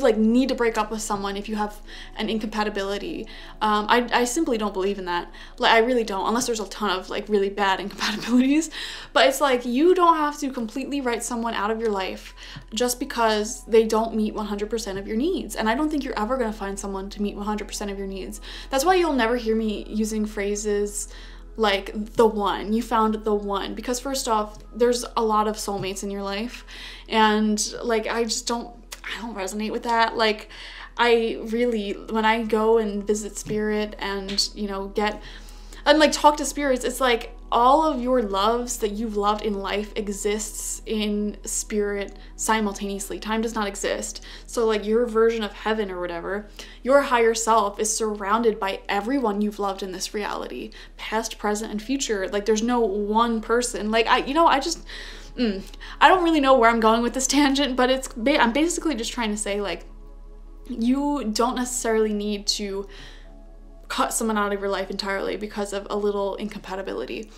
like need to break up with someone if you have an incompatibility, I simply don't believe in that. Like, I really don't, unless there's a ton of like really bad incompatibilities. But it's like, you don't have to completely write someone out of your life just because they don't meet 100% of your needs. And I don't think you're ever going to find someone to meet 100% of your needs. That's why you'll never hear me using phrases like the one, you found the one, because first off, there's a lot of soulmates in your life, and like I don't resonate with that. Like, I really, when I go and visit spirit and, you know, like talk to spirits, it's like all of your loves that you've loved in life exists in spirit simultaneously. Time does not exist. So like your version of heaven or whatever, your higher self is surrounded by everyone you've loved in this reality, past, present, and future. Like, there's no one person. Like, I don't really know where I'm going with this tangent, but I'm basically just trying to say, like, you don't necessarily need to cut someone out of your life entirely because of a little incompatibility.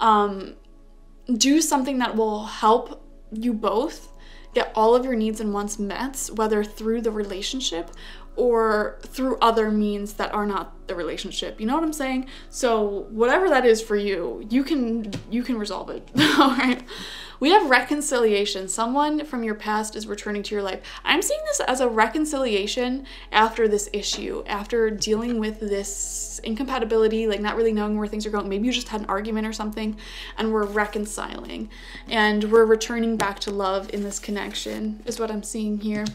Do something that will help you both get all of your needs and wants met, whether through the relationship or through other means that are not the relationship. You know what I'm saying? So whatever that is for you, you can resolve it. All right. We have reconciliation. Someone from your past is returning to your life. I'm seeing this as a reconciliation after this issue, after dealing with this incompatibility, like not really knowing where things are going. Maybe you just had an argument or something, and we're reconciling, and we're returning back to love in this connection is what I'm seeing here.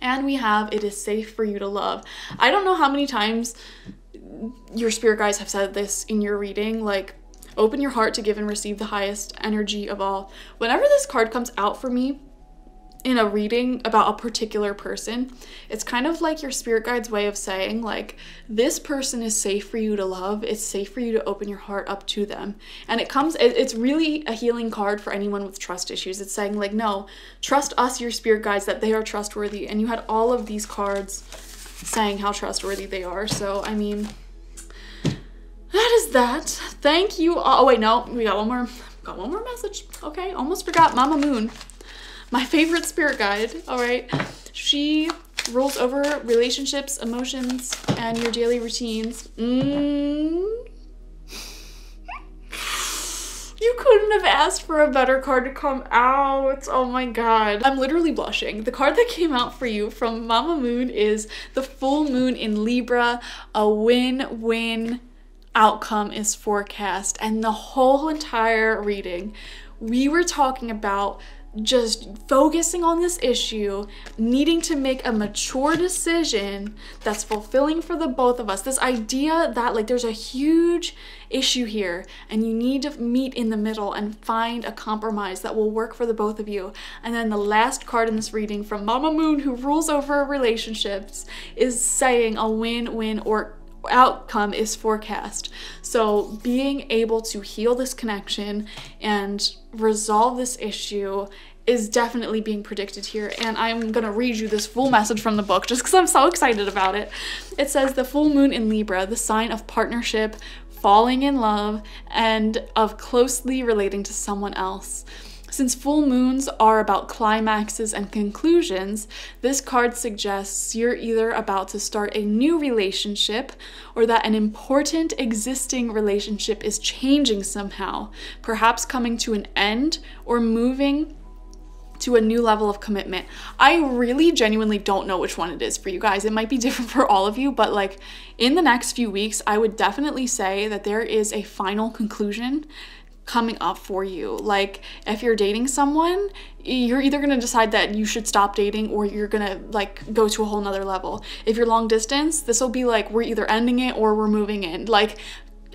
And we have, it is safe for you to love. I don't know how many times your spirit guides have said this in your reading, like, open your heart to give and receive the highest energy of all. Whenever this card comes out for me in a reading about a particular person, it's kind of like your spirit guide's way of saying, like, this person is safe for you to love. It's safe for you to open your heart up to them. And it's really a healing card for anyone with trust issues. It's saying, like, no, trust us, your spirit guides, that they are trustworthy. And you had all of these cards saying how trustworthy they are. So, I mean, that is that. Thank you all. Oh wait, no, we got one more. Got one more message. Okay, almost forgot. Mama Moon, my favorite spirit guide. All right, she rules over relationships, emotions, and your daily routines. You couldn't have asked for a better card to come out. Oh my God. I'm literally blushing. The card that came out for you from Mama Moon is the full moon in Libra. A win-win outcome is forecast. And the whole entire reading, we were talking about just focusing on this issue, needing to make a mature decision that's fulfilling for the both of us. This idea that, like, there's a huge issue here and you need to meet in the middle and find a compromise that will work for the both of you. And then the last card in this reading from Mama Moon, who rules over relationships, is saying a win-win or outcome is forecast. So being able to heal this connection and resolve this issue is definitely being predicted here. And I'm gonna read you this full message from the book just because I'm so excited about it. It says, the full moon in Libra, the sign of partnership, falling in love, and of closely relating to someone else. Since full moons are about climaxes and conclusions, this card suggests you're either about to start a new relationship or that an important existing relationship is changing somehow, perhaps coming to an end or moving to a new level of commitment. I really genuinely don't know which one it is for you guys. It might be different for all of you, but like in the next few weeks, I would definitely say that there is a final conclusion coming up for you. Like, if you're dating someone, you're either going to decide that you should stop dating or you're going to like go to a whole nother level. If you're long distance, this will be like, we're either ending it or we're moving in. Like,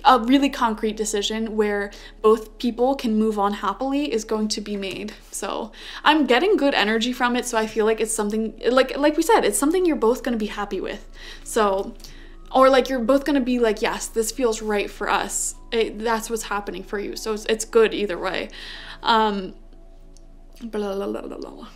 a really concrete decision where both people can move on happily is going to be made. So I'm getting good energy from it. So I feel like it's something, like we said, it's something you're both going to be happy with. So, or like you're both going to be like, yes, this feels right for us. That's what's happening for you. So it's good either way. Blah, blah, blah, blah, blah.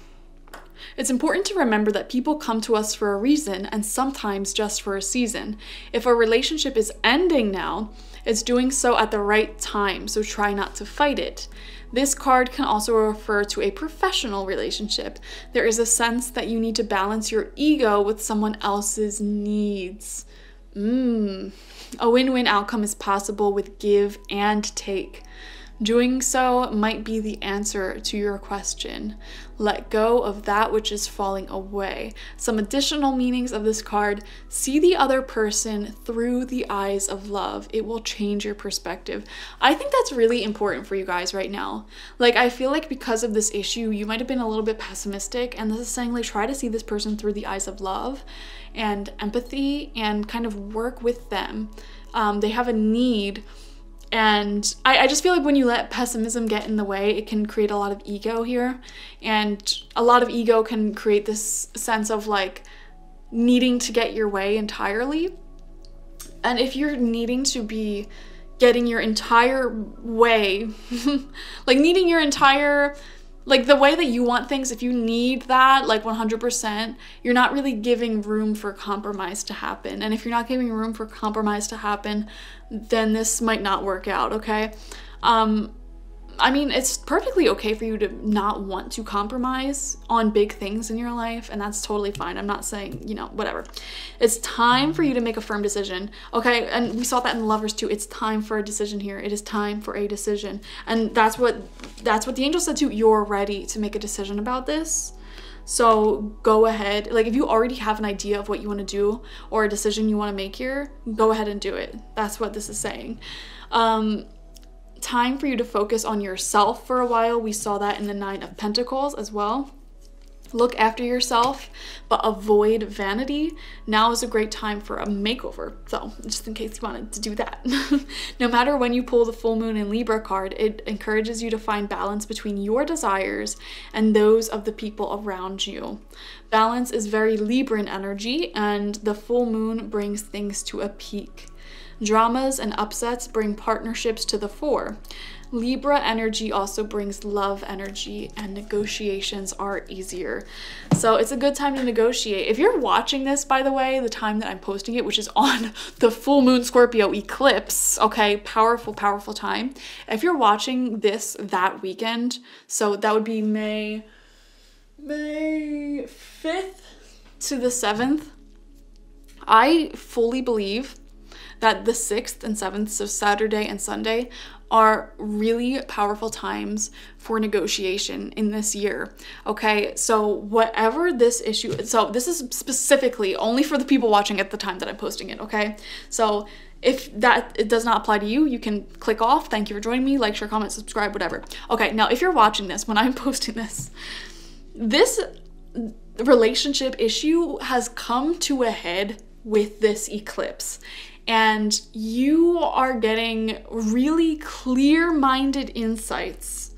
It's important to remember that people come to us for a reason and sometimes just for a season. If a relationship is ending now, it's doing so at the right time. So try not to fight it. This card can also refer to a professional relationship. There is a sense that you need to balance your ego with someone else's needs. A win-win outcome is possible with give and take. Doing so might be the answer to your question. Let go of that which is falling away. Some additional meanings of this card: see the other person through the eyes of love. It will change your perspective. I think that's really important for you guys right now. Like, I feel like because of this issue, you might have been a little bit pessimistic, and this is saying, like, try to see this person through the eyes of love and empathy and kind of work with them. They have a need. And I just feel like when you let pessimism get in the way, it can create a lot of ego here. And a lot of ego can create this sense of like needing to get your way entirely. And if you're needing to be getting your entire way, like needing your entire, like the way that you want things, if you need that like 100%, you're not really giving room for compromise to happen. And if you're not giving room for compromise to happen, then this might not work out, okay? I mean, it's perfectly okay for you to not want to compromise on big things in your life, and that's totally fine. I'm not saying, you know, whatever. It's time for you to make a firm decision, okay? And we saw that in Lovers too. It's time for a decision here. It is time for a decision. And that's what the angel said too. You're ready to make a decision about this. So go ahead. Like, if you already have an idea of what you want to do or a decision you want to make here, go ahead and do it. That's what this is saying. Time for you to focus on yourself for a while. We saw that in the Nine of Pentacles as well. Look after yourself, but avoid vanity. Now is a great time for a makeover, so just in case you wanted to do that. No matter when you pull the full moon and Libra card, it encourages you to find balance between your desires and those of the people around you. Balance is very Libran energy, and the full moon brings things to a peak. Dramas and upsets bring partnerships to the fore. Libra energy also brings love energy, and negotiations are easier. So it's a good time to negotiate. If you're watching this, by the way, the time that I'm posting it, which is on the full moon Scorpio eclipse, okay, powerful, powerful time. If you're watching this that weekend, so that would be May 5th to the 7th, I fully believe that the 6th and 7th, so Saturday and Sunday, are really powerful times for negotiation in this year, okay? So whatever this issue, so this is specifically only for the people watching at the time that I'm posting it, okay? So if that it does not apply to you, you can click off. Thank you for joining me. Like, share, comment, subscribe, whatever. Okay, now if you're watching this, when I'm posting this, this relationship issue has come to a head with this eclipse. And you are getting really clear-minded insights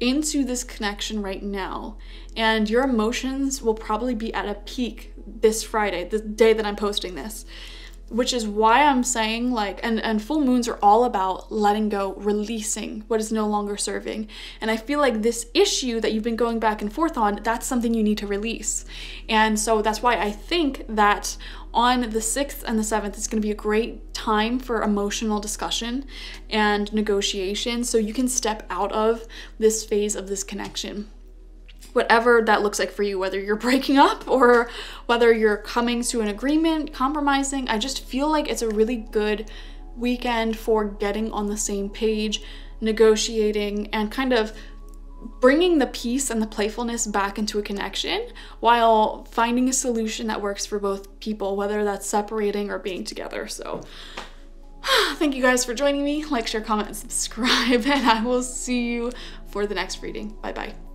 into this connection right now. And your emotions will probably be at a peak this Friday, the day that I'm posting this, which is why I'm saying, like, and full moons are all about letting go, releasing what is no longer serving. And I feel like this issue that you've been going back and forth on, that's something you need to release. And so that's why I think that on the 6th and the 7th, it's going to be a great time for emotional discussion and negotiation, so you can step out of this phase of this connection. Whatever that looks like for you, whether you're breaking up or whether you're coming to an agreement, compromising, I just feel like it's a really good weekend for getting on the same page, negotiating, and kind of bringing the peace and the playfulness back into a connection while finding a solution that works for both people, whether that's separating or being together. So thank you guys for joining me. Like, share, comment, and subscribe, and I will see you for the next reading. Bye-bye.